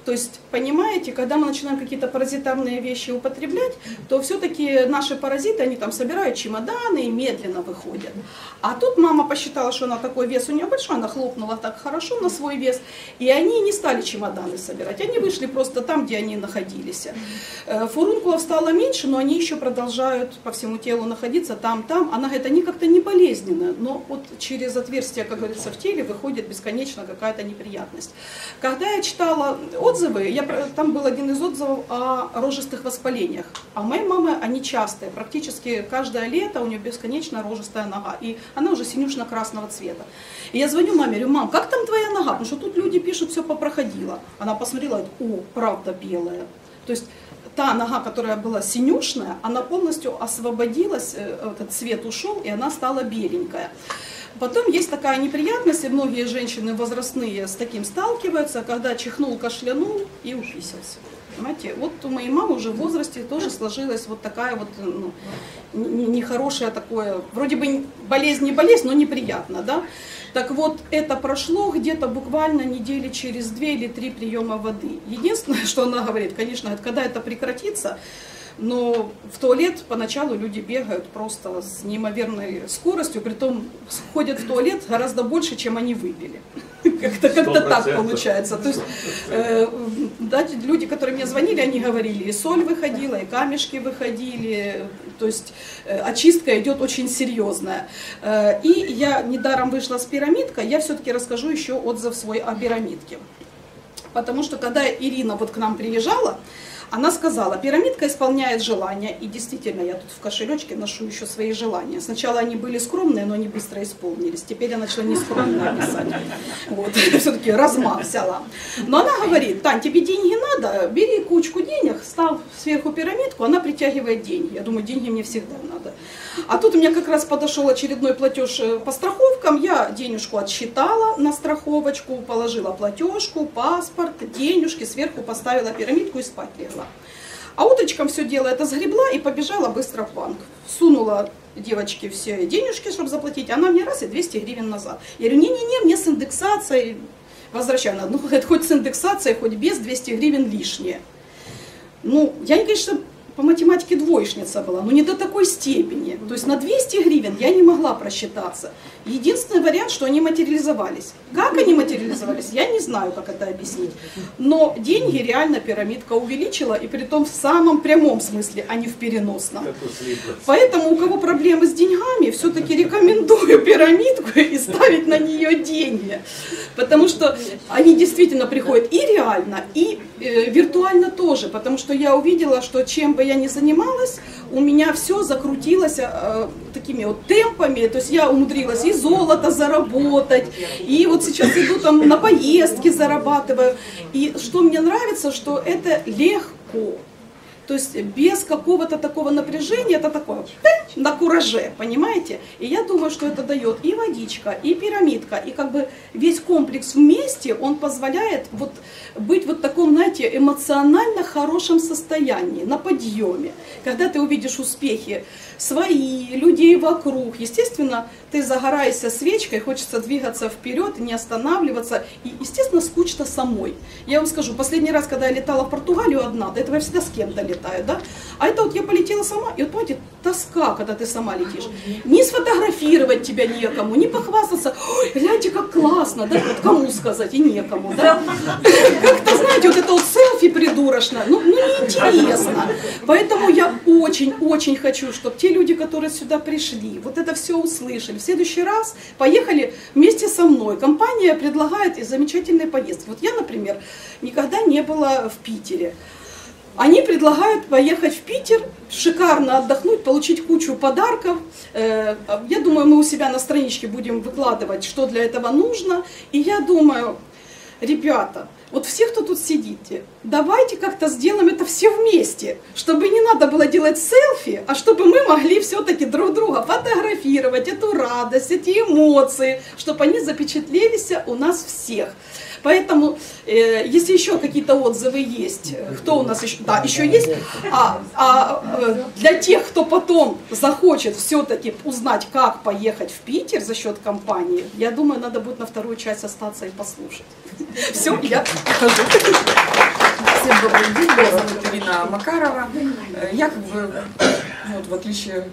То есть, понимаете, когда мы начинаем какие-то паразитарные вещи употреблять, то все-таки наши паразиты, они там собирают чемоданы и медленно выходят. А тут мама посчитала, что она такой вес у нее большой, она хлопнула так хорошо на свой вес, и они не стали чемоданы собирать, они вышли просто там, где они находились. Фурункулов стало меньше, но они еще продолжают по всему телу находиться там, там. Она говорит, они как-то не болезненны, но вот через отверстие, как говорится, в теле выходит бесконечно какая-то неприятность. Когда я читала... отзывы, я, там был один из отзывов о рожистых воспалениях. А у моей мамы они частые, практически каждое лето у нее бесконечно рожистая нога. И она уже синюшно-красного цвета. И я звоню маме, говорю, мам, как там твоя нога? Потому что тут люди пишут, все попроходило. Она посмотрела, говорит, о, правда белая. То есть та нога, которая была синюшная, она полностью освободилась, этот цвет ушел, и она стала беленькая. Потом есть такая неприятность, и многие женщины возрастные с таким сталкиваются, когда чихнул, кашлянул и уписался. Понимаете, вот у моей мамы уже в возрасте тоже сложилась вот такая вот, ну, нехорошая такое, вроде бы болезнь не болезнь, но неприятно, да. Так вот, это прошло где-то буквально недели через две или три приема воды. Единственное, что она говорит, конечно, когда это прекратится, но в туалет поначалу люди бегают просто с неимоверной скоростью, притом ходят в туалет гораздо больше, чем они выпили. Как-то как-то так получается. То есть, э, да, люди, которые мне звонили, они говорили, и соль выходила, и камешки выходили. То есть э, очистка идет очень серьезная. Э, и я недаром вышла с пирамидкой, я все-таки расскажу еще отзыв свой о пирамидке. Потому что когда Ирина вот к нам приезжала, она сказала, пирамидка исполняет желания, и действительно, я тут в кошелечке ношу еще свои желания. Сначала они были скромные, но они быстро исполнились. Теперь я начала не скромно писать. Вот, все-таки размах взяла. Но она говорит, Тань, тебе деньги надо, бери кучку денег, став сверху пирамидку, она притягивает деньги. Я думаю, деньги мне всегда надо. А тут у меня как раз подошел очередной платеж по страховкам, я денежку отсчитала на страховочку, положила платежку, паспорт, денежки, сверху поставила пирамидку и спать легла. А утречком все дело это сгребла и побежала быстро в банк. Сунула девочке все денежки, чтобы заплатить, она мне раз и двести гривен назад. Я говорю, не-не-не, мне с индексацией возвращаю. Ну, хоть с индексацией, хоть без, двести гривен лишнее. Ну, я, конечно, по математике двоечница была, но не до такой степени. То есть на двести гривен я не могла просчитаться. Единственный вариант, что они материализовались. Как они материализовались, я не знаю, как это объяснить. Но деньги реально пирамидка увеличила, и при том в самом прямом смысле, а не в переносном. Поэтому у кого проблемы с деньгами, все-таки рекомендую пирамидку и ставить на нее деньги. Потому что они действительно приходят и реально, и виртуально тоже. Потому что я увидела, что чем бы я не занималась, у меня все закрутилось э, такими вот темпами, то есть я умудрилась и золото заработать, и вот сейчас иду там на поездки зарабатываю, и что мне нравится, что это легко, то есть без какого-то такого напряжения, это такое на кураже, понимаете, и я думаю, что это дает и водичка, и пирамидка, и как бы весь комплекс вместе, он позволяет вот быть вот в таком, знаете, эмоционально хорошем состоянии, на подъеме, когда ты увидишь успехи свои, людей вокруг, естественно, ты загораешься свечкой, хочется двигаться вперед, не останавливаться, и, естественно, скучно самой. Я вам скажу, последний раз, когда я летала в Португалию одна, до этого я всегда с кем-то летаю, да, а это вот я полетела сама, и вот, понимаете, тоска, когда ты сама летишь, не сфотографировать тебя некому, не похвастаться, ой, гляньте, как классно, да, вот кому сказать, и некому, да, как-то, знаете, вот это вот селфи придурочно, ну, ну неинтересно, поэтому я очень-очень хочу, чтобы те люди, которые сюда пришли, вот это все услышали, в следующий раз поехали вместе со мной, компания предлагает замечательные поездки, вот я, например, никогда не была в Питере. Они предлагают поехать в Питер, шикарно отдохнуть, получить кучу подарков. Я думаю, мы у себя на страничке будем выкладывать, что для этого нужно. И я думаю, ребята, Вот все, кто тут сидите, давайте как-то сделаем это все вместе, чтобы не надо было делать селфи, а чтобы мы могли все-таки друг друга фотографировать, эту радость, эти эмоции, чтобы они запечатлелись у нас всех. Поэтому, э, если еще какие-то отзывы есть, кто у нас еще? Да, еще есть. А, а для тех, кто потом захочет все-таки узнать, как поехать в Питер за счет компании, я думаю, надо будет на вторую часть остаться и послушать. Все, я покажу. Всем добрый день, меня зовут Ирина Макарова. Я как бы, вот, в отличие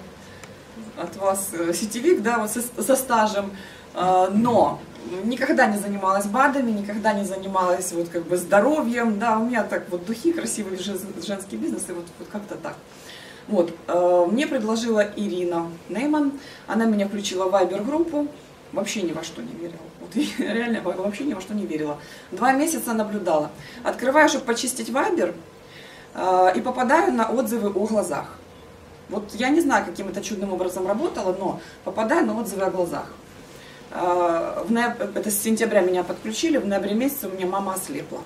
от вас, сетевик, да, вот со, со стажем, но никогда не занималась БАДами, никогда не занималась вот как бы здоровьем, да, у меня так вот духи, красивый женский бизнес, и вот, вот как-то так. Вот, мне предложила Ирина Нейман, она меня включила в вайбер-группу, вообще ни во что не верила, вот, реально вообще ни во что не верила. Два месяца наблюдала, открываю, чтобы почистить вайбер, и попадаю на отзывы о глазах. Вот я не знаю, каким это чудным образом работало, но попадаю на отзывы о глазах. В ноябре, это с сентября меня подключили, в ноябре месяце у меня мама ослепла.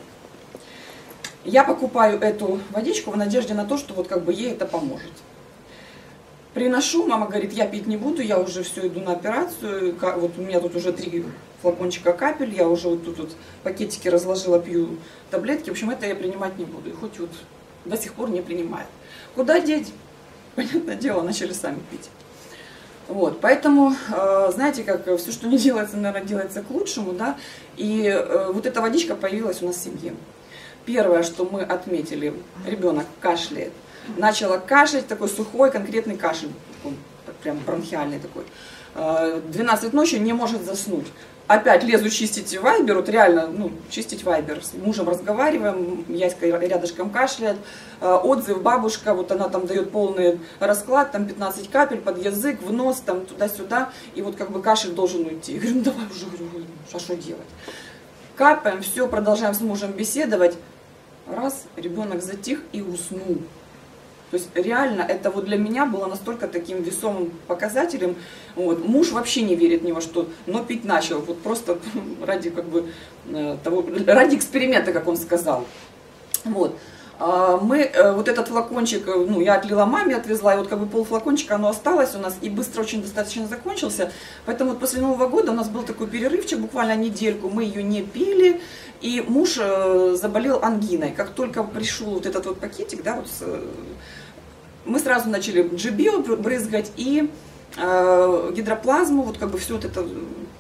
Я покупаю эту водичку в надежде на то, что вот как бы ей это поможет. Приношу, мама говорит, я пить не буду, я уже все иду на операцию, вот у меня тут уже три флакончика капель, я уже вот тут вот пакетики разложила, пью таблетки, в общем, это я принимать не буду, и хоть вот до сих пор не принимает. Куда деть? Понятное дело, начали сами пить. Вот, поэтому, знаете, как все, что не делается, наверное, делается к лучшему, да, и вот эта водичка появилась у нас в семье. Первое, что мы отметили, ребенок кашляет, начала кашлять, такой сухой, конкретный кашель, такой, прям бронхиальный такой, двенадцать ночи, не может заснуть. Опять лезу чистить вайбер, вот реально, ну, чистить вайбер, с мужем разговариваем, Яська рядышком кашляет, отзыв бабушка, вот она там дает полный расклад, там пятнадцать капель под язык, в нос, там туда-сюда, и вот как бы кашель должен уйти. Я говорю, ну давай уже, говорю, а что делать? Капаем, все, продолжаем с мужем беседовать, раз, ребенок затих и уснул. То есть реально это вот для меня было настолько таким весомым показателем. Вот. Муж вообще не верит ни во что, но пить начал. Вот просто ради, как бы, того, ради эксперимента, как он сказал. Вот. Мы вот этот флакончик, ну, я отлила маме, отвезла, и вот как бы пол флакончика оно осталось у нас, и быстро очень достаточно закончился. Поэтому вот после Нового года у нас был такой перерывчик, буквально недельку, мы ее не пили, и муж заболел ангиной. Как только пришел вот этот вот пакетик, да, вот с... мы сразу начали джи-био брызгать и э, гидроплазму, вот как бы все вот это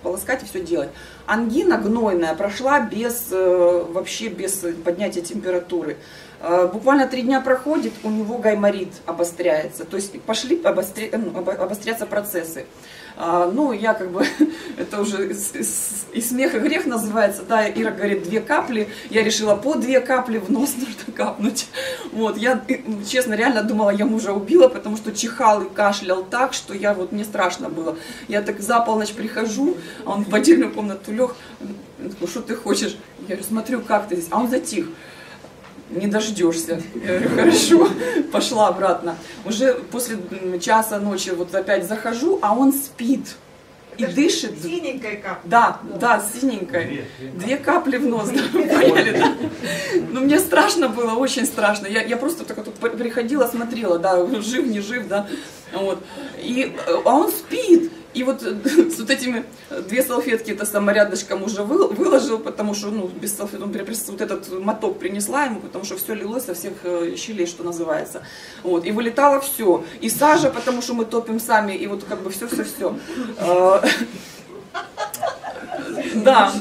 полоскать и все делать. Ангина гнойная прошла без, э, вообще без поднятия температуры. Э, буквально три дня проходит, у него гайморит обостряется, то есть пошли обостря... ну, обостряться процессы. Э, ну, я как бы, это уже и смех, и грех называется, да, Ира говорит, две капли, я решила по две капли в нос нужно капнуть. Вот, я, честно, реально думала, я мужа убила, потому что чихал и кашлял так, что я, вот, мне страшно было. Я так за полночь прихожу, а он в отдельную комнату лег, он такой, что ты хочешь? Я говорю, смотрю, как ты здесь, а он затих. Не дождешься. Я говорю, хорошо, пошла обратно. Уже после часа ночи вот опять захожу, а он спит. И это дышит. Синенькая капля. Да, да, да, синенькая. Две, две, две капли в нос. Поняли, да? Ну, мне страшно было, очень страшно. Я, я просто так вот приходила, смотрела, да, жив, не жив, да. Вот. И, а он спит. И вот с вот этими две салфетки это саморядышком уже выложил, потому что, ну, без салфеток, вот этот моток принесла ему, потому что все лилось со всех щелей, что называется. Вот. И вылетало все. И сажа, потому что мы топим сами, и вот как бы все-все-все. Да.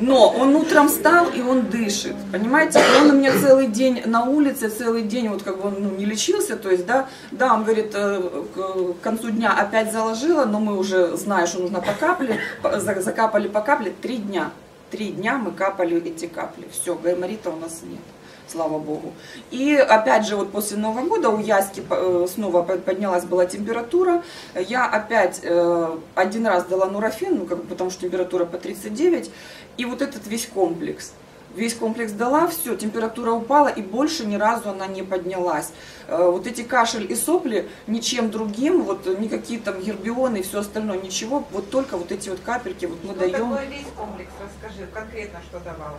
Но он утром встал, и он дышит. Понимаете, он у меня целый день на улице, целый день, вот как бы он, ну, не лечился, то есть, да, да, он говорит, к концу дня опять заложила, но мы уже знаем, что нужно по капле, закапали по капле, три дня. Три дня мы капали эти капли. Все, гайморита у нас нет. Слава Богу. И опять же, вот после Нового года у Яськи снова поднялась была температура. Я опять один раз дала нурофен, ну, как бы, потому что температура по тридцать девять. И вот этот весь комплекс. Весь комплекс дала, все, температура упала, и больше ни разу она не поднялась. Вот эти кашель и сопли ничем другим, вот никакие там гербионы и все остальное, ничего, вот только вот эти вот капельки вот мы что даем. Такой весь комплекс, расскажи, конкретно что давала?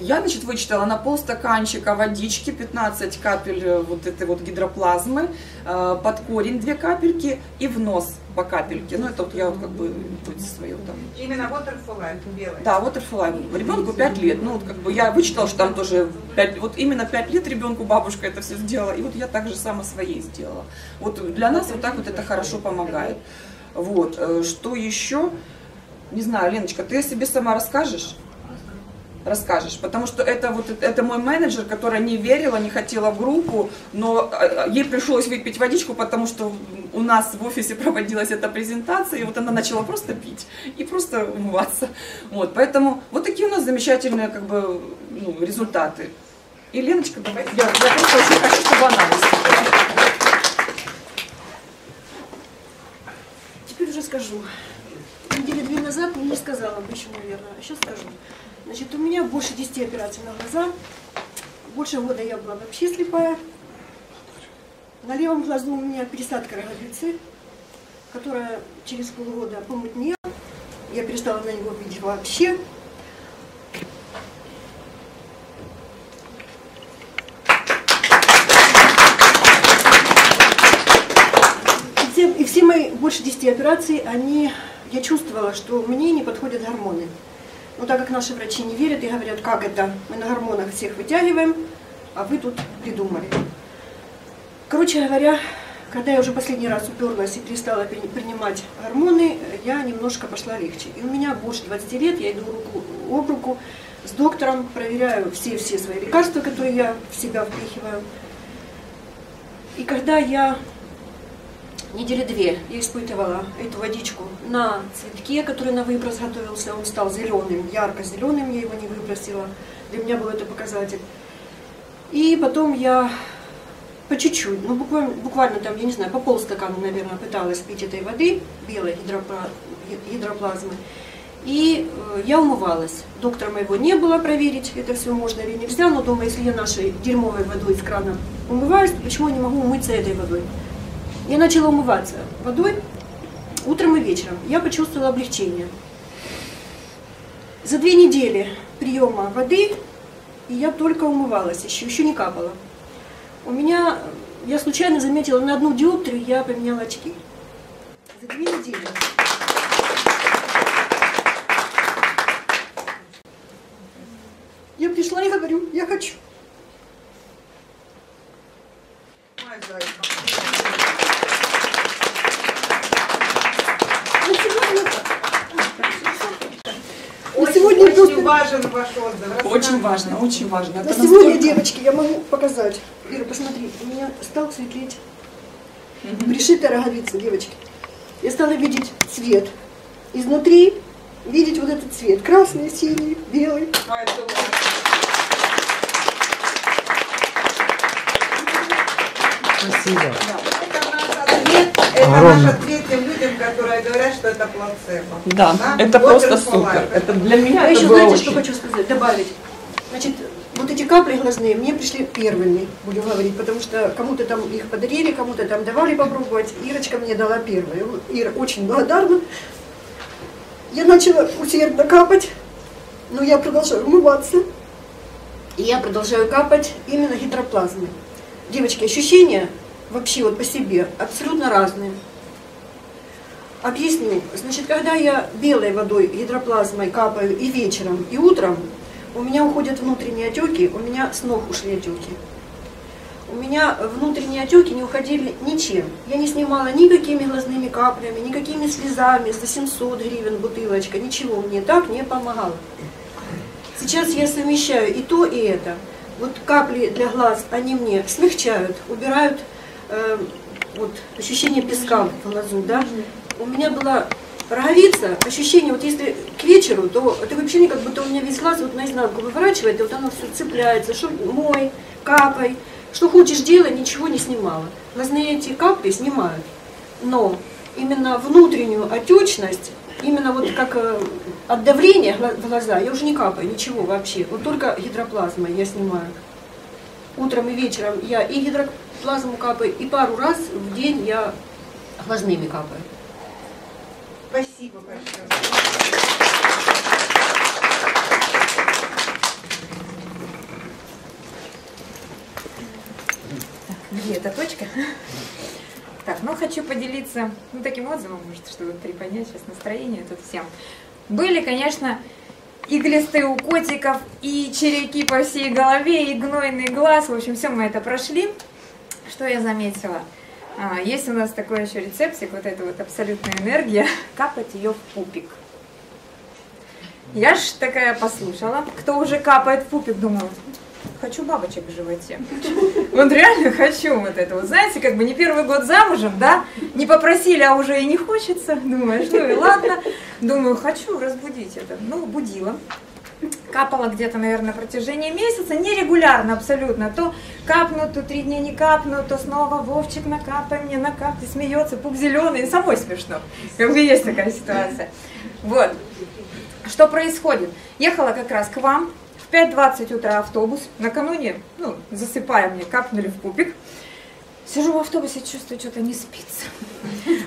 Я, значит, вычитала на полстаканчика водички, пятнадцать капель вот этой вот гидроплазмы, под корень две капельки и в нос по капельке. Ну, это вот я вот как бы свое там. Именно Water for Life белая. Да, Water for Life. Ребенку пять лет. Ну, вот как бы я вычитала, что там тоже пять, вот именно пять лет ребенку бабушка это все сделала. И вот я также сама своей сделала. Вот для нас вот так вот это хорошо помогает. Вот. Что еще? Не знаю, Леночка, ты о себе сама расскажешь? Расскажешь, потому что это вот это мой менеджер, которая не верила, не хотела в группу, но ей пришлось выпить водичку, потому что у нас в офисе проводилась эта презентация, и вот она начала просто пить и просто умываться. Вот, поэтому вот такие у нас замечательные как бы, ну, результаты. И Леночка, давай. Я, я просто очень хочу, чтобы она выступила. Теперь уже скажу. Недели две назад мне не сказала бы еще, наверное, сейчас скажу. Значит, у меня больше десяти операций на глаза, больше года я была вообще слепая. На левом глазу у меня пересадка роговицы, которая через полгода помутнела. Я перестала на него видеть вообще. И все, и все мои больше десяти операций, они, я чувствовала, что мне не подходят гормоны. Но так как наши врачи не верят и говорят, как это, мы на гормонах всех вытягиваем, а вы тут придумали. Короче говоря, когда я уже последний раз уперлась и перестала принимать гормоны, я немножко пошла легче. И у меня больше двадцати лет, я иду руку об руку с доктором, проверяю все-все свои лекарства, которые я в себя впихиваю. И когда я недели две я испытывала эту водичку на цветке, который на выброс готовился. Он стал зеленым, ярко-зеленым, я его не выбросила. Для меня был это показатель. И потом я по чуть-чуть, ну буквально, буквально там, я не знаю, по полстакана, наверное, пыталась пить этой воды, белой гидроплазмы. И я умывалась. Доктора моего не было проверить, это все можно или нельзя. Но думаю, если я нашей дерьмовой водой из крана умываюсь, то почему я не могу умыться этой водой? Я начала умываться водой утром и вечером. Я почувствовала облегчение. За две недели приема воды, и я только умывалась, еще, еще не капала. У меня, я случайно заметила, на одну диоптрию я поменяла очки. За две недели. Я пришла и говорю, я хочу. Важен ваш отзыв. Очень важно, очень важно. Это сегодня, настолько... девочки, я могу показать. Ира, посмотри, у меня стал светлеть. Угу. Пришитая роговица, девочки. Я стала видеть цвет. Изнутри видеть вот этот цвет. Красный, синий, белый. А, это... Спасибо. Да. Это огромное. Наша ответ тем людям, которые говорят, что это плацебо. Да, да? Это Water просто супер. Это для меня. А это еще было, знаете, очень... что хочу сказать, добавить. Значит, вот эти капли глазные мне пришли первыми, буду говорить, потому что кому-то там их подарили, кому-то там давали попробовать. Ирочка мне дала первые. Ира очень благодарна. Я начала усердно капать, но я продолжаю умываться. И я продолжаю капать именно гидроплазмы. Девочки, ощущения... вообще вот по себе, абсолютно разные. Объясню. Значит, когда я белой водой, гидроплазмой капаю и вечером, и утром, у меня уходят внутренние отеки, у меня с ног ушли отеки. У меня внутренние отеки не уходили ничем. Я не снимала никакими глазными каплями, никакими слезами, за семьсот гривен бутылочка, ничего мне так не помогало. Сейчас я совмещаю и то, и это. Вот капли для глаз, они мне смягчают, убирают вот ощущение песка в глазу, да? У меня была роговица, ощущение, вот если к вечеру, то это вообще не как будто у меня весь глаз вот наизнанку выворачивает, и вот оно все цепляется, что мой, капай, что хочешь делай, ничего не снимала. Глазные эти капли снимают, но именно внутреннюю отечность, именно вот как От давления в глаза я уже не капаю, ничего вообще. Вот только гидроплазмой я снимаю. Утром и вечером я и гидроплазму капаю, и пару раз в день я глазными капаю. Спасибо большое. Так, где эта точка? Так, ну хочу поделиться ну, таким отзывом, может, чтобы приподнять сейчас настроение тут всем. Были, конечно, иглистые у котиков, и червяки по всей голове, и гнойный глаз. В общем, все мы это прошли. Что я заметила? А, есть у нас такой еще рецептик, вот эта вот абсолютная энергия, капать ее в пупик. Я ж такая послушала, кто уже капает в пупик, думала, хочу бабочек в животе. Вот реально хочу вот это вот. Знаете, как бы не первый год замужем, да? Не попросили, а уже и не хочется. Думаешь, ну и ладно. Думаю, хочу разбудить это. Ну, будила. Капала где-то, наверное, на протяжении месяца. Нерегулярно абсолютно. То капну, то три дня не капну, то снова Вовчик накапай мне, накапай, смеется, пук зеленый. Самой смешно. Как бы есть такая ситуация. Вот. Что происходит? Ехала как раз к вам. В пять двадцать утра автобус, накануне, ну, засыпая мне, капнули в пупик. Сижу в автобусе, чувствую, что-то не спится.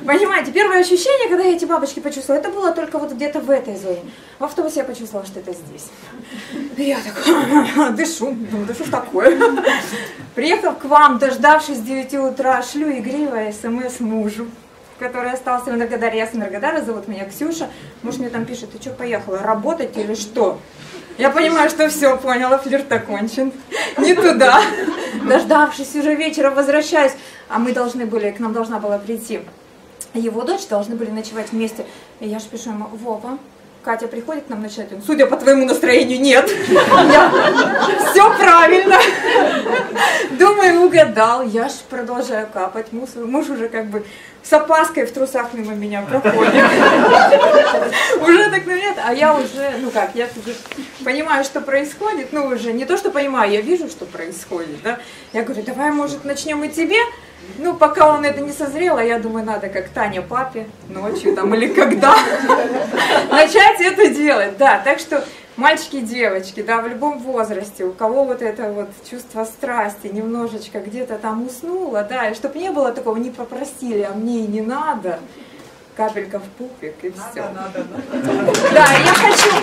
Понимаете, первое ощущение, когда я эти бабочки почувствовала, это было только вот где-то в этой зоне. В автобусе я почувствовала, что это здесь. И я так дышу, думаю, да что ж такое? Приехав к вам, дождавшись девяти утра, шлю игривое смс мужу, который остался в Энергодаре. Я с Энергодара, зовут меня Ксюша. Муж мне там пишет, ты что, поехала работать или что? Я понимаю, что все, поняла, флирт окончен. Не туда. Дождавшись уже вечера, возвращаюсь. А мы должны были, к нам должна была прийти его дочь, должны были ночевать вместе. И я же пишу ему, Вова, Катя приходит к нам ночевать. Он, судя по твоему настроению, нет. Все правильно. Думаю, угадал. Я ж продолжаю капать. Муж уже как бы с опаской в трусах мимо меня проходит. Уже так на меня, а я уже, ну как, я уже понимаю, что происходит. Ну уже не то, что понимаю, я вижу, что происходит. Да? Я говорю, давай, может, начнем и тебе. Ну, пока он это не созрел, а я думаю, надо как Таня папе ночью там или когда начать это делать. Да, так что мальчики и девочки, да, в любом возрасте, у кого вот это вот чувство страсти немножечко где-то там уснуло, да, и чтобы не было такого, не попросили, а мне и не надо, капелька в пупик и все. Надо, надо, надо. Да, я хочу,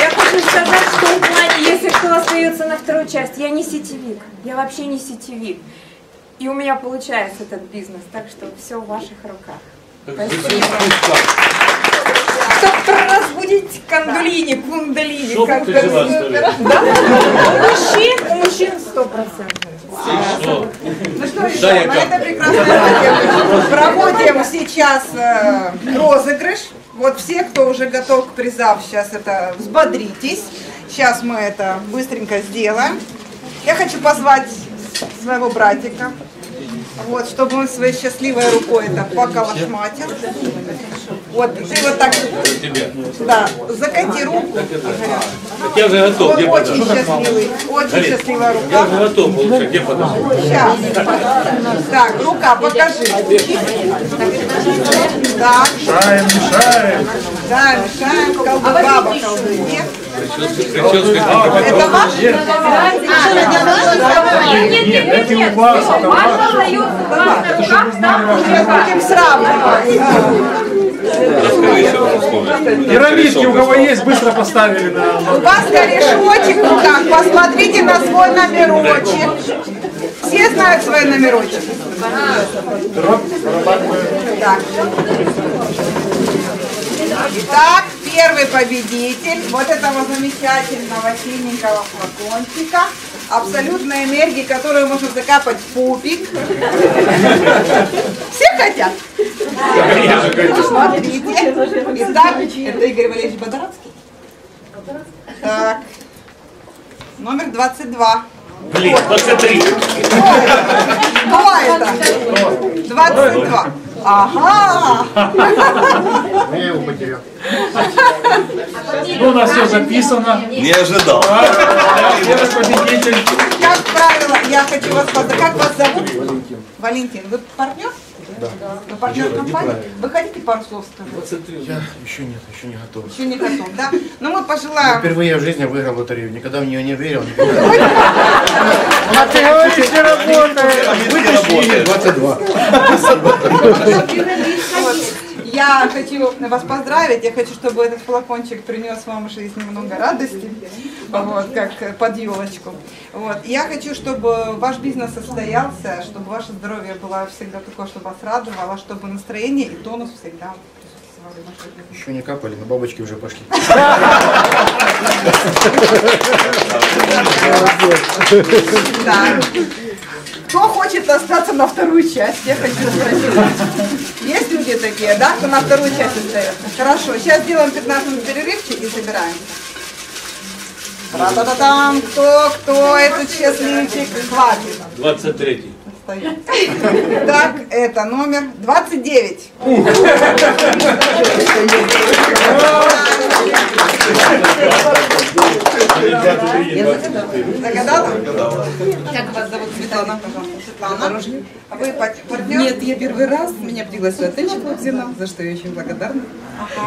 я хочу сказать, что в плане, если кто остается на вторую часть, я не сетевик, я вообще не сетевик. И у меня получается этот бизнес, так что все в ваших руках. Спасибо. Чтобы разбудить кондулини, кундалини, как бы. У мужчин сто процентов. Ну что, решаем, это прекрасно. Проводим сейчас розыгрыш. Вот все, кто уже готов к призам, сейчас это взбодритесь. Сейчас мы это быстренько сделаем. Я хочу позвать своего братика, вот, чтобы он своей счастливой рукой это поколошматил. Вот, ты вот так, да, закати руку. Я уже готов, где подашь? Очень счастливый, очень счастливая рука. Я уже готов, получается, где подашь? Сейчас. Так, рука, покажи. Да. Мешаем, мешаем. Да, мешаем, колду, баба, колду, нет. Это ваш? Нет, нет, нет, нет. Маша остается в ваших руках, там уже будем сравнивать. Пирамидки, у кого есть, быстро поставили. У вас корешочек в руках, посмотрите на свой номерочек. Все знают свои номерочки. Так. Итак, первый победитель вот этого замечательного синенького флакончика абсолютной энергии, которую можно закапать в пупик. Все хотят? Смотрите. Итак, это Игорь Валерьевич Бодорадский. Так, номер двадцать два. Блин, двадцать три. Кто это? двадцать два. Ага! Я его потерял. Ну, у нас все записано. Не ожидал. Как правило, я хочу вас поздравить. Как вас зовут? Валентин. Валентин. Вы партнер? да? Да. На партнер-компании. Вы хотите пару слов сказать? Я еще нет, еще не готов. Еще не готов, да? Ну мы пожелаем. Я впервые в жизни выиграл лотерею, никогда в нее не верил. А ты говоришь, не работает. Вытащили двадцать два. Я хочу вас поздравить, я хочу, чтобы этот флакончик принес вам в жизнь много радости, вот, как под елочку. Вот. Я хочу, чтобы ваш бизнес состоялся, чтобы ваше здоровье было всегда такое, чтобы вас радовало, чтобы настроение и тонус всегда присутствовали в нашей жизни. Еще не капали, но бабочки уже пошли. Кто хочет остаться на вторую часть? Я хочу спросить. Есть люди такие, да, кто на вторую часть остается? Хорошо, сейчас делаем пятнадцать минут перерывчик и собираем. Та-та-та-там, кто, кто, этот счастливчик, хватит. двадцать третий. Так, это номер двадцать девять. Загадала? Как вас зовут? Светлана. Светлана. А вы партнер? Нет, я первый раз. Меня пригласила Татьяна Лабзина, за что я очень благодарна.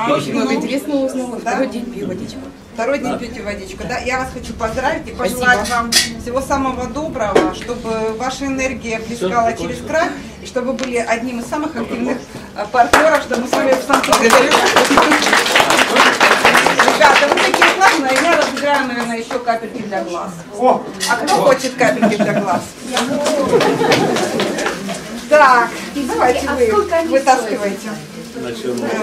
Очень много интересного узнала. Второй день пью водичку. Второй день пьете водичку. Да, я вас хочу поздравить и пожелать вам всего самого доброго, чтобы ваша энергия плескала через край, и чтобы были одним из самых активных партнеров, чтобы мы с вами в Санкт-Петербурге. Ребята, вы такие классные, я разыграю, наверное, еще капельки для глаз. О! А кто хочет капельки для глаз? Так, давайте вы вытаскивайте.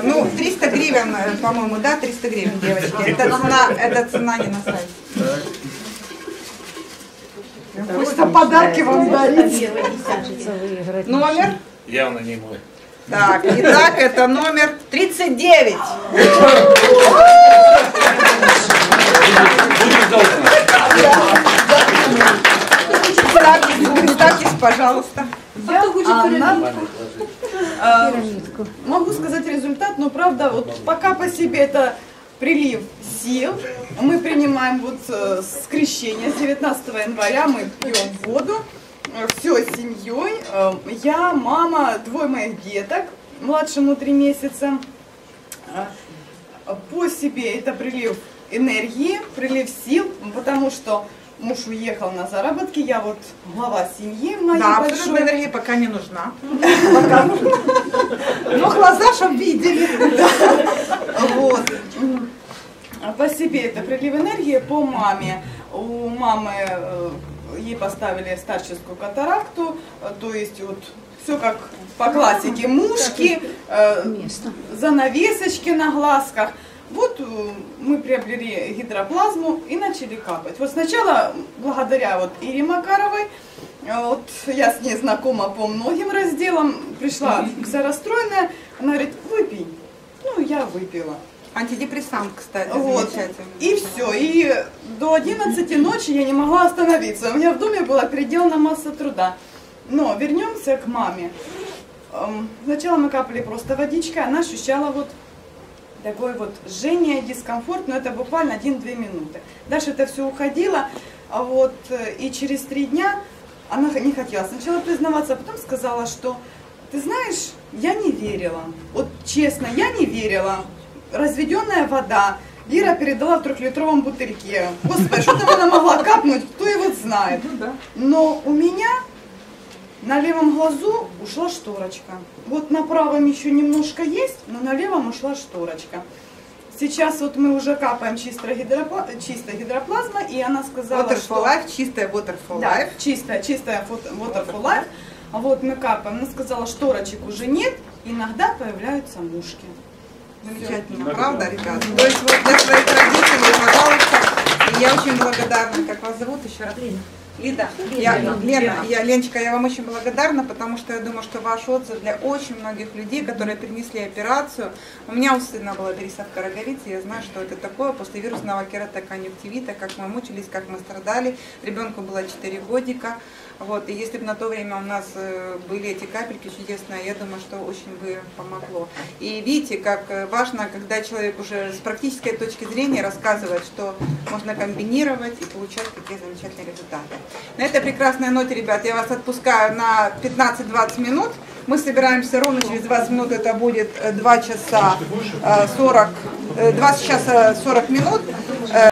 Ну, триста гривен, по-моему, да, триста гривен, девочки. Это цена, это цена не на сайте. Хочется подарки вам дарить. Номер? Явно не мой. Так, итак, это номер тридцать девять. Представьтесь, пожалуйста. Я Анна. А, могу сказать результат, но правда, вот пока по себе это прилив сил. Мы принимаем вот с крещения, с девятнадцатого января мы пьем воду. Все с семьей. Я мама двое моих деток, младшему три месяца. По себе это прилив энергии, прилив сил, потому что муж уехал на заработки, я вот глава семьи моей. Да, абсолютная энергия пока не нужна. Но глаза ж обидели. Вот. По себе это прилив энергии, по маме. У мамы ей поставили старческую катаракту, то есть вот все как по классике. Мушки, занавесочки на глазках. Вот мы приобрели гидроплазму и начали капать. Вот сначала благодаря вот Ире Макаровой, вот я с ней знакома по многим разделам, пришла вся расстроенная, она говорит, выпей. Ну, я выпила. Антидепрессант, кстати, вот. И все, и до одиннадцати ночи я не могла остановиться. У меня в доме была переделана масса труда. Но вернемся к маме. Сначала мы капали просто водичкой, она ощущала вот такое вот жжение, дискомфорт, но это буквально одна-две минуты. Дальше это все уходило, вот, и через три дня она не хотела сначала признаваться, а потом сказала, что, ты знаешь, я не верила, вот честно, я не верила, разведенная вода, Ира передала в трехлитровом бутыльке, господи, что там она могла капнуть, кто его знает, но у меня... На левом глазу ушла шторочка. Вот на правом еще немножко есть, но на левом ушла шторочка. Сейчас вот мы уже капаем чистая гидропла... гидроплазма, и она сказала, Water for что... Life, чистая Water for да, Life. Чистая, чистая Water for Life. Вот мы капаем. Она сказала, шторочек уже нет, иногда появляются мушки. Замечательно, правда, ребята? То есть вот для своих родителей, пожалуйста, я очень благодарна. Как вас зовут еще раз? Лида, я, Лена, я, Леночка, я вам очень благодарна, потому что я думаю, что ваш отзыв для очень многих людей, которые перенесли операцию. У меня у сына была пересадка роговицы, я знаю, что это такое, после вирусного кератоконъюнктивита, как мы мучились, как мы страдали. Ребенку было четыре годика. Вот, и если бы на то время у нас были эти капельки чудесные, я думаю, что очень бы помогло. И видите, как важно, когда человек уже с практической точки зрения рассказывает, что можно комбинировать и получать такие замечательные результаты. На этой прекрасной ноте, ребят, я вас отпускаю на пятнадцать-двадцать минут. Мы собираемся ровно через двадцать минут, это будет два часа сорок, два часа сорок минут.